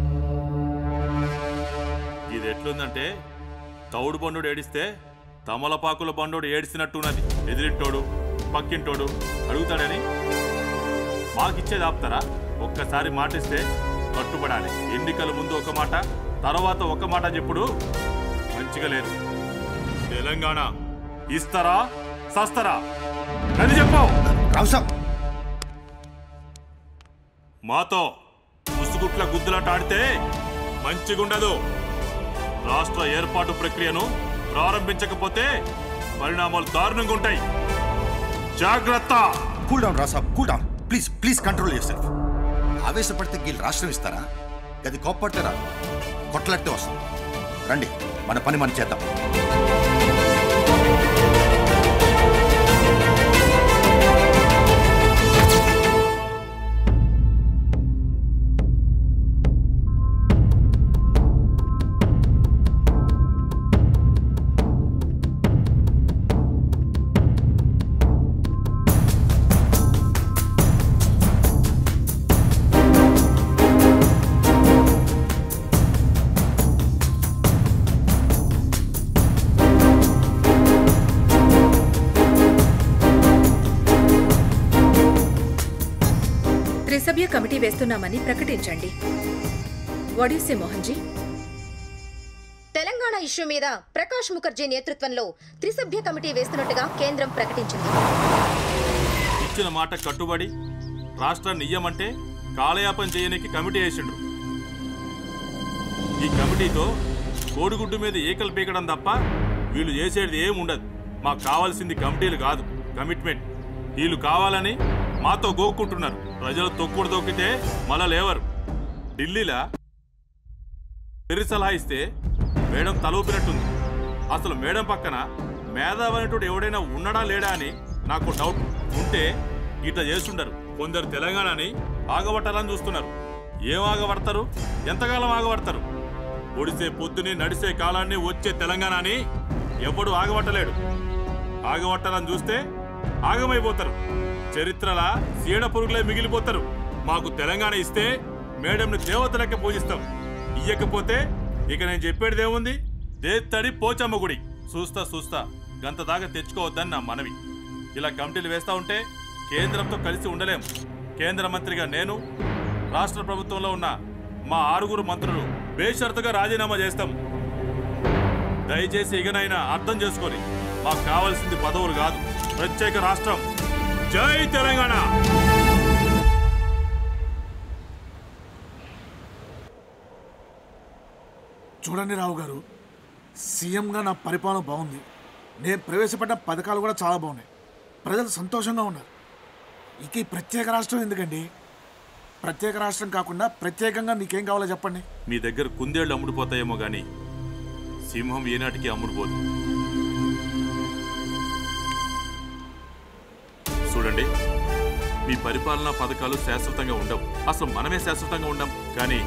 ఇది ఎట్లుందంటే తౌడు బండోడు ఏడిస్తే తమలపాకుల బండోడు ఏడిసినట్టున్నది ఎదిరింటోడు పక్కింటోడు అడుగుతాడని మాకిచ్చేది ఆపుతారా ఒక్కసారి మాటిస్తే కట్టుబడాలి ఎన్నికల ముందు ఒక మాట తర్వాత ఒక మాట చెప్పుడు మంచిగలేదు తెలంగాణ ఇస్తారా సస్తారా అని చెప్పు రావసం మాతో ముసుగుట్ల గుద్దులాట ఆడితే మంచిగుండదు రాష్ట్ర ఏర్పాటు ప్రక్రియను ప్రారంభించకపోతే పరిణామాలు దారుణంగా ఉంటాయి జాగృత కూల్ డౌన్ రాసబ్ cool down please please control yourself ఆవేశపడితే గీల్ రాష్ట్రం ఇస్తారా గది కోప్పడితే రాదు కొట్లాడితే వస్తుంది రండి మన పని మనం చేద్దాం कमिटी వేస్తున్నామని ప్రకటించండి what you say Mohan ji Telangana issue మీద ప్రకాష్ ముఖర్జీ నేతృత్వంలో త్రిసభ్య కమిటీ వేస్తున్నట్టుగా కేంద్రం ప్రకటించింది ఇచ్చిన మాట కట్టుబడి రాష్ట్ర నియమంటే కాలయాపన చేయనికి కమిటీ వేసిండు ఈ కమిటీతో కోడిగుడ్డు మీద ఏకల్ పీకడం తప్ప వీళ్ళు చేసేది ఏమీ ఉండదు మాకు కావాల్సింది కమిటీలు కాదు కమిట్మెంట్ వీళ్ళు కావాలని మాతో గోక్కుంటున్నారు ప్రజల తొక్కుడు తొక్కితే మళ్ళా లేవరు ఢిల్లీలా పెరి సలహా ఇస్తే మేడం తలూపినట్టుంది అసలు మేడం పక్కన మేధావనేటోడు ఎవడైనా ఉన్నాడా లేడా అని నాకు డౌట్ ఉంటే ఇట్లా చేస్తుంటారు కొందరు తెలంగాణని ఆగబట్టాలని చూస్తున్నారు ఏం ఆగబడతారు ఎంతకాలం ఆగబడతారు ఒడిసే పొద్దుని నడిసే కాలాన్ని వచ్చే తెలంగాణని ఎవడు ఆగబట్టలేడు ఆగబట్టాలని చూస్తే ఆగమైపోతారు చరిత్రలా సీడ పురుగులే మిగిలిపోతారు మాకు తెలంగాణ ఇస్తే మేడంను దేవతలకే పూజిస్తాం ఇయ్యకపోతే ఇక నేను చెప్పేదేముంది దేత్తడి పోచమ్మ గుడి చూస్తా చూస్తా గంత దాకా తెచ్చుకోవద్దని నా మనవి ఇలా కమిటీలు వేస్తూ ఉంటే కేంద్రంతో కలిసి ఉండలేము కేంద్ర మంత్రిగా నేను రాష్ట్ర ప్రభుత్వంలో ఉన్న మా ఆరుగురు మంత్రులు బేషరతుగా రాజీనామా చేస్తాం దయచేసి ఇకనైనా అర్థం చేసుకొని మాకు కావాల్సింది పదవులు కాదు ప్రత్యేక రాష్ట్రం జై తెలంగాణ చూడండి రావు గారు సీఎంగా నా పరిపాలన బాగుంది నేను ప్రవేశపెట్టిన పథకాలు కూడా చాలా బాగున్నాయి ప్రజలు సంతోషంగా ఉన్నారు ఇక ఈ ప్రత్యేక రాష్ట్రం ఎందుకండి ప్రత్యేక రాష్ట్రం కాకుండా ప్రత్యేకంగా మీకేం కావాలో చెప్పండి మీ దగ్గర కుందేళ్ళు అమ్ముడుపోతాయేమో కానీ సింహం ఏనాటికి అమ్ముడుపోదు చూడండి మీ పరిపాలనా పథకాలు శాశ్వతంగా ఉండవు అసలు మనమే శాశ్వతంగా ఉండం కానీ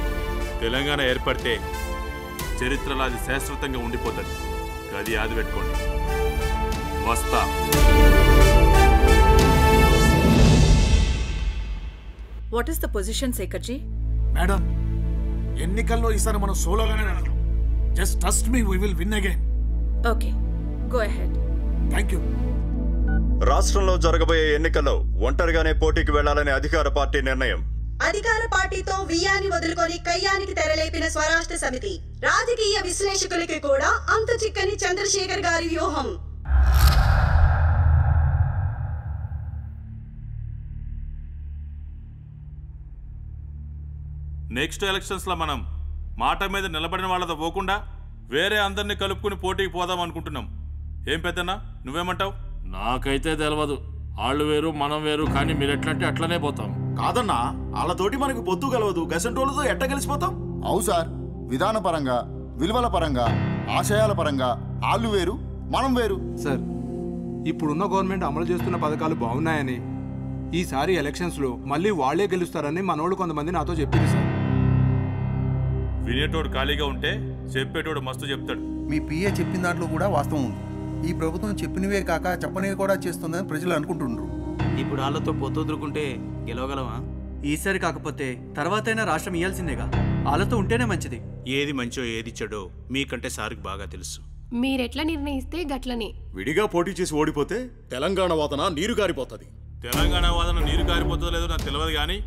తెలంగాణ ఏర్పడితే చరిత్రలో అది శాశ్వతంగా ఉండిపోతుంది అది యాద పెట్టుకోండి వస్తా what is the position Shekharji madam ఎన్నికల్లో ఈసారి మనం సోలోగానే నడదాం just trust me we will win again okay go ahead thank you రాష్ట్రంలో జరగబోయే ఎన్నికల్లో ఒంటరిగానే పోటీకి వెళ్లాలని అధికార పార్టీ నిర్ణయం అధికార పార్టీతో వియాని వదులుకొని కయ్యానికి తెరలేపిన స్వరాష్ట్ర సమితి రాజకీయ విశ్లేషకులకి కూడా అంత చిక్కని చంద్రశేఖర్ గారి వ్యూహం నెక్స్ట్ ఎలక్షన్స్ లో మనం మాట మీద నిలబడిన వాళ్ళతో పోకుండా వేరే అందరినీ కలుపుకుని పోటీకి పోదాం అనుకుంటున్నాం ఏం పెద్దనా నువ్వేమంటావు నాకైతే తెలియదు వాళ్ళు వేరు మనం వేరు కానీ మీరు ఎట్లంటే అట్లనే పోతాం కాదన్నా వాళ్ళతోటి మనకు పొత్తు కలవదు గసంటోళ్ళతో ఎట్ట కలిసిపోతాం అవు సార్ విధాన పరంగా విలువల పరంగా ఆశయాల పరంగా వాళ్ళు వేరు మనం వేరు సార్ ఇప్పుడున్న గవర్నమెంట్ అమలు చేస్తున్న పథకాలు బాగున్నాయని ఈసారి ఎలక్షన్స్లో మళ్ళీ వాళ్లే గెలుస్తారని మనోళ్ళు కొంతమంది నాతో చెప్పింది సార్ వినేటోడు ఖాళీగా ఉంటే చెప్పేటోడు మస్తు చెప్తాడు మీ పిఏ చెప్పిన దాంట్లో కూడా వాస్తవం ఉంది ఈ ప్రభుత్వం చెప్పినవే కాక చెప్పనివి కూడా చేస్తుందని ప్రజలు అనుకుంటున్నారు ఇప్పుడు వాళ్ళతో పొత్తు వదులుకుంటే గెలవగలవా ఈసారి కాకపోతే తర్వాతైనా రాష్ట్రం ఇయ్యాల్సిందేగా వాళ్ళతో ఉంటేనే మంచిది ఏది మంచో ఏది చెడో మీకంటే సార్కి బాగా తెలుసు మీరెట్లా నిర్ణయిస్తే గట్లనే విడిగా పోటీ చేసి ఓడిపోతే తెలంగాణ వాదన నీరు కారిపోతుంది తెలంగాణ వాదన నీరు కారిపోతుందో లేదో నాకు తెలియదు కానీ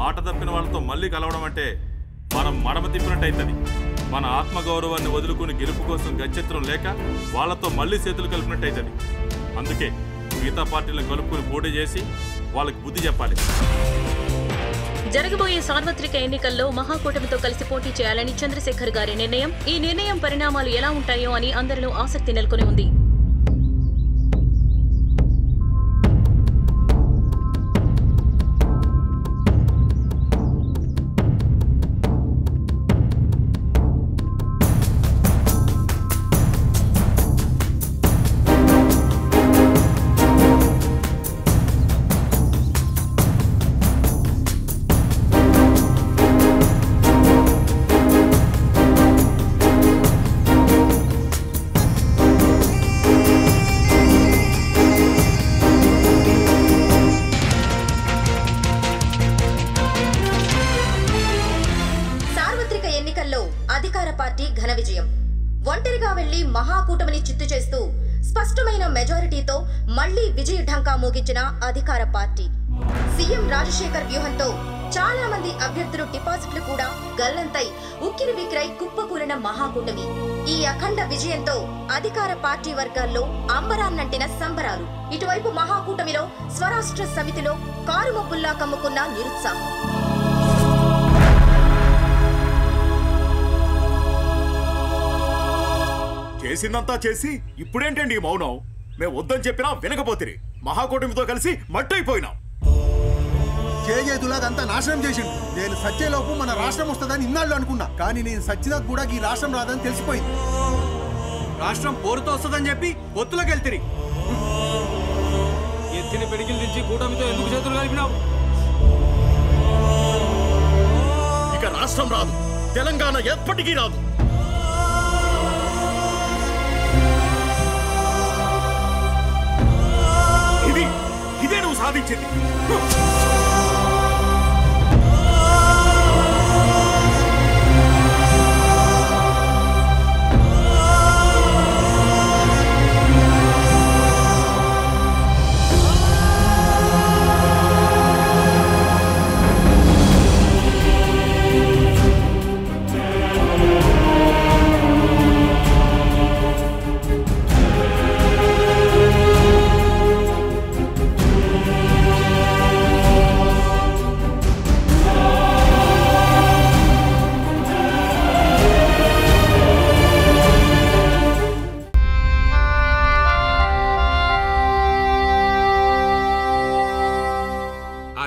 మాట తప్పిన వాళ్ళతో మళ్ళీ కలవడం అంటే మనం మడమ తిప్పినట్టు అవుతుంది మన ఆత్మగౌరవాన్ని వదులుకొని గెలుపు కోసం గచ్చత్రం లేక వాళ్ళతో మళ్ళీ చేతులు కలిపినట్టైతది. అందుకే మిగతా పార్టీలను కలుపుకొని పోటీ చేసి వాళ్ళకి బుద్ధి చెప్పాలి. జరగబోయే సార్వత్రిక ఎన్నికల్లో మహాకూటమితో కలిసి పోటీ చేయాలని చంద్రశేఖర్ గారి నిర్ణయం. ఈ నిర్ణయం పరిణామాలు ఎలా ఉంటాయో అని అందరిలో ఆసక్తి నెలకొని ఉంది. మహాకూటమిని చిత్తు చేస్తూ స్పష్టమైన మెజారిటీతో మళ్ళీ విజయ ఢంకా మోగించిన అధికార పార్టీ సీఎం రాజశేఖర్ వ్యూహంతో చాలా మంది అభ్యర్థులు డిపాజిట్లు కూడా గల్లంతై ఉక్కిరి బిక్రై కుప్పకూలిన మహాకూటమి ఈ అఖండ విజయంతో అధికార పార్టీ వర్గాల్లో అంబరాన్నంటిన సంబరాలు. ఇటువైపు మహాకూటమిలో స్వరాష్ట్ర సమితిలో కారుమబ్బుల్లా కమ్ముకున్న నిరుత్సాహం. చేసిందంతా చేసి ఇప్పుడేంటండి మౌనం? మేము వద్దని చెప్పినా వినకపోతే మహాకూటమితో కలిసి మట్టయిపోయినాం. చేజేతులాగంతా నాశనం చేసిండు. నేను సత్యలోపు మన రాష్ట్రం వస్తుందని ఇన్నాళ్ళు అనుకున్నా, కానీ నేను సచ్చినా కూడా ఈ రాష్ట్రం రాదని తెలిసిపోయింది. రాష్ట్రం పోరుతో వస్తుందని చెప్పి ఒత్తులోకి వెళ్తిరి. ఎత్తిన పెడికిలు దించి కూటమితో ఎందుకు చేతులు కలిపినావు? ఇక రాష్ట్రం రాదు, తెలంగాణ ఎప్పటికీ రాదు. ఇదే నువ్వు సాధించింది.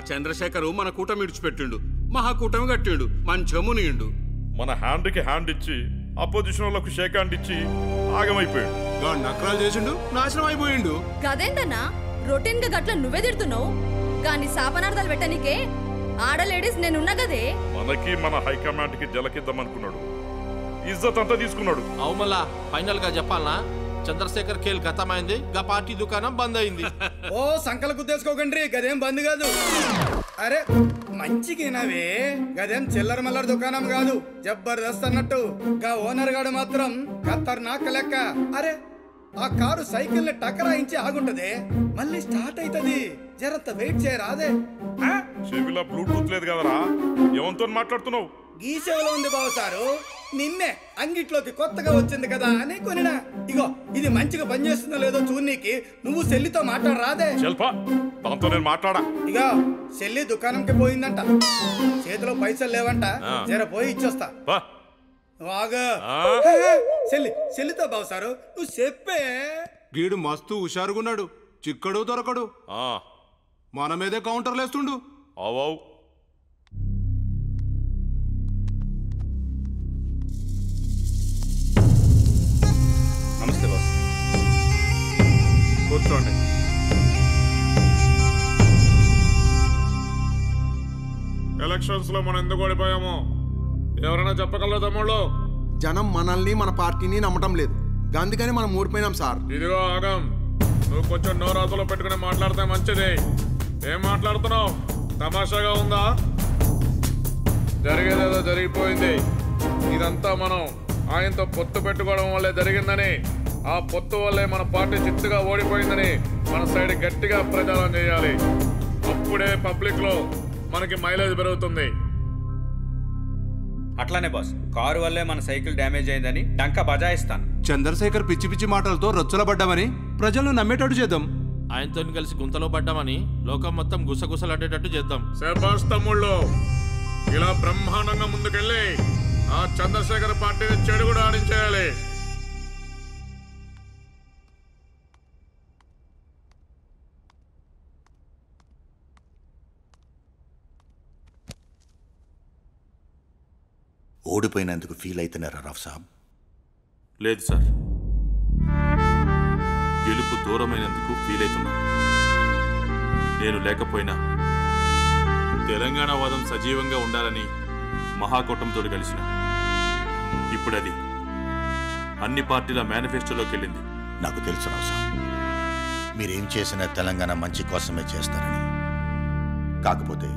చంద్రశేఖర్ మన కూటమి విడిచిపెట్టిండు, మహాకూటమి కట్టిండు, మంచి మునిగిండు. మన హ్యాండ్ కి హ్యాండ్ ఇచ్చి అపోజిషన్ వాళ్ళకు షేక్ హ్యాండ్ ఇచ్చి ఆగమైపోయాడు. గాని నక్రాలు చేసిండు, నాశనం అయిపోయిండు. గదేందన్నా రొటీన్ గా గట్ల నువ్వే తిడుతున్నావు, గాని శాపనార్థాలు పెట్టనికే ఆడ లేడీస్ నేనున్నా గదే. మనకి మన హైకమాండ్ కి జలకిద్దాం అనుకున్నాడు, ఇజ్జత్ అంతా తీసుకున్నాడు. అవు మళ్ళా ఫైనల్ గా చెప్పాలనా చంద్రశేఖర్ కేల్ గతమైంది, గా పార్టీ దుకాణం బంద్ అయింది. ఓ సంకలకు గుద్దేసుకోకండి, గదేం బంద్ కాదు. అరే మంచిగినవే, గదేం చిల్లర మల్లర దుకాణం కాదు. జబర్దస్త్ అన్నట్టు గా ఓనర్ గాడు మాత్రం ఖతర్నాక్ లెక్క. అరే ఆ కారు సైకిల్ ని టకరాయించి ఆగుంటది, మళ్ళీ స్టార్ట్ అయితది. జరంత వెయిట్ చేయరాదే. చెవిలో బ్లూటూత్ లేదు కదరా, ఏమంతో మాట్లాడుతున్నావు? ఈ సేవలో ఉంది బాబు సారు, నిన్నే అంగిట్లోకి కొత్తగా వచ్చింది కదా అని కొనినా. ఇగో ఇది మంచిగా పనిచేస్తుందో లేదో చూన్నీకి నువ్వు సెల్లితో మాట్లాడరాదే. దాంతో నేను మాట్లాడా. ఇగో సెల్లి దుకాణంకి పోయిందంట, చేతిలో పైసలు లేవంట, జర పోయి ఇచ్చొస్తా. వాగా సెల్లి సెల్లితో బాబు సారు నువ్వు చెప్పే. గీడు మస్తు హుషారుగున్నాడు, చిక్కడు దొరకడు, మన మీదే కౌంటర్లు వేస్తుండు. అవు కూర్చోండి. ఎలక్షన్స్ లో మనం ఎందుకు ఓడిపోయామో ఎవరైనా చెప్పగలరు తమ్ముళ్ళు? జనం మనల్ని మన పార్టీని నమ్మటం లేదు, అందుకని మనం ఊడిపోయినాం సార్. ఇదిగో ఆగం, నువ్వు కొంచెం నోరాతలో పెట్టుకుని మాట్లాడితే మంచిది. ఏం మాట్లాడుతున్నావు? తమాషాగా ఉందా? జరిగేదేదో జరిగిపోయింది. ఇదంతా మనం ఆయనతో పొత్తు పెట్టుకోవడం వల్లే జరిగిందని, ఆ పొత్తు వల్లే మన పార్టీ చిత్తుగా ఓడిపోయిందని మన సైడ్ గట్టిగా ప్రచారం చేయాలి. అప్పుడే పబ్లిక్ లో మనకి మైలేజ్ పెరుగుతుంది. అట్లానే బాస్ కారు వల్లే మన సైకిల్ డ్యామేజ్ అయ్యిందని డంకా బజాయిస్తాను. చంద్రశేఖర్ పిచ్చి పిచ్చి మాటలతో రొచ్చలబడ్డామని ప్రజలను నమ్మేటట్టు చేద్దాం. ఆయనతో కలిసి గుంతలో పడ్డామని లోకం మొత్తం గుసగుసలాడేటట్టు చేద్దాం. శభాష్ తమ్ముళ్ళు, ఇలా బ్రహ్మాండంగా ముందుకెళ్ళి ఆ చంద్రశేఖర్ పార్టీని చెడు కూడా ఆడించేయాలి. ఓడిపోయినందుకు ఫీల్ అవుతున్నారా రాఫ్ సాబ్? లేదు సార్, గెలుపు దూరమైనందుకు ఫీల్ అవుతున్నా. నేను లేకపోయినా తెలంగాణ వాదం సజీవంగా ఉండాలని మహాకూటమితో కలిసిన. ఇప్పుడు అది అన్ని పార్టీల మేనిఫెస్టోలోకి వెళ్ళింది. నాకు తెలుసు రాఫ్ సాబ్, మీరేం చేసినా తెలంగాణ మంచి కోసమే చేస్తారని. కాకపోతే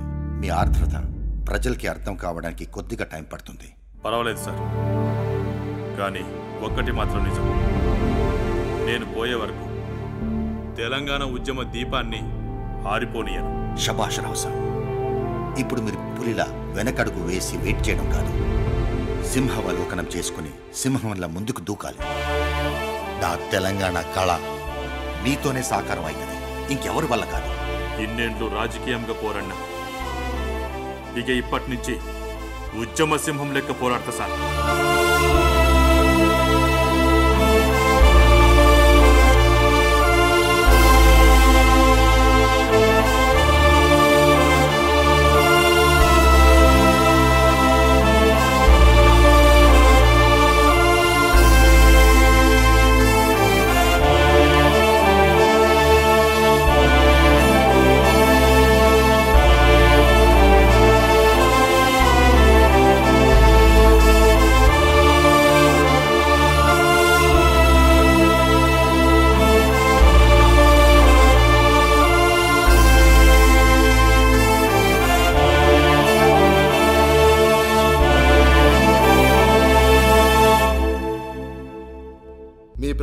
మీ ఆర్ద్రత ప్రజలకి అర్థం కావడానికి కొద్దిగా టైం పడుతుంది. పర్వాలేదు సార్, కానీ ఒక్కటి మాత్రం నిజం, నేను పోయే వరకు తెలంగాణ ఉద్యమ దీపాన్ని ఆరిపోనియను. శభాష్ రావు సార్, ఇప్పుడు మీరు పులిలా వెనకడుగు వేసి వెయిట్ చేయడం కాదు, సింహావలోకనం చేసుకుని సింహంలా ముందుకు దూకాలి. నా తెలంగాణ కళ మీతోనే సాకారం అవుతుంది, ఇంకెవరి వల్ల కాదు. ఇన్నేండ్లు రాజకీయంగా పోరన్నా ఇక ఇప్పటి నుంచి ఉద్యమ సింహం లెక్క పోరాడతా సార్.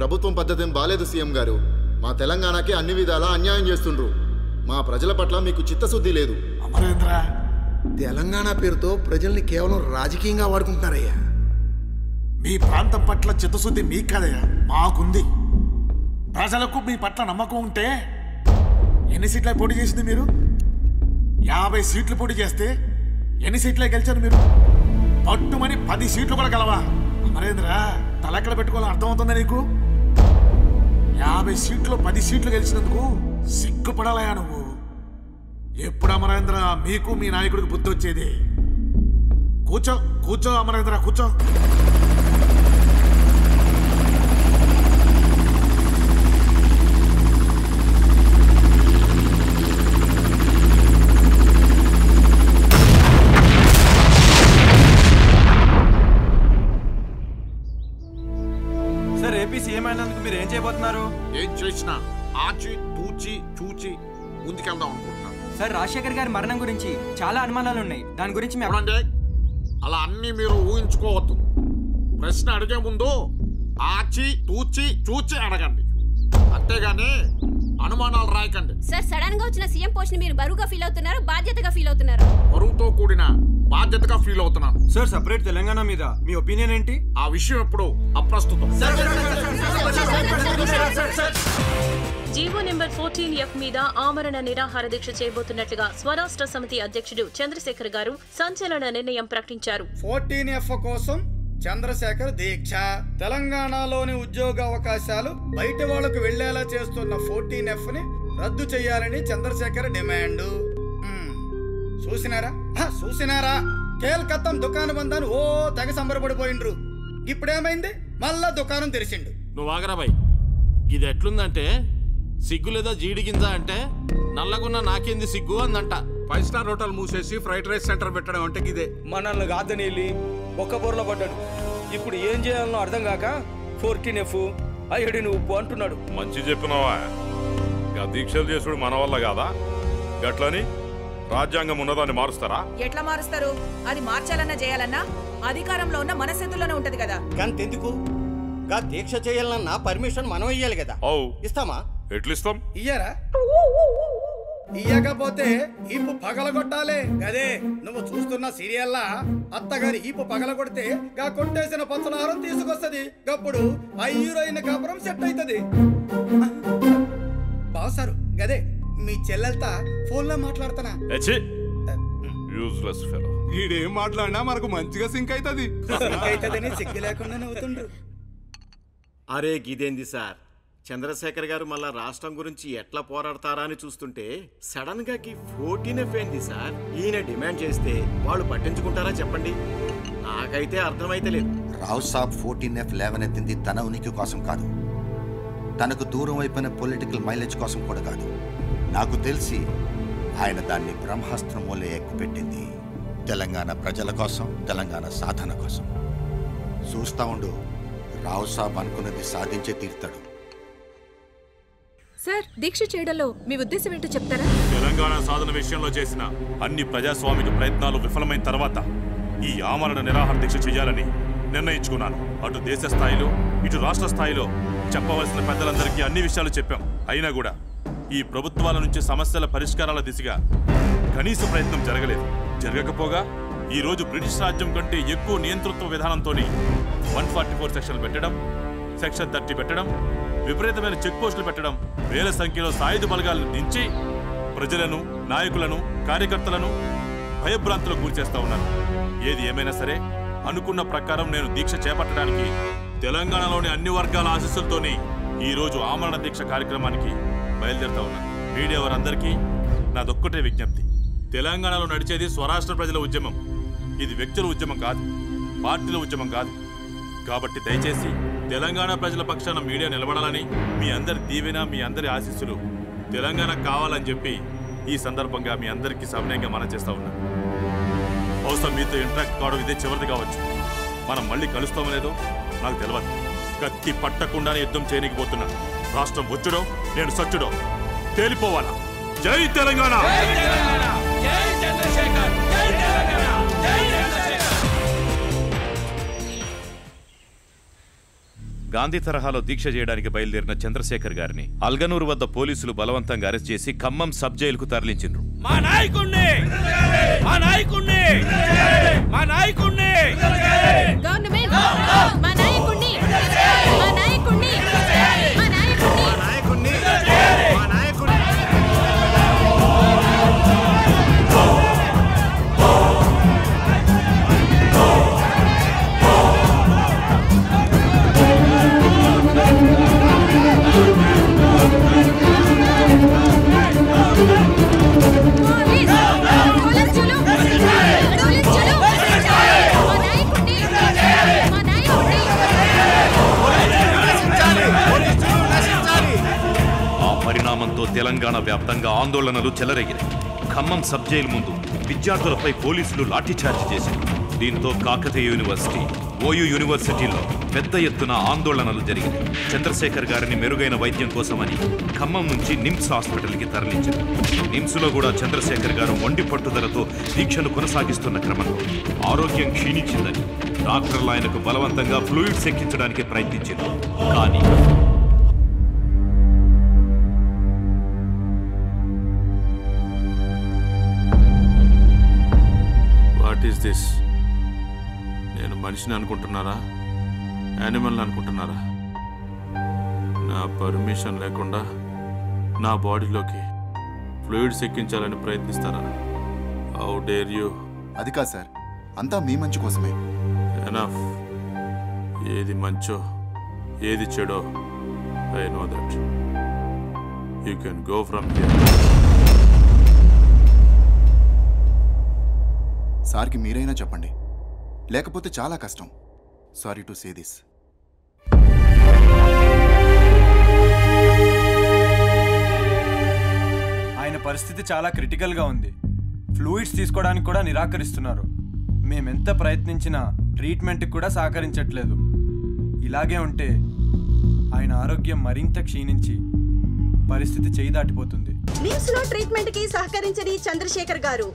ప్రభుత్వం పద్ధతి బాలేదు సీఎం గారు. మా తెలంగాణకి అన్ని విధాలా అన్యాయం చేస్తుండ్రు. మా ప్రజల పట్ల మీకు చిత్తశుద్ధి లేదు. అమరేంద్ర, తెలంగాణ పేరుతో ప్రజల్ని కేవలం రాజకీయంగా వాడుకుంటున్నారయ్యా. మీ ప్రాంతం పట్ల చిత్తశుద్ధి మీకు కాదయ్యా, మాకుంది. ప్రజలకు మీ పట్ల నమ్మకం ఉంటే ఎన్ని సీట్ల పోటీ చేసింది మీరు? యాభై సీట్లు పోటీ చేస్తే ఎన్ని సీట్లే గెలిచారు మీరు? పట్టుమని పది సీట్లు కూడా గెలవా? అమరేంద్ర, తలెక్కడ పెట్టుకోవాలో అర్థమవుతుందా నీకు? యాభై సీట్లు పది సీట్లు గెలిచినందుకు సిగ్గుపడాలయా నువ్వు? ఎప్పుడు అమరేంద్ర మీకు మీ నాయకుడికి బుద్ధి వచ్చేది? కూర్చో కూర్చో అమరేంద్ర, కూర్చో. సార్, రాజశేఖర్ గారి మరణం గురించి చాలా అనుమానాలు ఉన్నాయి. దాని గురించి అలా అన్ని మీరు ఊహించుకోవద్దు. ప్రశ్న అడిగే ముందు ఆచి తూచి చూచి అడగండి, అంతేగాని అనుమానాలు రాయకండి. సార్, సడన్ గా వచ్చిన సీఎం పోస్ట్ ని మీరు బరువుగా ఫీల్ అవుతున్నారు, బాధ్యతగా ఫీల్ అవుతున్నారు? బరువుతో కూడిన బాధ్యతగా ఫీల్ అవుతున్నాను సార్. సెపరేట్ తెలంగాణ మీద మీ ఒపీనియన్ ఏంటి? ఆ విషయం ఎప్పుడు అప్రస్తుతం. జీవో నెంబర్ ఫోర్టీన్ ఎఫ్ మీద ఆమరణ నిరాహార దీక్ష చేయబోతున్నట్లుగా స్వరాష్ట్ర సమితి అధ్యక్షుడు చంద్రశేఖర్ గారు సంచలన నిర్ణయం ప్రకటించారు. ఫోర్టీన్ ఎఫ్ కోసం చంద్రశేఖర్ దీక్ష. తెలంగాణలోని ఉద్యోగ అవకాశాలు బయట వాళ్లకు వెళ్లేలా చేస్తున్న ఫోర్టీన్ ఎఫ్ ని రద్దు చేయాలని చంద్రశేఖర్ డిమాండ్. చూసినారా చూసినారా, కేల్కత్తం దుకాణం బందాను ఓ తెగ సంబరపడిపోయిండ్రు. ఇప్పుడేమైంది? మళ్ళా దుకాణం తెరిచిండు. నువ్వు ఆగరా బాయ్, ఇది ఎట్లుందంటే సిగ్గు లేదా జీడి గింజ అంటే నల్లగున్న నాకేంది సిగ్గు అందంట. ఫైవ్ స్టార్ హోటల్ మూసేసి ఫ్రైడ్ రైస్ సెంటర్ పెట్టడం అంటే ఇదే. మనల్ని గాదని వెళ్ళి ఒక్క బోర్లో పడ్డాడు. ఇప్పుడు ఏం చేయాలనో అర్థం కాక ఫోర్టీన్ ఎఫ్ ఐడి నువ్వు అంటున్నాడు. మంచి చెప్పినావా, దీక్షలు చేసుడు మన వల్ల కాదా? గట్లని రాజ్యాంగం ఉన్నదాన్ని మారుస్తారా? ఎట్లా మారుస్తారు? అది మార్చాలన్నా చేయాలన్నా అధికారంలో ఉన్న మన చేతుల్లోనే ఉంటది కదా. గంతెందుకు, గా దీక్ష చేయాలన్నా పర్మిషన్ మనం ఇయ్యాలి కదా. ఇస్తామా? ఎట్లిస్తాం? ఇయ్యారా? ఇయ్యకపోతే ఈపు పగలగొట్టాలి గదే నువ్వు చూస్తున్న సీరియల్ అత్తగారి ఈపు పగలగొడితే గా కొట్టేసిన పచ్చనారం తీసుకొస్తది గప్పుడు ఆ హీరోయిన్ కాపురం సెట్ అవుతది బాసారు గదే మీ చెల్లెల్తా ఫోన్ లో మాట్లాడతనా ఏచి యూజ్లెస్ ఫెలో వీడేం మాట్లాడినా మనకు మంచిగా సింక్ అవుతది సింక్ అవుతదని సిగ్గు లేకుండా నవ్వుతుండు అరే గిదేంది సార్ చంద్రశేఖర్ గారు మళ్ళా రాష్ట్రం గురించి ఎట్లా పోరాడతారా అని చూస్తుంటే సడన్ గా కి ఫోర్టీన్ ఎఫ్ అయింది సార్ ఈయన డిమాండ్ చేస్తే వాళ్ళు పట్టించుకుంటారా చెప్పండి నాకైతే అర్థమైతలేదు Rao sahab fourteen F eleven ఎత్తింది తన ఉనికి కోసం కాదు తనకు దూరం అయిపోయిన పొలిటికల్ మైలేజ్ కోసం కూడా కాదు నాకు తెలిసి ఆయన దాన్ని బ్రహ్మాస్త్రం మూలే ఎక్కుపెట్టింది తెలంగాణ ప్రజల కోసం తెలంగాణ సాధన కోసం చూస్తా ఉండు రావు సాబ్ అనుకున్నది సాధించే తీరుతాడు సార్ దీక్ష చేయడంలో మీ ఉద్దేశం ఏంటో చెప్తారా తెలంగాణ సాధన విషయంలో చేసిన అన్ని ప్రజాస్వామిక ప్రయత్నాలు విఫలమైన తర్వాత ఈ ఆమరణ నిరాహార దీక్ష చేయాలని నిర్ణయించుకున్నాను అటు దేశ స్థాయిలో ఇటు రాష్ట్ర స్థాయిలో చెప్పవలసిన పెద్దలందరికీ అన్ని విషయాలు చెప్పాం అయినా కూడా ఈ ప్రభుత్వాల నుంచి సమస్యల పరిష్కారాల దిశగా కనీస ప్రయత్నం జరగలేదు జరగకపోగా ఈ రోజు బ్రిటిష్ రాజ్యం కంటే ఎక్కువ నియంతృత్వ విధానంతోని వన్ ఫార్టీ ఫోర్ సెక్షన్ పెట్టడం సెక్షన్ థర్టీ పెట్టడం విపరీతమైన చెక్ పోస్టులు పెట్టడం వేల సంఖ్యలో సాయుధ బలగాలను దించి ప్రజలను నాయకులను కార్యకర్తలను భయభ్రాంతులకు గురి చేస్తా ఉన్నారు ఏది ఏమైనా సరే అనుకున్న ప్రకారం నేను దీక్ష చేపట్టడానికి తెలంగాణలోని అన్ని వర్గాల ఆశీస్సులతోని ఈరోజు ఆమరణ దీక్ష కార్యక్రమానికి బయలుదేరుతా ఉన్నాను మీడియా వారందరికీ నాదొక్కటే విజ్ఞప్తి తెలంగాణలో నడిచేది స్వరాష్ట్ర ప్రజల ఉద్యమం ఇది వ్యక్తుల ఉద్యమం కాదు పార్టీల ఉద్యమం కాదు కాబట్టి దయచేసి తెలంగాణ ప్రజల పక్షాన మీడియా నిలబడాలని మీ అందరి దీవెన మీ అందరి ఆశీస్సులు తెలంగాణ కావాలని చెప్పి ఈ సందర్భంగా మీ అందరికీ సమన్వయంగా మనం చేస్తా ఉన్నాం బహుశా మీతో ఇంట్రాక్ట్ కావడం ఇదే చివరిది కావచ్చు మనం మళ్ళీ కలుస్తామో లేదో నాకు తెలియదు కత్తి పట్టకుండానే యుద్ధం చేయలేకపోతున్నా రాష్ట్రం వచ్చుడో నేను సచ్చుడో తేలిపోవాలా జై తెలంగాణ గాంధీ తరహాలో దీక్ష చేయడానికి బయలుదేరిన చంద్రశేఖర్ గారిని అల్గనూరు వద్ద పోలీసులు బలవంతంగా అరెస్ట్ చేసి ఖమ్మం సబ్ జైలుకు తరలించిండ్రు మా నాయకుణ్ణి మా నాయకుణ్ణి మా నాయకుణ్ణి గవర్నమెంట్ మా నాయకుణ్ణి మా నాయకుణ్ణి మా నాయకుణ్ణి మా నాయకుణ్ణి మా నాయకుణ్ణి పరిణామంతో తెలంగాణ వ్యాప్తంగా ఆందోళనలు చెలరేగాయి ఖమ్మం సబ్ జైలు ముందు విద్యార్థులపై పోలీసులు లాఠీచార్జ్ చేశారు దీంతో కాకతీయ యూనివర్సిటీ ఓయూ యూనివర్సిటీలో పెద్ద ఎత్తున ఆందోళనలు జరిగాయి చంద్రశేఖర్ గారిని మెరుగైన వైద్యం కోసమని ఖమ్మం నుంచి నిమ్స్ హాస్పిటల్కి తరలించారు నిమ్స్లో కూడా చంద్రశేఖర్ గారు మొండి పట్టుదలతో దీక్షను కొనసాగిస్తున్న క్రమంలో ఆరోగ్యం క్షీణించిందని డాక్టర్లు ఆయనకు బలవంతంగా ఫ్లూయిడ్స్ ఎక్కించడానికి ప్రయత్నించారు కానీ What is this? నేను మనిషిని అనుకుంటున్నారా యానిమల్ని అనుకుంటున్నారా నా పర్మిషన్ లేకుండా నా బాడీలోకి ఫ్లూయిడ్స్ ఎక్కించాలని ప్రయత్నిస్తారా హౌ డేర్ యూ అది కాదు సార్ అంతా మీ మంచి కోసమే ఎనఫ్ ఏది మంచో ఏది చెడో I know that you can go from here సార్కి మీరైనా చెప్పండి లేకపోతే చాలా కష్టం సారీ టు సే దిస్ ఆయన పరిస్థితి చాలా క్రిటికల్గా ఉంది ఫ్లూయిడ్స్ తీసుకోవడానికి కూడా నిరాకరిస్తున్నారు మేమెంత ప్రయత్నించినా ట్రీట్మెంట్కి కూడా సహకరించట్లేదు ఇలాగే ఉంటే ఆయన ఆరోగ్యం మరింత క్షీణించి పరిస్థితి చేయి దాటిపోతుంది ట్రీట్మెంట్కి సహకరించని చంద్రశేఖర్ గారు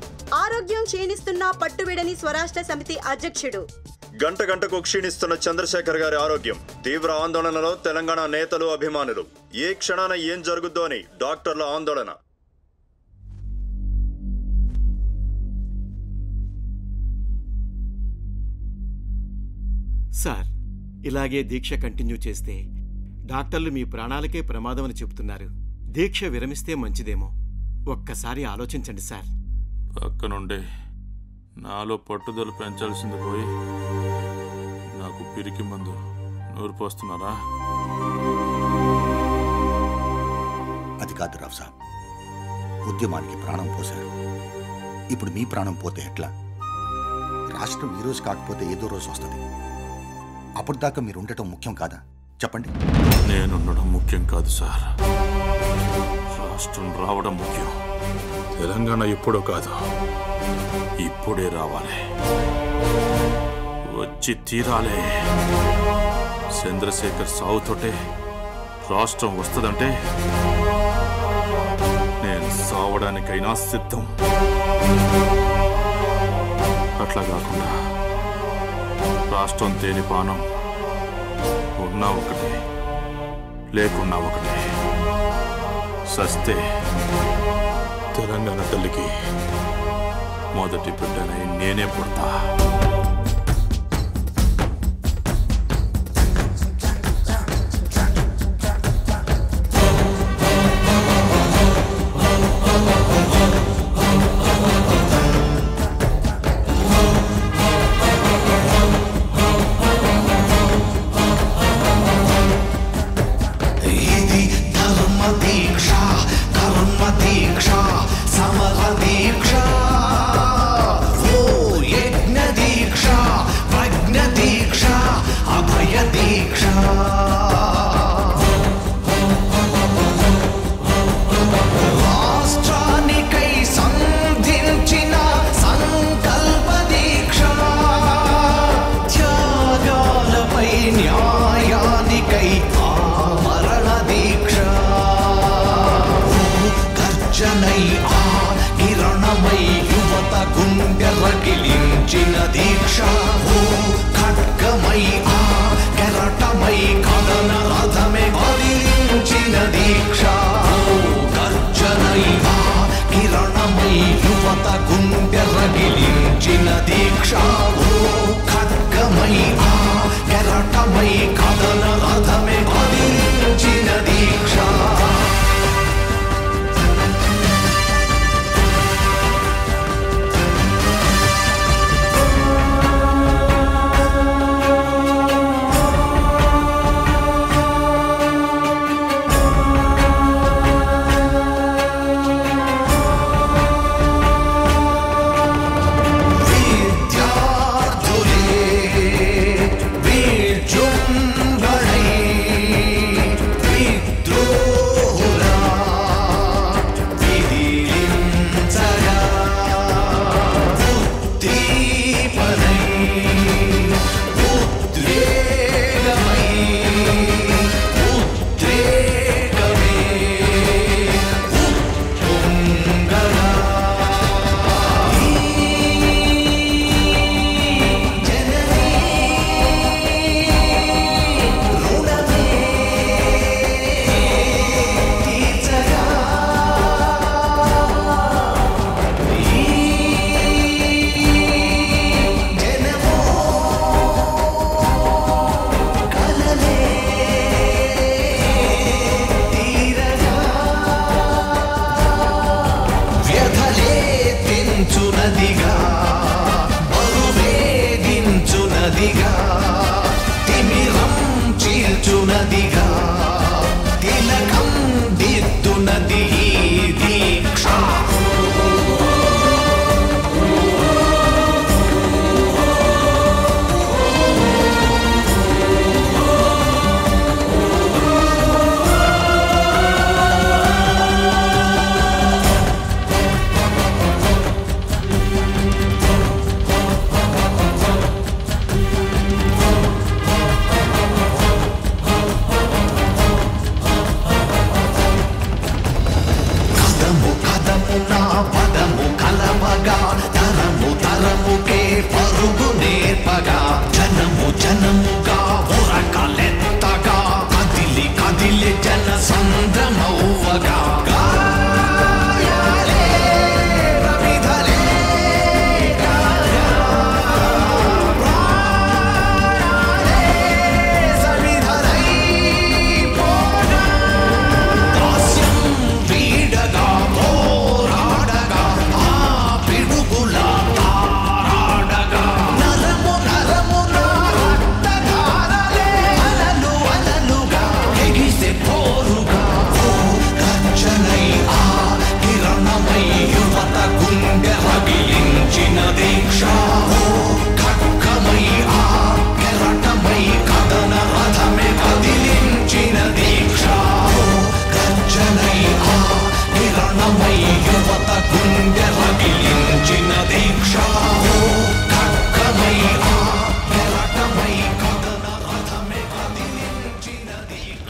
ఆరోగ్యం క్షీణిస్తున్న పట్టువిడని స్వరాష్ట్ర సమితి అధ్యక్షుడు గంట గంటకు క్షీణిస్తున్న చంద్రశేఖర్ గారి ఆరోగ్యం తీవ్ర ఆందోళనలో తెలంగాణ నేతలు అభిమానులు ఏ క్షణాన ఏం జరుగుద్దో అని డాక్టర్ల ఆందోళన సార్, ఇలాగే దీక్ష కంటిన్యూ చేస్తే డాక్టర్లు మీ ప్రాణాలకే ప్రమాదమని చెప్తున్నారు. దీక్ష విరమిస్తే మంచిదేమో, ఒక్కసారి ఆలోచించండి సార్. పక్కనుండే నాలో పట్టుదల పెంచాల్సింది పోయి నాకు పిరికి మందు నూరు పోస్తున్నారా? అది కాదు రావు సాబ్, ఉద్యమానికి ప్రాణం పోశారు, ఇప్పుడు మీ ప్రాణం పోతే ఎట్లా? రాష్ట్రం ఈరోజు కాకపోతే ఏదో రోజు వస్తుంది. అప్పుడు దాకా మీరు ఉండటం ముఖ్యం కాదా చెప్పండి? నేనుండడం ముఖ్యం కాదు సార్, రాష్ట్రం రావడం ముఖ్యం. తెలంగాణ ఎప్పుడో కాదు, ఇప్పుడే రావాలి, వచ్చి తీరాలే. చంద్రశేఖర్ సావుతోటే రాష్ట్రం వస్తుందంటే నేను సావడానికైనా సిద్ధం. అట్లా కాకుండా రాష్ట్రం తేలి పానం, ఉన్నా ఒకటే లేకున్నా ఒకటే. సస్తే తెలంగాణ తల్లికి మొదటి బిడ్డనై నేనే పుడతా.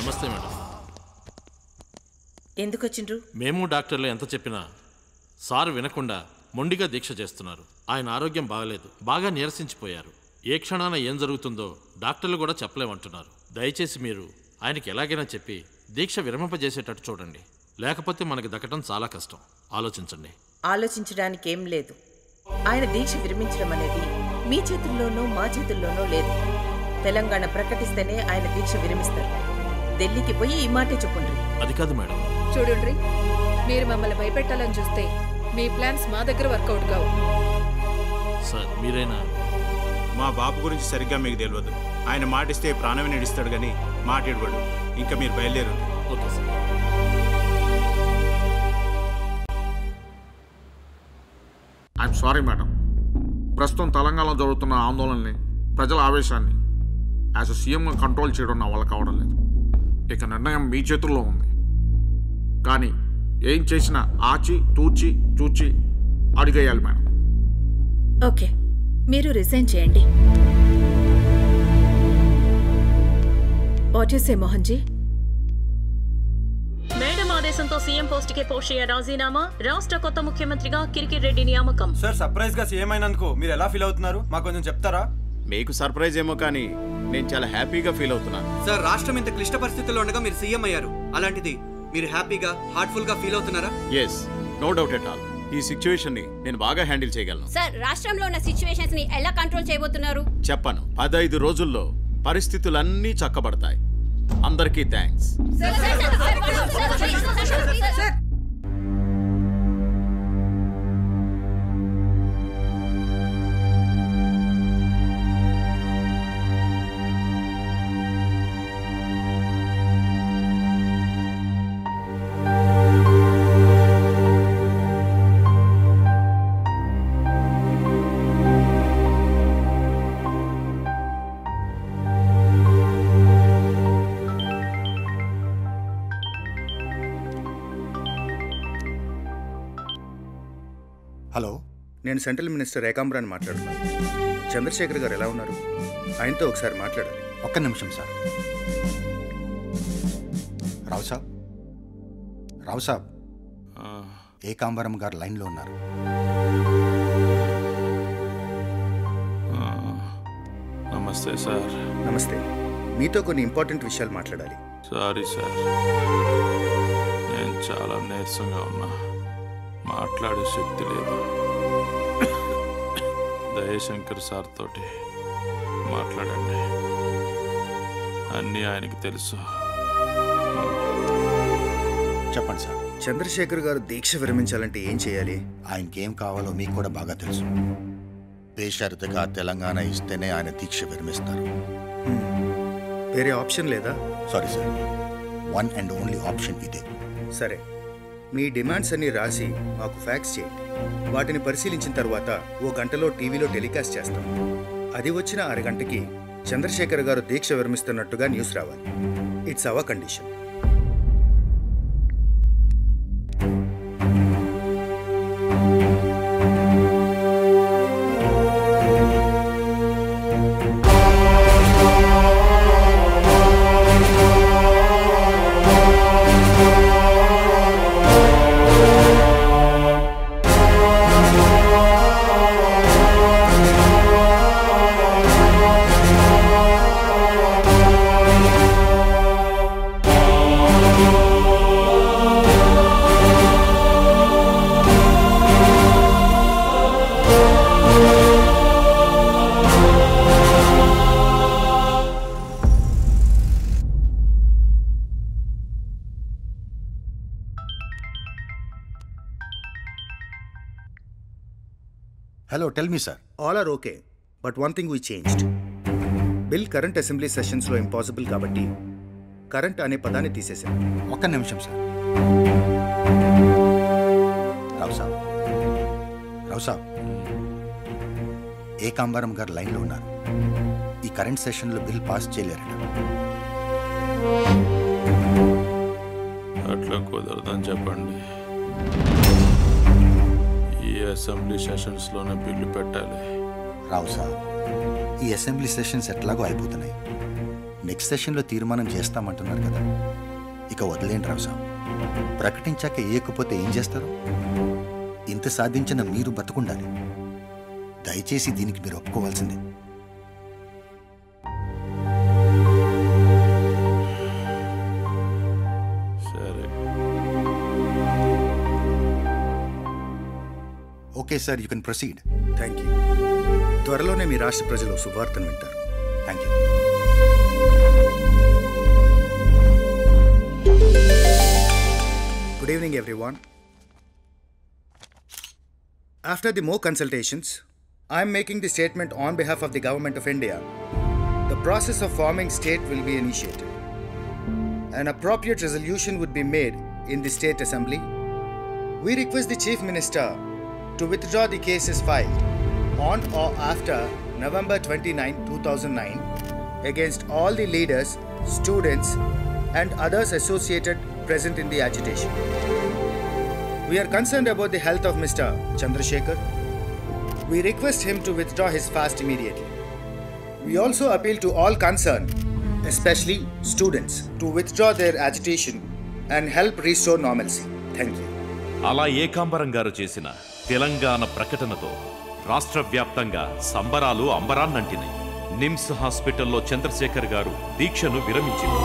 నమస్తే మేడం. ఎందుకు వచ్చిండ్రు? మేము డాక్టర్లు ఎంత చెప్పినా సార్ వినకుండా మొండిగా దీక్ష చేస్తున్నారు. ఆయన ఆరోగ్యం బాగలేదు, బాగా నీరసించిపోయారు. ఏ క్షణాన ఏం జరుగుతుందో డాక్టర్లు కూడా చెప్పలేమంటున్నారు. దయచేసి మీరు ఆయనకి ఎలాగైనా చెప్పి దీక్ష విరమింపజేసేటట్టు చూడండి, లేకపోతే మనకి దక్కటం చాలా కష్టం. ఆలోచించండి. ఆలోచించడానికి ఏం లేదు. ఆయన దీక్ష విరమించడం అనేది మీ చేతుల్లోనో మా చేతుల్లోనో లేదు. తెలంగాణ ప్రకటిస్తేనే ఆయన దీక్ష విరమిస్తారు. ఢిల్లీకి పోయి ఈ మాటే చెప్పండి. అది కాదు మేడం, చూడండి, మీరు మమ్మల్ని భయపెట్టాలని చూస్తే మీ ప్లాన్స్ మా దగ్గర వర్కౌట్ కావు. సార్ మీరైనా మా బాబు గురించి సరిగ్గా మీకు తెలియదు. ఆయన మాటిస్తే ప్రాణమే నిడిస్తాడు కానీ మాట ఇవ్వడు. ఇంకా మీరు బయలుదేరు. Okay sir. I'm sorry madam, ప్రస్తుతం తెలంగాణలో జరుగుతున్న ఆందోళనని, ప్రజల ఆవేశాన్ని యాజ్ అ సీఎంగా కంట్రోల్ చేయడం నా వల్ల కావడం లేదు. ఇక నిర్ణయం మీ చేతుల్లో ఉంది. కానీ ఏం చేసినా ఆచి తూచి చూచి అడిగేయాలి మేడం. ఓకే, మీరు రిజైన్ చేయండి. వచ్చేసే మోహన్జీ, ఆదేశంతో సీఎం పోస్ట్ కి పోస్ట్ చేయ రాజీనామా, రాష్ట్ర కొత్త ముఖ్యమంత్రిగా కిరికి రెడ్డి నియామకం. సార్ సర్ప్రైజ్ గా సీఎం అయినందుకు మీరు ఎలా ఫీల్ అవుతున్నారు? మాకు కొంచెం చెప్తారా? మీకు సర్ప్రైజ్ ఏమో కానీ నేను చాలా హ్యాపీగా ఫీల్ అవుతున్నాను సార్. రాష్ట్రం ఇంత క్లిష్ట పరిస్థితుల్లో ఉండగా మీరు సీఎం అయ్యారు, అలాంటిది మీరు హ్యాపీగా హార్ట్ఫుల్ గా ఫీల్ అవుతున్నారా? yes, no doubt at all. ఈ సిచువేషన్ ని నేను బాగా హ్యాండిల్ చేయగలను సార్. రాష్ట్రంలో ఉన్న సిచువేషన్స్ ని ఎలా కంట్రోల్ చేయబోతున్నారు చెప్పను. పదహైదు రోజుల్లో పరిస్థితులన్నీ చక్కబడతాయి. అందరికీ థ్యాంక్స్. నేను సెంట్రల్ మినిస్టర్ ఏకాంబరాన్ని మాట్లాడుతున్నాను. చంద్రశేఖర్ గారు ఎలా ఉన్నారు? ఆయనతో ఒకసారి మాట్లాడాలి. ఒక్క నిమిషం సార్. రావు సాబ్, రావు సాబ్, ఏకాంబరం గారు లైన్లో ఉన్నారు. నమస్తే సార్. నమస్తే. మీతో కొన్ని ఇంపార్టెంట్ విషయాలు మాట్లాడాలి. సారీ సార్, నేను చాలా నీరసంగా ఉన్నా, మాట్లాడే శక్తి లేదు. దయశంకర్ సార్ తోటి మాట్లాడండి, అన్నీ ఆయనకి తెలుసు. చెప్పండి సార్. చంద్రశేఖర్ గారు దీక్ష విరమించాలంటే ఏం చేయాలి? ఆయనకి ఏం కావాలో మీకు కూడా బాగా తెలుసు. బేషరతుగా తెలంగాణ ఇస్తేనే ఆయన దీక్ష విరమిస్తారు. వేరే ఆప్షన్ లేదా? Sorry sir, one and only option ఇదే. సరే, మీ డిమాండ్స్ అన్ని రాసి మాకు ఫ్యాక్స్ చేయండి. వాటిని పరిశీలించిన తర్వాత ఓ గంటలో టీవీలో టెలికాస్ట్ చేస్తాం. అది వచ్చిన అరగంటకి చంద్రశేఖర్ గారు దీక్ష విరమిస్తున్నట్టుగా న్యూస్ రావాలి. It's our condition. Hello, tell me, sir. All are okay, but one thing we changed. Bill current assembly sessions lo impossible kabatti current ane padanni teesesaru. Okka nimisham sir. Rao sir, Rao sir, Ekambaram gar line lo unnaru. Ee current session lo bill pass cheyaleru. Atla kudardan cheppandi. ఈ assembly సెషన్స్లోనే bill పెట్టాలి. Rao sir, ఈ assembly sessions ఎట్లాగో అయిపోతున్నాయి. Next సెషన్లో తీర్మానం చేస్తామంటున్నారు కదా, ఇక వదిలేండి రావు సాబ్. ప్రకటించాక ఏకపోతే ఏం చేస్తారు? ఇంత సాధించిన మీరు బతుకుండాలి. దయచేసి దీనికి మీరు ఒప్పుకోవాల్సిందే. Okay sir, you can proceed. Thank you. త్వరలోనే మీ రాష్ట్ర ప్రజలు శుభవార్తను వింటారు. Thank you. Good evening, everyone. After the more consultations, I am making the statement on behalf of the Government of India. The process of forming state will be initiated. An appropriate resolution would be made in the State Assembly. We request the Chief Minister to withdraw the cases filed on or after November twenty-ninth two thousand nine against all the leaders, students, and others associated present in the agitation. We are concerned about the health of Mister Chandrasekhar. We request him to withdraw his fast immediately. We also appeal to all concerned, especially students, to withdraw their agitation and help restore normalcy. Thank you. అలా ఏకాంబరం గారు చేసిన తెలంగాణ ప్రకటనతో రాష్ట్ర వ్యాప్తంగా సంబరాలు అంబరాన్నంటినాయి. నిమ్స్ హాస్పిటల్లో చంద్రశేఖర్ గారు దీక్షను విరమించారు.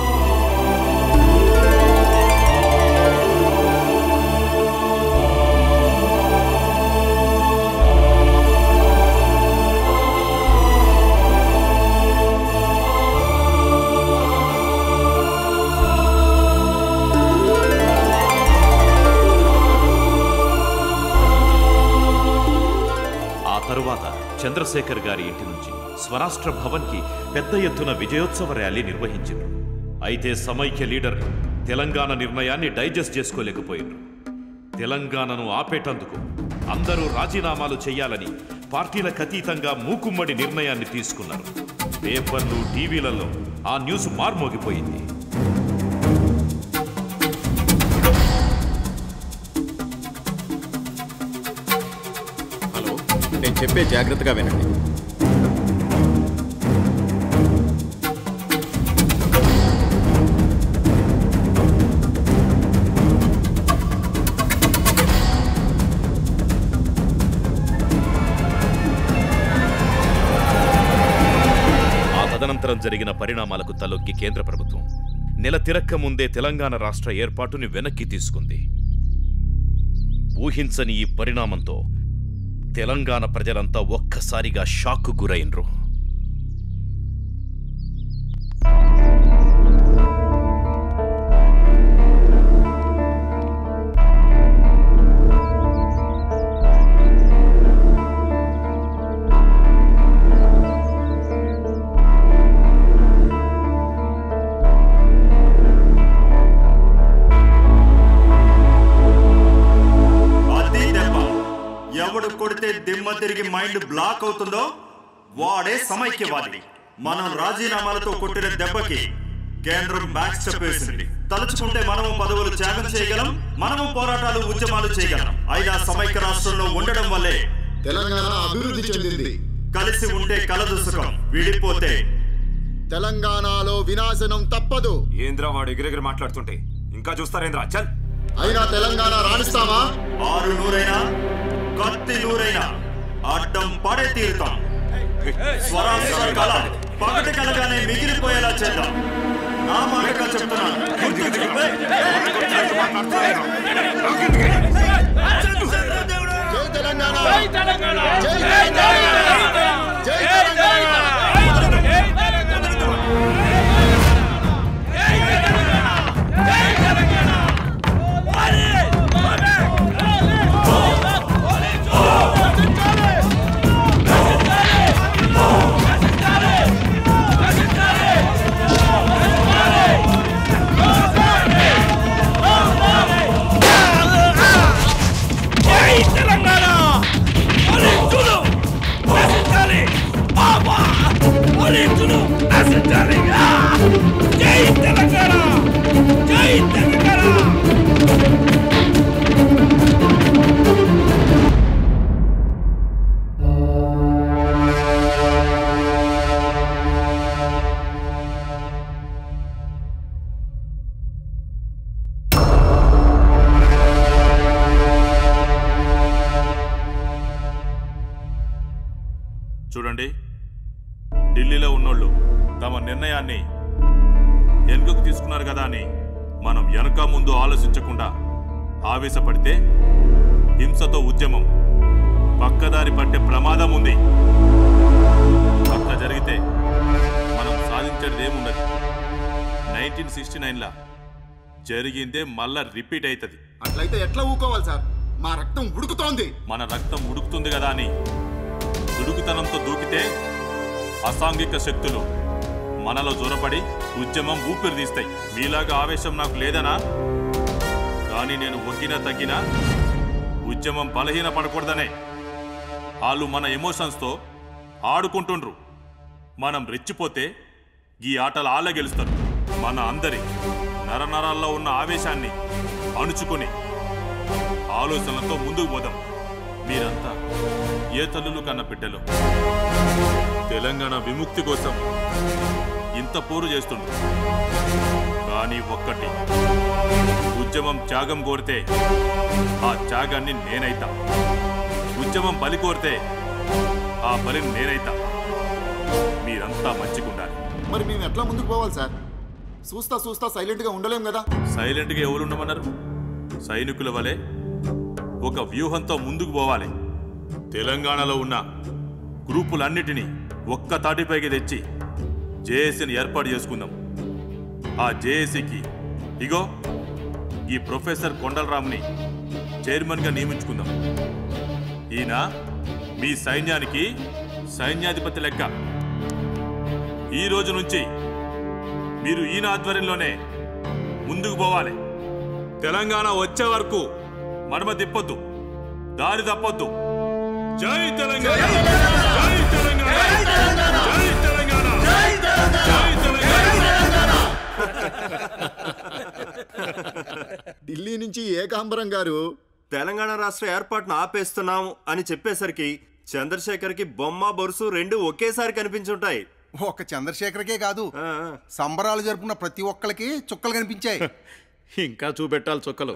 తరువాత చంద్రశేఖర్ గారి ఇంటి నుంచి స్వరాష్ట్ర భవన్కి పెద్ద ఎత్తున విజయోత్సవ ర్యాలీ నిర్వహించారు. అయితే సమైక్య లీడర్లు తెలంగాణ నిర్ణయాన్ని డైజెస్ట్ చేసుకోలేకపోయారు. తెలంగాణను ఆపేటందుకు అందరూ రాజీనామాలు చేయాలని పార్టీలకు అతీతంగా మూకుమ్మడి నిర్ణయాన్ని తీసుకున్నారు. పేపర్లు, టీవీలలో ఆ న్యూస్ మార్మోగిపోయింది. చెప్పే జాగ్రత్తగా వినండి. ఆ తదనంతరం జరిగిన పరిణామాలకు తలొగ్గి కేంద్ర ప్రభుత్వం నెల తిరక్క ముందే తెలంగాణ రాష్ట్ర ఏర్పాటుని వెనక్కి తీసుకుంది. ఊహించని ఈ పరిణామంతో తెలంగాణ ప్రజలంతా ఒక్కసారిగా షాక్కు గురైనరు. తిరిగి మైండ్ బ్లాక్ అవుతుందో వాడే సమైక్యవాది. మనం రాజీనామాలతో కొట్టిన దెబ్బకి కేంద్రం బ్యాక్ స్టెప్ వేసింది. తలుచుకుంటే మనము పదవులు త్యాగం చేయగలం, మనము పోరాటాలు ఉద్యమాలు చేయగలం. అయినా సమైక్య రాష్ట్రంలో ఉండడం వల్లే తెలంగాణ అభివృద్ధి చెందింది. కలిసి ఉంటే కలదు సుఖం, విడిపోతే తెలంగాణలో వినాశనం తప్పదు. ఏంద్రా వాడు ఎగిరెగిరి మాట్లాడుతుంటే ఇంకా చూస్తారేంద్రా? చల్, అయినా తెలంగాణ రాణిస్తామా? ఆరు నూరైనా కత్తి నూరైనా అడ్డం పడే తీరుతాం. స్వరాష్ట్ర కళ పగట కలగానే మిగిలిపోయేలా చేద్దాం. నా మాటగా చెప్తున్నాను. చూడండి ఢిల్లీలో ఉన్నోళ్ళు తమ నిర్ణయాన్ని ఎన్నుకు తీసుకున్నారు కదా అని మనం ఎనక ముందు ఆలోచించకుండా ఆవేశపడితే హింసతో ఉద్యమం పక్కదారి పట్టే ప్రమాదం ఉంది. అట్లా జరిగితే మనం సాధించేది ఏముండదు. నైన్టీన్ సిక్స్టీ నైన్ లా జరిగిందే మళ్ళా రిపీట్ అవుతుంది. అట్లయితే ఎట్లా ఊకోవాలి సార్? మా రక్తం ఉడుకుతోంది. మన రక్తం ఉడుకుతుంది కదా అని దుడుకుతనంతో దూకితే అసాంఘిక శక్తులు మనలో జొరపడి ఉద్యమం ఊపిరి తీస్తాయి. మీలాగా ఆవేశం నాకు లేదనా, కానీ నేను ఒగ్గినా తగ్గినా ఉద్యమం బలహీన పడకూడదనే వాళ్ళు మన ఎమోషన్స్తో ఆడుకుంటుండ్రు. మనం రెచ్చిపోతే ఈ ఆటలు ఆళ్ళే గెలుస్తారు. మన అందరి నరనరాల్లో ఉన్న ఆవేశాన్ని అణుచుకొని ఆలోచనలతో ముందుకు పోదాం. మీరంతా ఏ తల్లులు కన్న బిడ్డలు. తెలంగాణ విముక్తి కోసం ఇంత పోరు చేస్తుండ్రు, కానీ ఒక్కటి ఉద్యమం త్యాగం కోరితే ఆ త్యాగాన్ని నేనైతా. ఉద్యమం బలి కోరితే ఆ బలిని నేనైతా. మీరంతా మంచిగుండాలి. మరి మేము ఎట్లా ముందుకు పోవాలి సార్? చూస్తా చూస్తా సైలెంట్గా ఉండలేం కదా. సైలెంట్గా ఎవరు ఉండమన్నారు? సైనికుల వలె ఒక వ్యూహంతో ముందుకు పోవాలి. తెలంగాణలో ఉన్న గ్రూపులన్నిటినీ ఒక్క తాటిపైకి తెచ్చి జేఏసీని ఏర్పాటు చేసుకుందాం. ఆ జేఏసీకి ఇగో ఈ ప్రొఫెసర్ కొండలరామ్ని చైర్మన్గా నియమించుకుందాం. ఈయన మీ సైన్యానికి సైన్యాధిపతి లెక్క. ఈ రోజు నుంచి మీరు ఈయన ఆధ్వర్యంలోనే ముందుకు పోవాలి. తెలంగాణ వచ్చే వరకు మడమ తిప్పొద్దు, దారి తప్పొద్దు. జై తెలంగాణ, జై తెలంగాణ, జై తెలంగాణ, జై తెలంగాణ. ఢిల్లీ నుంచి ఏకాంబరం గారు తెలంగాణ రాష్ట్ర ఏర్పాటును ఆపేస్తున్నాం అని చెప్పేసరికి చంద్రశేఖర్కి బొమ్మ బొరుసు రెండు ఒకేసారి కనిపించుంటాయి. ఒక చంద్రశేఖర్కే కాదు, సంబరాలు జరుపుకున్న ప్రతి ఒక్కరికి చుక్కలు కనిపించాయి. ఇంకా చూపెట్టాలి చుక్కలు,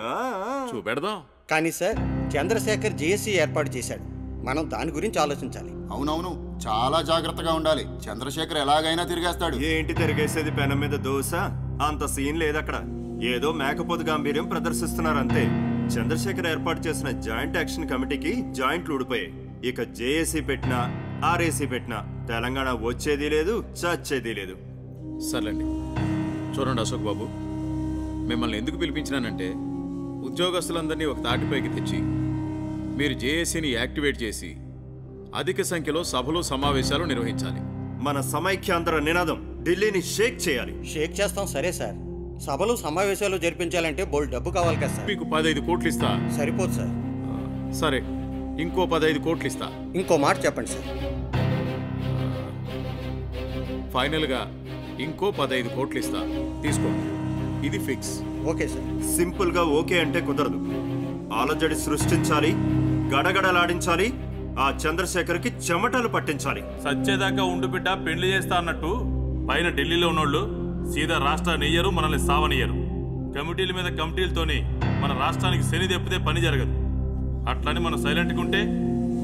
చూపెడదాం. కానీ సార్, చంద్రశేఖర్ జేఏసీ ఏర్పాటు చేశాడు, మనం దాని గురించి ఆలోచించాలి. అవునవును, చాలా జాగ్రత్తగా ఉండాలి. చంద్రశేఖర్ ఎలాగైనా తిరిగేస్తాడు. ఏంటి తిరిగేసేది? పెనం మీద దోశ. అంత సీన్ లేదు అక్కడ. ఏదో మేకపోతు గాంభీర్యం ప్రదర్శిస్తున్నారు అంతే. చంద్రశేఖర్ ఏర్పాటు చేసిన జాయింట్ యాక్షన్ కమిటీకి జాయింట్లు ఊడిపోయాయి. ఇక జేఏసీ పెట్టినా ఆర్ఏసీ పెట్టినా తెలంగాణ వచ్చేది లేదు, చచ్చేది లేదు. సర్లేండి, చూడండి అశోక్ బాబు, మిమ్మల్ని ఎందుకు పిలిపించినానంటే ఉద్యోగస్తులందరినీ ఒక తాటిపైకి తెచ్చి మీరు జేఏసీని యాక్టివేట్ చేసి అధిక సంఖ్యలో సభలు సమావేశాలు నిర్వహించాలి. మన సమైక్యాంధ్ర నినాదం ఢిల్లీని షేక్ చేయాలి. షేక్ చేస్తాం. సరే సార్, సభలు సమావేశాలు జరిపించాలంటే బోల్డ్ డబ్బు కావాలి కదా సార్. మీకు పదహైదు కోట్లు ఇస్తా. సరిపోదు సార్. సరే, ఇంకో పదహైదు కోట్లు ఇస్తా. ఇంకో మాట చెప్పండి సార్. ఫైనల్గా ఇంకో పదహైదు కోట్లు ఇస్తా, తీసుకోండి. ఇది ఫిక్స్. Okay sir. సింపుల్గా ఓకే అంటే కుదరదు. ఆలజడి సృష్టించాలి, గడగడలాడించాలి, ఆ చంద్రశేఖర్కి చెమటలు పట్టించాలి. సచ్చేదాకా ఉండు బిడ్డ, పెళ్లి చేస్తా అన్నట్టు పైన ఢిల్లీలో ఉన్నోళ్ళు సీదా రాష్ట్రాన్ని ఇయ్యరు, మనల్ని సావనియ్యరు. కమిటీల మీద కమిటీలతోని మన రాష్ట్రానికి శని దెప్పితే పని జరగదు. అట్లని మనం సైలెంట్గా ఉంటే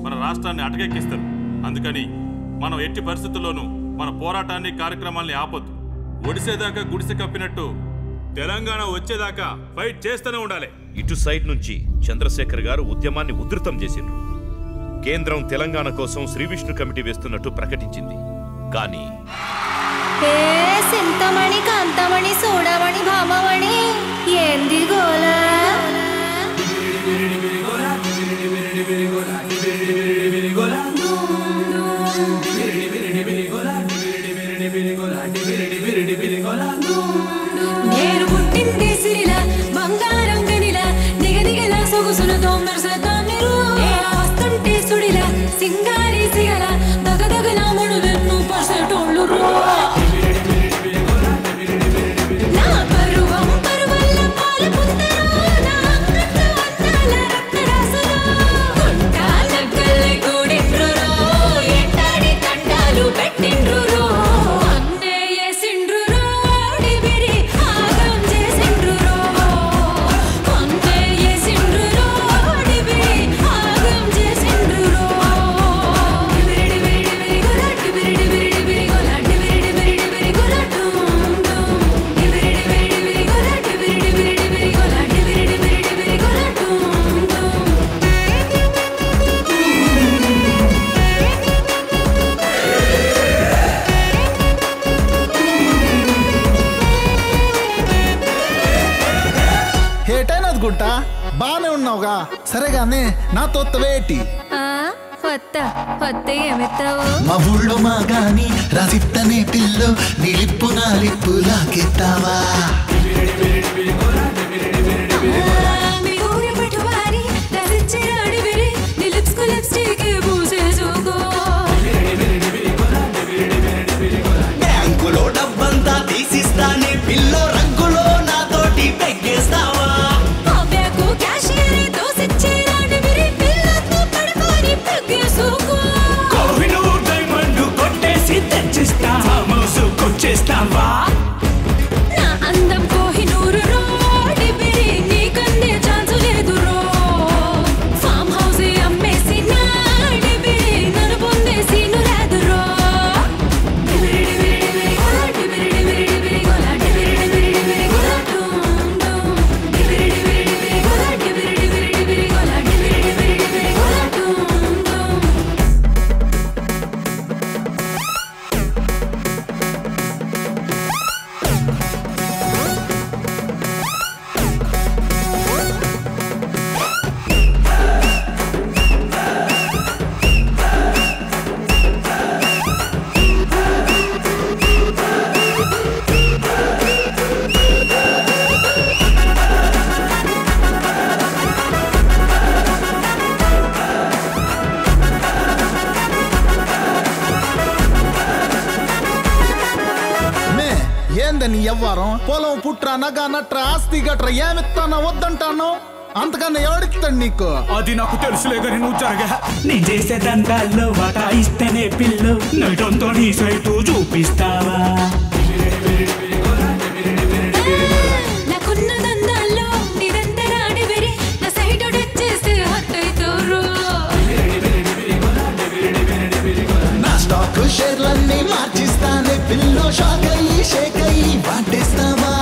మన రాష్ట్రాన్ని అటకెక్కిస్తారు. అందుకని మనం ఎట్టి పరిస్థితుల్లోనూ మన పోరాటాన్ని, కార్యక్రమాల్ని ఆపొద్దు. ఒడిసేదాకా గుడిసె కప్పినట్టు తెలంగాణ వచ్చేదాకా ఫైట్ చేస్తూనే ఉండాలి. ఇటు సైడ్ నుంచి చంద్రశేఖర్ గారు ఉద్యమాన్ని ఉధృతం చేసిండ్రు. కేంద్రం తెలంగాణ కోసం శ్రీవిష్ణు కమిటీ వేస్తున్నట్టు ప్రకటించింది. కానీ నా పరువం పరువల గుంటా బానే ఉన్నావుగా సరేగానే నా తోత్తవేటి ఆ కొత్త కొత్తే ఏమితావు మా ఊళ్ళో మా గాని రాసిత్తనే పిల్లో నిలిపు నాలిపులా కితావా బిరిడి బిరిడి బిరిగోరా బిరిడి బిరిడి బిరిగోరా మీ ఊరి పట్టువారి దరిచిరాడి బిరి నిలిప్స్ కు లిప్స్టిక్ బూజే జోగో బిరిడి బిరిడి బిరిగోరా బిరిడి బిరిడి బిరిగోరా బ్యాంకులో డబ్బంతా తీసిస్తానే పిల్లో రంగులో నాతోటి పెగ్గేస్తావా బాబాకు క్యాషియర్ దోసిచ్చిరాడి బిరి పిల్లతో పడుకొని పెగ్గేసుకో కోవిను డైమండ్ కొట్టేసి తెచ్చిస్తా మోసు కొచ్చేస్తావా చూపిస్తావా నాకున్న దందాల్లో నిరంతర అడివేరి నా సైడ్ వచ్చేస్తే హత్తైతోరు నా స్టాక్ షేర్లన్నీ మార్చిస్తానే పిల్లో షాక్ అయ్యి షేక్ అయ్యి వాటేస్తావా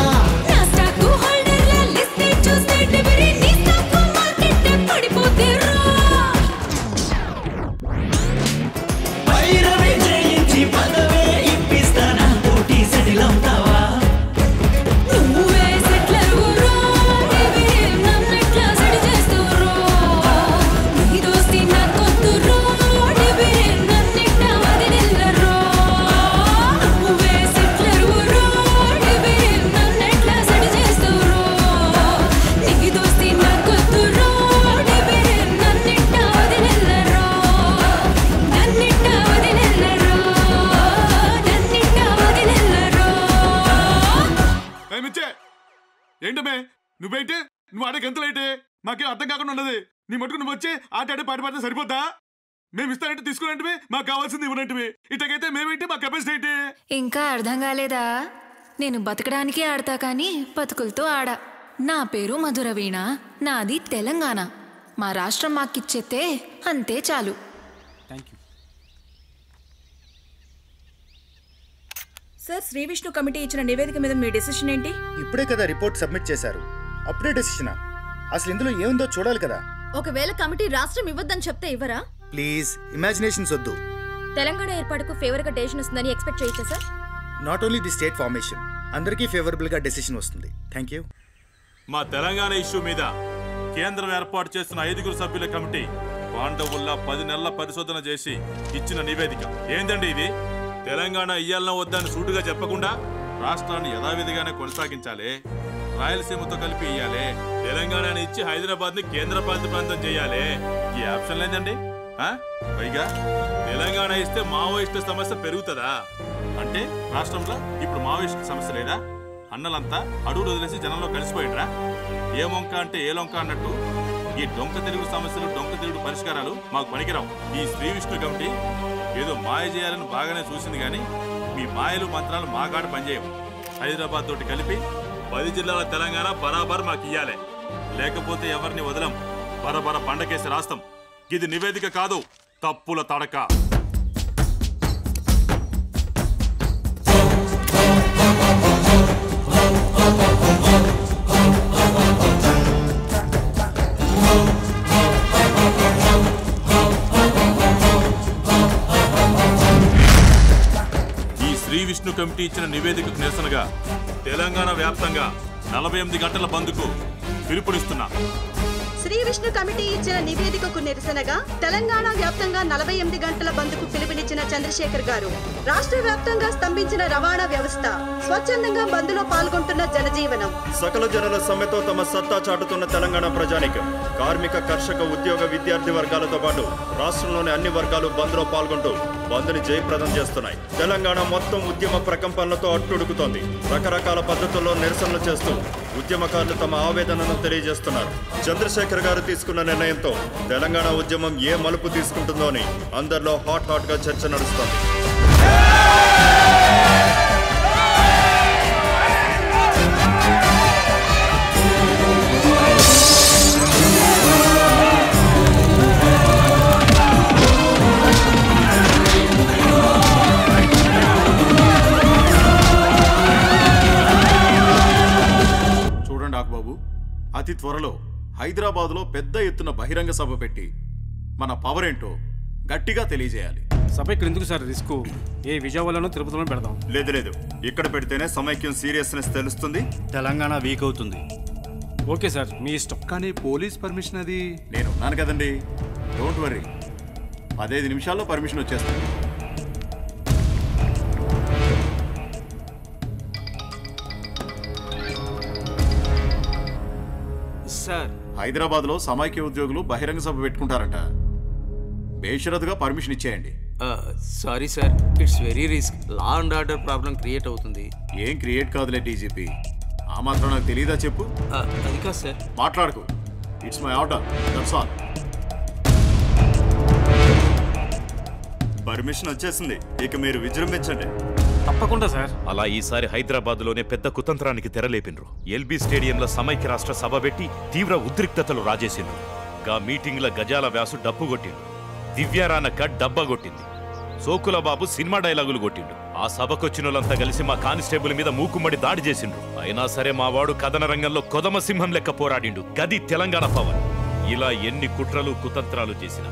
ఇంకా అర్థం కాలేదా నేను బతకడానికి ఆడతా కానీ బతుకులతో ఆడా నా పేరు మధురవీణ నాది తెలంగాణ మా రాష్ట్రం మాకిచ్చేతే అంతే చాలు సార్ శ్రీ విష్ణు కమిటీ ఇచ్చిన నివేదిక మీద మీ డిసిషన్ ఏంటి ఇప్పుడే కదా రిపోర్ట్ సబ్మిట్ చేశారు అప్డే డిసిషన్ అసలు ఇందులో ఏముందో చూడాలి కదా ఒకవేళ కమిటీ రాష్ట్రం ఇవ్వద్దని చెప్తే ఇవ్వరా ప్లీజ్ ఇమాజినేషన్స్ వద్దు తెలంగాణ ఏర్పాటుకు ఫేవర్ గా డెసిషన్ వస్తుందని ఎక్స్పెక్ట్ చేయొచ్చా sir not only the state formation అందరికీ ఫేవరబుల్ గా డెసిషన్ వస్తుంది థాంక్యూ మా తెలంగాణ ఇష్యూ మీద కేంద్రం ఏర్పాటు చేసిన ఐదుగురు సభ్యుల కమిటీ పాండవుల్లా పది నెలల పరిశోధన చేసి ఇచ్చిన నివేదిక ఏందండి ఇది తెలంగాణ ఇయ్యాలన వద్దని సూటుగా చెప్పకుండా రాష్ట్రాన్ని యథావిధిగానే కొనసాగించాలి రాయలసీమతో కలిపి ఇయ్యాలి తెలంగాణని ఇచ్చి హైదరాబాద్ ని కేంద్రపాలిత ప్రాంతం చేయాలి ఈ ఆప్షన్ లేదండి పైగా తెలంగాణ ఇస్తే మావోయిస్టు సమస్య పెరుగుతుందా అంటే రాష్ట్రంలో ఇప్పుడు మావోయిస్టు సమస్య లేదా అన్నలంతా అడుగులు వదిలేసి జనంలో కలిసిపోయినరా ఏ మొంక అంటే ఏ లొంక అన్నట్టు ఈ డొంక తెలుగు సమస్యలు డొంక తెలుగు పరిష్కారాలు మాకు పనికిరావు ఈ శ్రీ విష్ణు కమిటీ ఏదో మాయ చేయాలని బాగానే చూసింది కానీ మీ మాయలు మంత్రాలు మా కాడ పనిచేయవు హైదరాబాద్ తోటి కలిపి పది జిల్లాల తెలంగాణ బరాబర్ మాకు ఇయ్యాలి లేకపోతే ఎవరిని వదలం బరబర పండకేసి రాస్తాం ఇది నివేదిక కాదు తప్పుల తడక ఈ శ్రీ విష్ణు కమిటీ ఇచ్చిన నివేదికకు నిరసనగా తెలంగాణ వ్యాప్తంగా నలభై ఎనిమిది గంటల బంద్కు పిలుపునిస్తున్నా శ్రీ విష్ణు కమిటీ ఇచ్చిన నివేదికకు నిరసనగా తెలంగాణ వ్యాప్తంగా నలభై ఎనిమిది గంటల బంద్కు పిలుపునిచ్చిన చంద్రశేఖర్ గారు రాష్ట్రవ్యాప్తంగా స్తంభించిన రవాణా వ్యవస్థ స్వచ్ఛందంగా బంద్లో పాల్గొంటున్న జనజీవనం సకల జనల సమ్మెతో తమ సత్తా చాటుతున్న తెలంగాణ ప్రజానీకం కార్మిక కర్షక ఉద్యోగ విద్యార్థి వర్గాలతో పాటు రాష్ట్రంలోని అన్ని వర్గాలు బంద్లో పాల్గొంటూ బంద్ని జయప్రదం చేస్తున్నాయి తెలంగాణ మొత్తం ఉద్యమ ప్రకంపనలతో అట్టుడుకుతోంది రకరకాల పద్ధతుల్లో నిరసనలు చేస్తూ ఉద్యమకారులు తమ ఆవేదనను తెలియజేస్తున్నారు చంద్రశేఖర్ గారు తీసుకున్న నిర్ణయంతో తెలంగాణ ఉద్యమం ఏ మలుపు తీసుకుంటుందోని అందరిలో హాట్ హాట్ గా చర్చ నడుస్తోంది అతి త్వరలో హైదరాబాద్లో పెద్ద ఎత్తున బహిరంగ సభ పెట్టి మన పవర్ ఏంటో గట్టిగా తెలియజేయాలి సభ ఇక్కడ ఎందుకు సార్ రిస్క్ ఏ విజయవాడలోనూ తిరుపతిలోనూ పెడదాం లేదు లేదు ఇక్కడ పెడితేనే సమైక్యం సీరియస్నెస్ తెలుస్తుంది తెలంగాణ వీక్ అవుతుంది ఓకే సార్ మీ ఇష్టం కానీ పోలీస్ పర్మిషన్ అది నేను ఉన్నాను కదండి డోంట్ వర్రీ పదహైదు నిమిషాల్లో పర్మిషన్ వచ్చేస్తుంది హైదరాబాద్ లో సమైక్య ఉద్యోగులు బహిరంగ సభ పెట్టుకుంటారంట బేషరతుగా పర్మిషన్ ఇచ్చేయండి sorry sir it's very risk law and order problem create అవుతుంది ఏం క్రియేట్ కాదులే డీజీపీ ఆ మాత్రం నాకు తెలియదా చెప్పు అది కాదు సార్ మాట్లాడకు it's my order that's all permission వచ్చేసింది ఇక మీరు విజృంభించండి తప్పకుండా సార్ అలా ఈసారి హైదరాబాద్ లోనే పెద్ద కుతంత్రానికి తెరలేపినరు ఎల్బీ స్టేడియంలో సమైక్య రాష్ట్ర సభ పెట్టి తీవ్ర ఉద్రిక్తతలు రాజేసిండ్రు గా మీటింగ్ల గజాల వ్యాసు డప్పు కొట్టిండు దివ్యారానక్క డబ్బా కొట్టింది సోకుల బాబు సినిమా డైలాగులు కొట్టిండు ఆ సభకొచ్చిన వాళ్ళంతా కలిసి మా కానిస్టేబుల్ మీద మూకుమ్మడి దాడి చేసిండ్రు అయినా సరే మా వాడు కథన రంగంలో కొదమ సింహం లెక్క పోరాడిండు గది తెలంగాణ పవర్ ఇలా ఎన్ని కుట్రలు కుతంత్రాలు చేసినా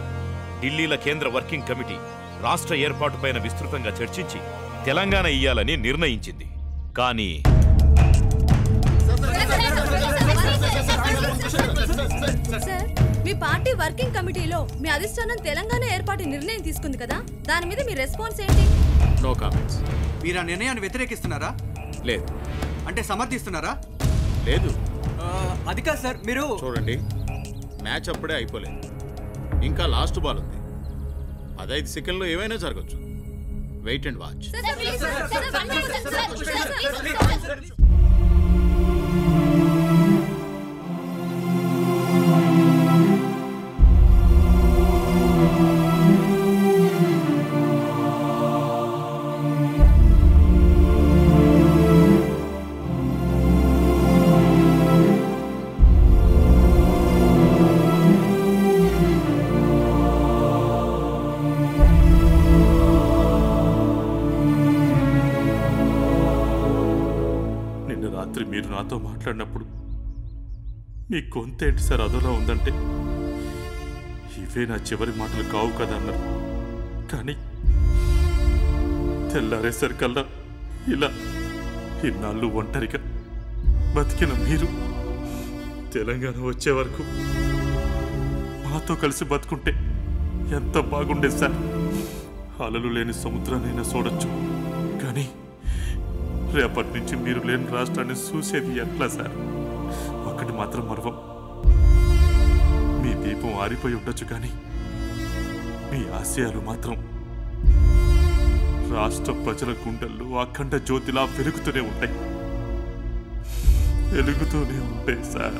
ఢిల్లీల కేంద్ర వర్కింగ్ కమిటీ రాష్ట్ర ఏర్పాటుపైన విస్తృతంగా చర్చించి తెలంగాణ ఇయ్యాలని నిర్ణయించింది కానీ మీ పార్టీ వర్కింగ్ కమిటీలో మీ అధిష్టానం తెలంగాణ ఏర్పాటు నిర్ణయం తీసుకుంది కదా దాని మీద మీ రెస్పాన్స్ ఏంటి నో కామెంట్స్ మీరు ఆ నిర్ణయాన్ని వ్యతిరేకిస్తున్నారా లేదు అంటే సమర్థిస్తున్నారా లేదు అది కాదు సార్ మీరు చూడండి మ్యాచ్ అప్పుడే అయిపోలేదు ఇంకా లాస్ట్ బాల్ ఉంది పదహైదు సెకండ్లో ఏమైనా జరగచ్చు వెయిట్ అండ్ వాచ్ మీరు నాతో మాట్లాడినప్పుడు మీ కొంత ఏంటి సార్ అదోలా ఉందంటే ఇవే నా చివరి మాటలు కావు కదా అన్నారు కానీ తెల్లారేసరికల్లా ఇలా ఇన్నాళ్ళు ఒంటరిగా బతికిన మీరు తెలంగాణ వచ్చే వరకు మాతో కలిసి బతుకుంటే ఎంత బాగుండేది సార్ అలలు లేని సముద్రాన్నైనా చూడొచ్చు కానీ రేపటి నుంచి మీరు లేని రాష్ట్రాన్ని చూసేది ఎట్లా సార్ ఒక్కటి మాత్రం మర్వం మీ దీపం ఆరిపోయి ఉండొచ్చు కానీ మీ ఆశయాలు మాత్రం రాష్ట్ర ప్రజల గుండెల్లో అఖండ జ్యోతిలా వెలుగుతూనే ఉంటాయి వెలుగుతూనే ఉంటాయి సార్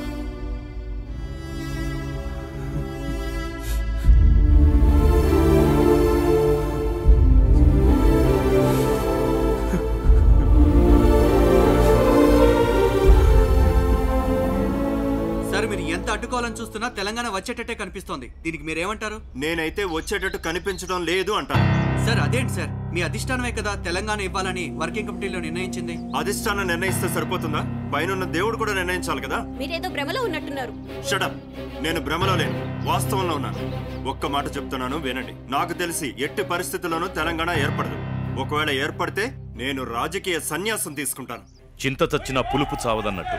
అడ్డుకోవాలని చూస్తున్నా తెలంగాణ వచ్చేటట్టే కనిపిస్తోంది దీనికి మీరేమంటారు నేనైతే వచ్చేటట్టు కనిపించడం లేదు అంటాను సార్ అదేంటి సార్ మీ అధిష్టానమే కదా తెలంగాణ ఇవ్వాలని వర్కింగ్ కమిటీలో నిర్ణయించింది అధిష్టానం నిర్ణయిస్తే సరిపోతుందా పైనున్న దేవుడు కూడా నిర్ణయించాలి కదా మీరేదో భ్రమలో ఉన్నట్టున్నారు షట్ అప్ నేను భ్రమలో లేను వాస్తవంలో ఉన్నాను ఒక్క మాట చెప్తున్నాను వినండి నాకు తెలిసి ఎట్టి పరిస్థితుల్లోనూ తెలంగాణ ఏర్పడదు ఒకవేళ ఏర్పడితే నేను రాజకీయ సన్యాసం తీసుకుంటాను చింత చచ్చిన పులుపు చావదన్నట్టు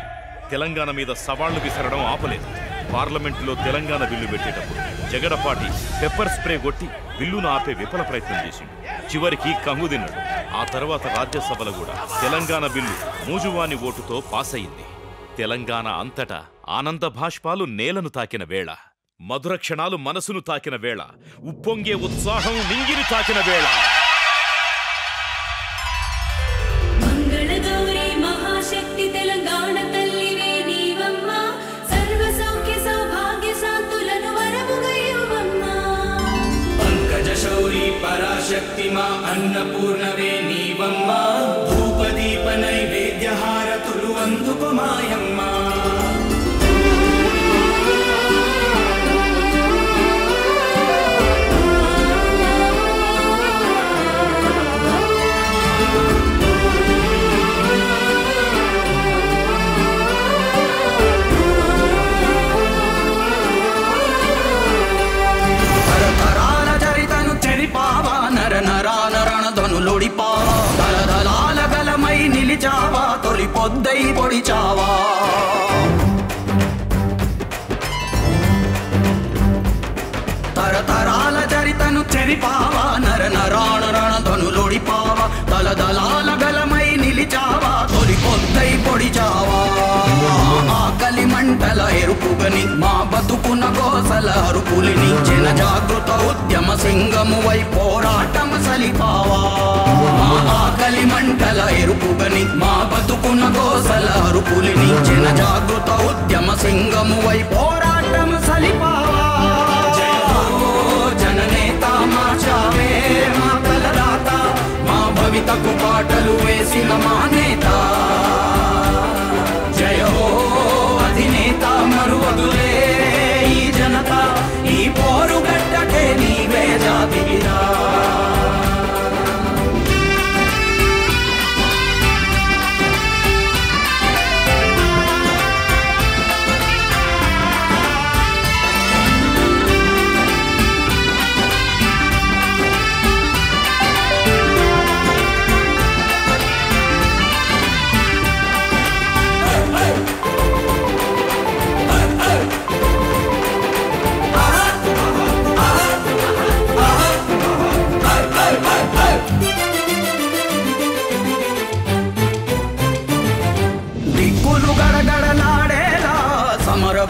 తెలంగాణ మీద సవాళ్లు విసరడం ఆపలేదు. పార్లమెంటులో తెలంగాణ బిల్లు పెట్టేటప్పుడు జగడపాటి పెప్పర్ స్ప్రే కొట్టి బిల్లును ఆపే విఫల ప్రయత్నం చేసింది. చివరికి కంగుదిన్నాడు. ఆ తర్వాత రాజ్యసభలో కూడా తెలంగాణ బిల్లు మూజువాని ఓటుతో పాస్ అయింది. తెలంగాణ అంతటా ఆనంద భాష్పాలు నేలను తాకిన వేళ, మధుర క్షణాలు మనసును తాకిన వేళ, ఉప్పొంగే ఉత్సాహం నింగిని తాకిన వేళ. पराशक्ति मां अन्नपूर्णवे नीवम्मा धूपदीप नैवेद्यहार तुलुवंदुपमायम्मा చావా తొలి పొద్దై పొడి చావా తరతరాల చరితను చెరిపావా నర నరాణ రణ ధనులోడిపావా తలదలాల గలమై నిలిచావా తొలి పొద్దై పొడి చావా ఆకలి మంటల ఎరుపుగని మా బతుకున గోసల అరుపులిని జన జాగృత ఉద్యమ సింగము వై పోరాటం సలిపావా ఆకలి మంటల ఎరుపుగని మా బతుకున గోసల అరుపులిని జన జాగృత ఉద్యమ సింగము వై పోరాటం సలిపావా జననేత మార్చావే మా కలదాత మా భవితకు పాటలు వేసిన మా నేత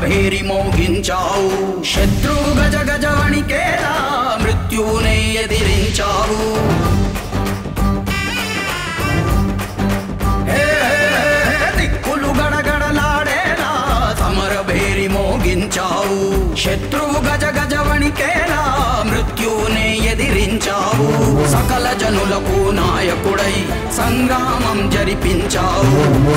भेरी मोगिंचाऊ शत्रु गज गज वणिकेला मृत्यु ने एदिरिंचाऊ हे दिक्कुलु गडगडलाडेला समर भेरी मोगिंचाऊ शत्रु गज गज वणिकेला मृत्यु ने एदिरिंचाऊ सकल जनुलकु नायकुडै संग्रामं जरिपिंचाऊ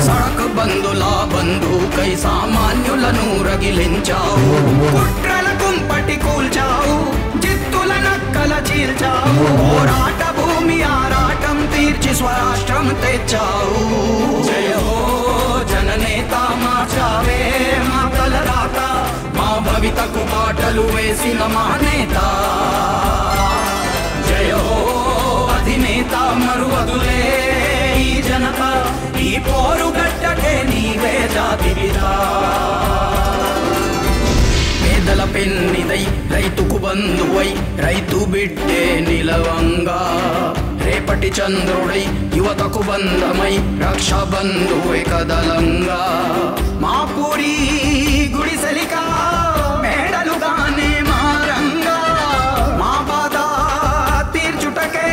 सड़क बंधुला బంధుకై సామాన్యులను రగిలించావు కుట్రల కుంపటి కూల్చావు జిత్తుల నక్కల చీల్చావు పోరాట భూమి ఆరాటం తీర్చి స్వరాష్ట్రం తెచ్చావు జయ హో జననేత మార్చావే మా కలరాత మా భవితకు పాటలు వేసిన మా నేత జయ హో అధినేత మరువదులే ఈ జనత ఈ పోరుగట్టకే నీవే జాతివిరా పేదల పెన్నిదై రైతుకు బంధువై రైతు బిడ్డే నిలవంగా రేపటి చంద్రుడై యువతకు బంధమై రక్షా బంధువే కదలంగా మా పూరి గుడిసెలికా మేడలుగానే మారంగా మా బాధ తీర్చుటకే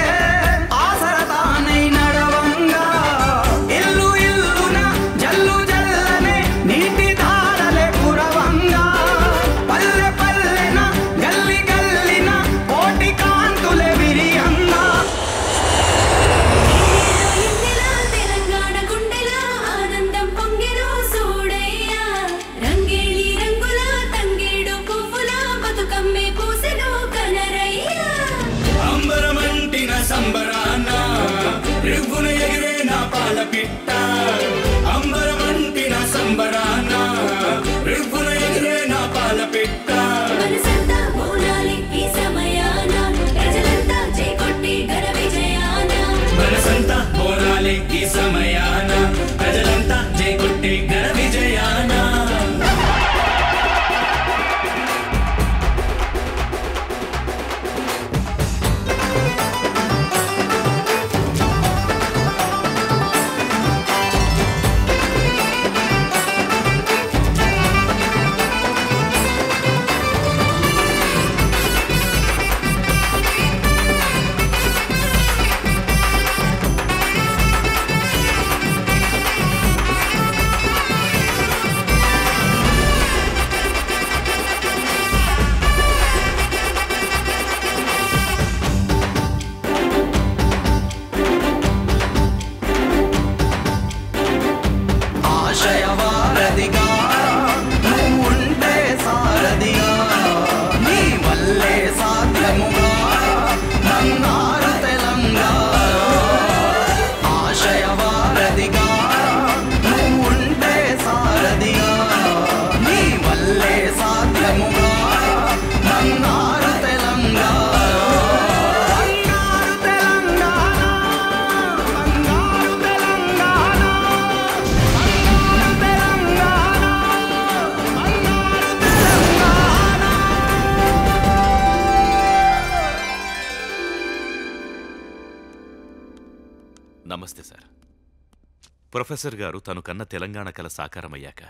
ప్రొఫెసర్ గారు తను కన్న తెలంగాణ కల సాకారమయ్యాక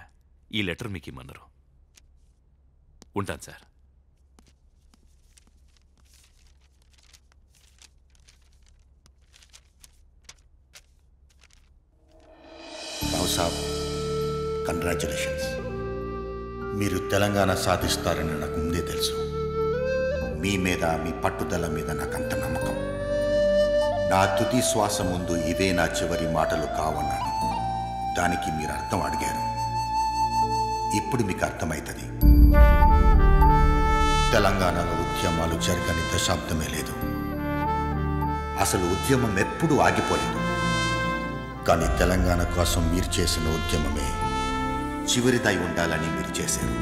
ఈ లెటర్ మీకు ఇమ్మన్నారు. ఉంటాను సార్. కంగ్రాచులేషన్స్, మీరు తెలంగాణ సాధిస్తారని నాకు ముందే తెలుసు. మీ మీద, మీ పట్టుదల మీద నాకంత నమ్మకం. నా తుది శ్వాస ముందు ఇదే నా చివరి మాటలు కావన్నాను. దానికి మీరు అర్థం అడిగారు, ఇప్పుడు మీకు అర్థమవుతుంది. తెలంగాణలో ఉద్యమాలు జరగని దశాబ్దమే లేదు. అసలు ఉద్యమం ఎప్పుడూ ఆగిపోలేదు. కానీ తెలంగాణ కోసం మీరు చేసిన ఉద్యమమే చివరిదై ఉండాలని మీరు చేశారు.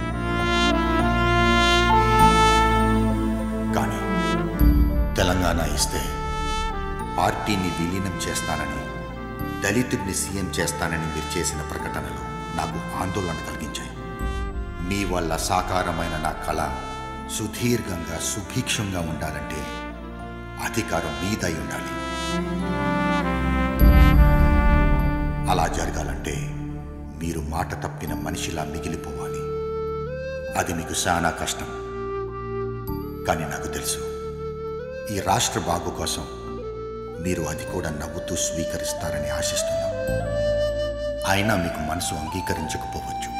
కానీ తెలంగాణ ఇస్తే పార్టీని విలీనం చేస్తానని, దళితుడిని సీఎం చేస్తానని మీరు చేసిన ప్రకటనలు నాకు ఆందోళన కలిగించాయి. మీ వల్ల సాకారమైన నా కళ సుదీర్ఘంగా, సుభిక్షంగా ఉండాలంటే అధికారం మీదై ఉండాలి. అలా జరగాలంటే మీరు మాట తప్పిన మనిషిలా మిగిలిపోవాలి. అది మీకు చాలా కష్టం. కానీ నాకు తెలుసు, ఈ రాష్ట్ర బాగు కోసం మీరు అది కూడా నవ్వుతూ స్వీకరిస్తారని ఆశిస్తున్నాం. అయినా మీకు మనసు అంగీకరించకపోవచ్చు.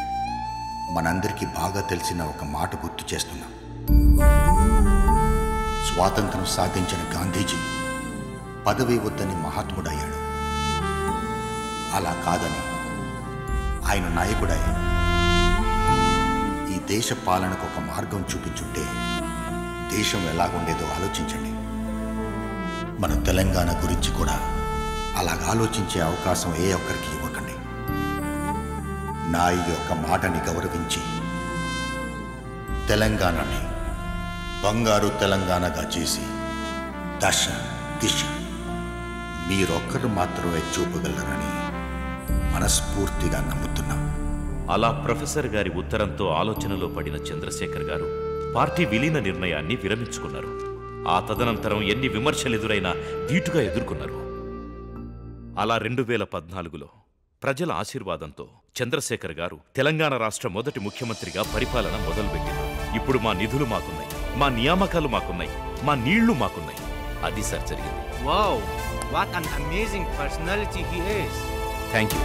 మనందరికీ బాగా తెలిసిన ఒక మాట గుర్తు చేస్తున్నాం. స్వాతంత్రం సాధించిన గాంధీజీ పదవి వద్దని మహాత్ముడయ్యాడు. అలా కాదని ఆయన నాయకుడై ఈ దేశ పాలనకు ఒక మార్గం చూపించుంటే దేశం ఎలాగుండేదో ఆలోచించండి. మన తెలంగాణ గురించి కూడా అలాగ ఆలోచించే అవకాశం ఏ ఒక్కరికి ఇవ్వకండి. నా ఈ యొక్క మాటని గౌరవించి తెలంగాణని బంగారు తెలంగాణగా చేసి దశ దిశ మీరొక్కరు మాత్రమే చూపగలరని మనస్ఫూర్తిగా నమ్ముతున్నాం. అలా ప్రొఫెసర్ గారి ఉత్తరంతో ఆలోచనలో పడిన చంద్రశేఖర్ గారు పార్టీ విలీన నిర్ణయాన్ని విరమించుకున్నారు. ఆ తదనంతరం ఎన్ని విమర్శలు ఎదురైనా ధీటుగా ఎదుర్కొన్నారు. అలా రెండు వేల పద్నాలుగులో ప్రజల ఆశీర్వాదంతో చంద్రశేఖర్ గారు తెలంగాణ రాష్ట్ర మొదటి ముఖ్యమంత్రిగా పరిపాలన మొదలుపెట్టారు. ఇప్పుడు మా నిధులు మాకున్నాయి, మా నియామకాలు మాకున్నాయి, మా నీళ్లు మాకున్నాయి. అది సార్ జరిగింది. Wow, what an amazing personality he is. Thank you.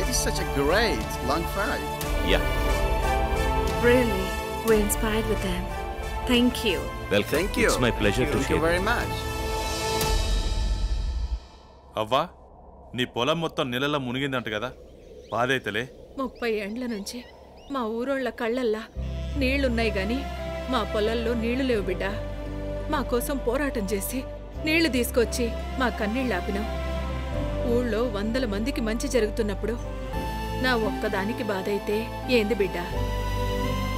It is such a great long fight. Yeah. Really, we're inspired with them. Thank you. Well, thank you. It's my pleasure to share. Thank you very much. అవ్వా, నీ పొలం మొత్తం నీళ్ళలో మునిగిందంట కదా, బాధైతలే. ముప్పై ఏండ్ల నుంచి మా ఊరోళ్ళ కళ్ళల్లా నీళ్లున్నాయి గాని మా పొలంలో నీళ్లు లేవు బిడ్డ. మా కోసం పోరాటం చేసి నీళ్లు తీసుకొచ్చి మా కన్నీళ్ళు ఆపినాం. ఊళ్ళో వందల మందికి మంచి జరుగుతున్నప్పుడు నా ఒక్కదానికి బాధ అయితే ఏంది బిడ్డ?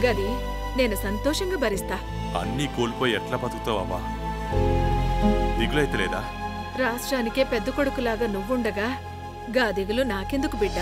గది నేను సంతోషంగా భరిస్తా. అన్నీ కోల్పోయి ఎట్లా బతుకుతావా? దిగులైతే లేదా? రాష్ట్రానికే పెద్ద కొడుకులాగా నువ్వుండగా గా దిగులు నాకెందుకు బిడ్డ?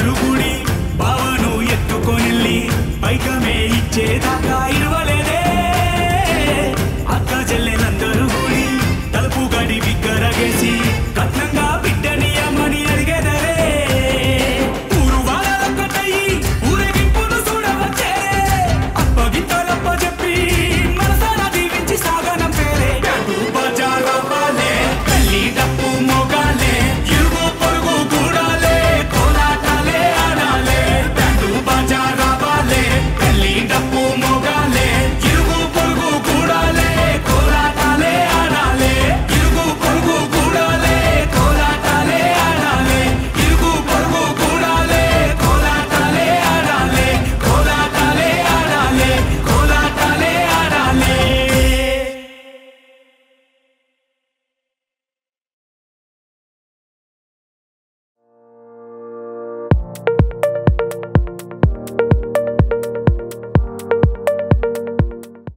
అందరూ కూడి బావను ఎత్తుకొనిల్లి పైకమే ఇచ్చేదాకా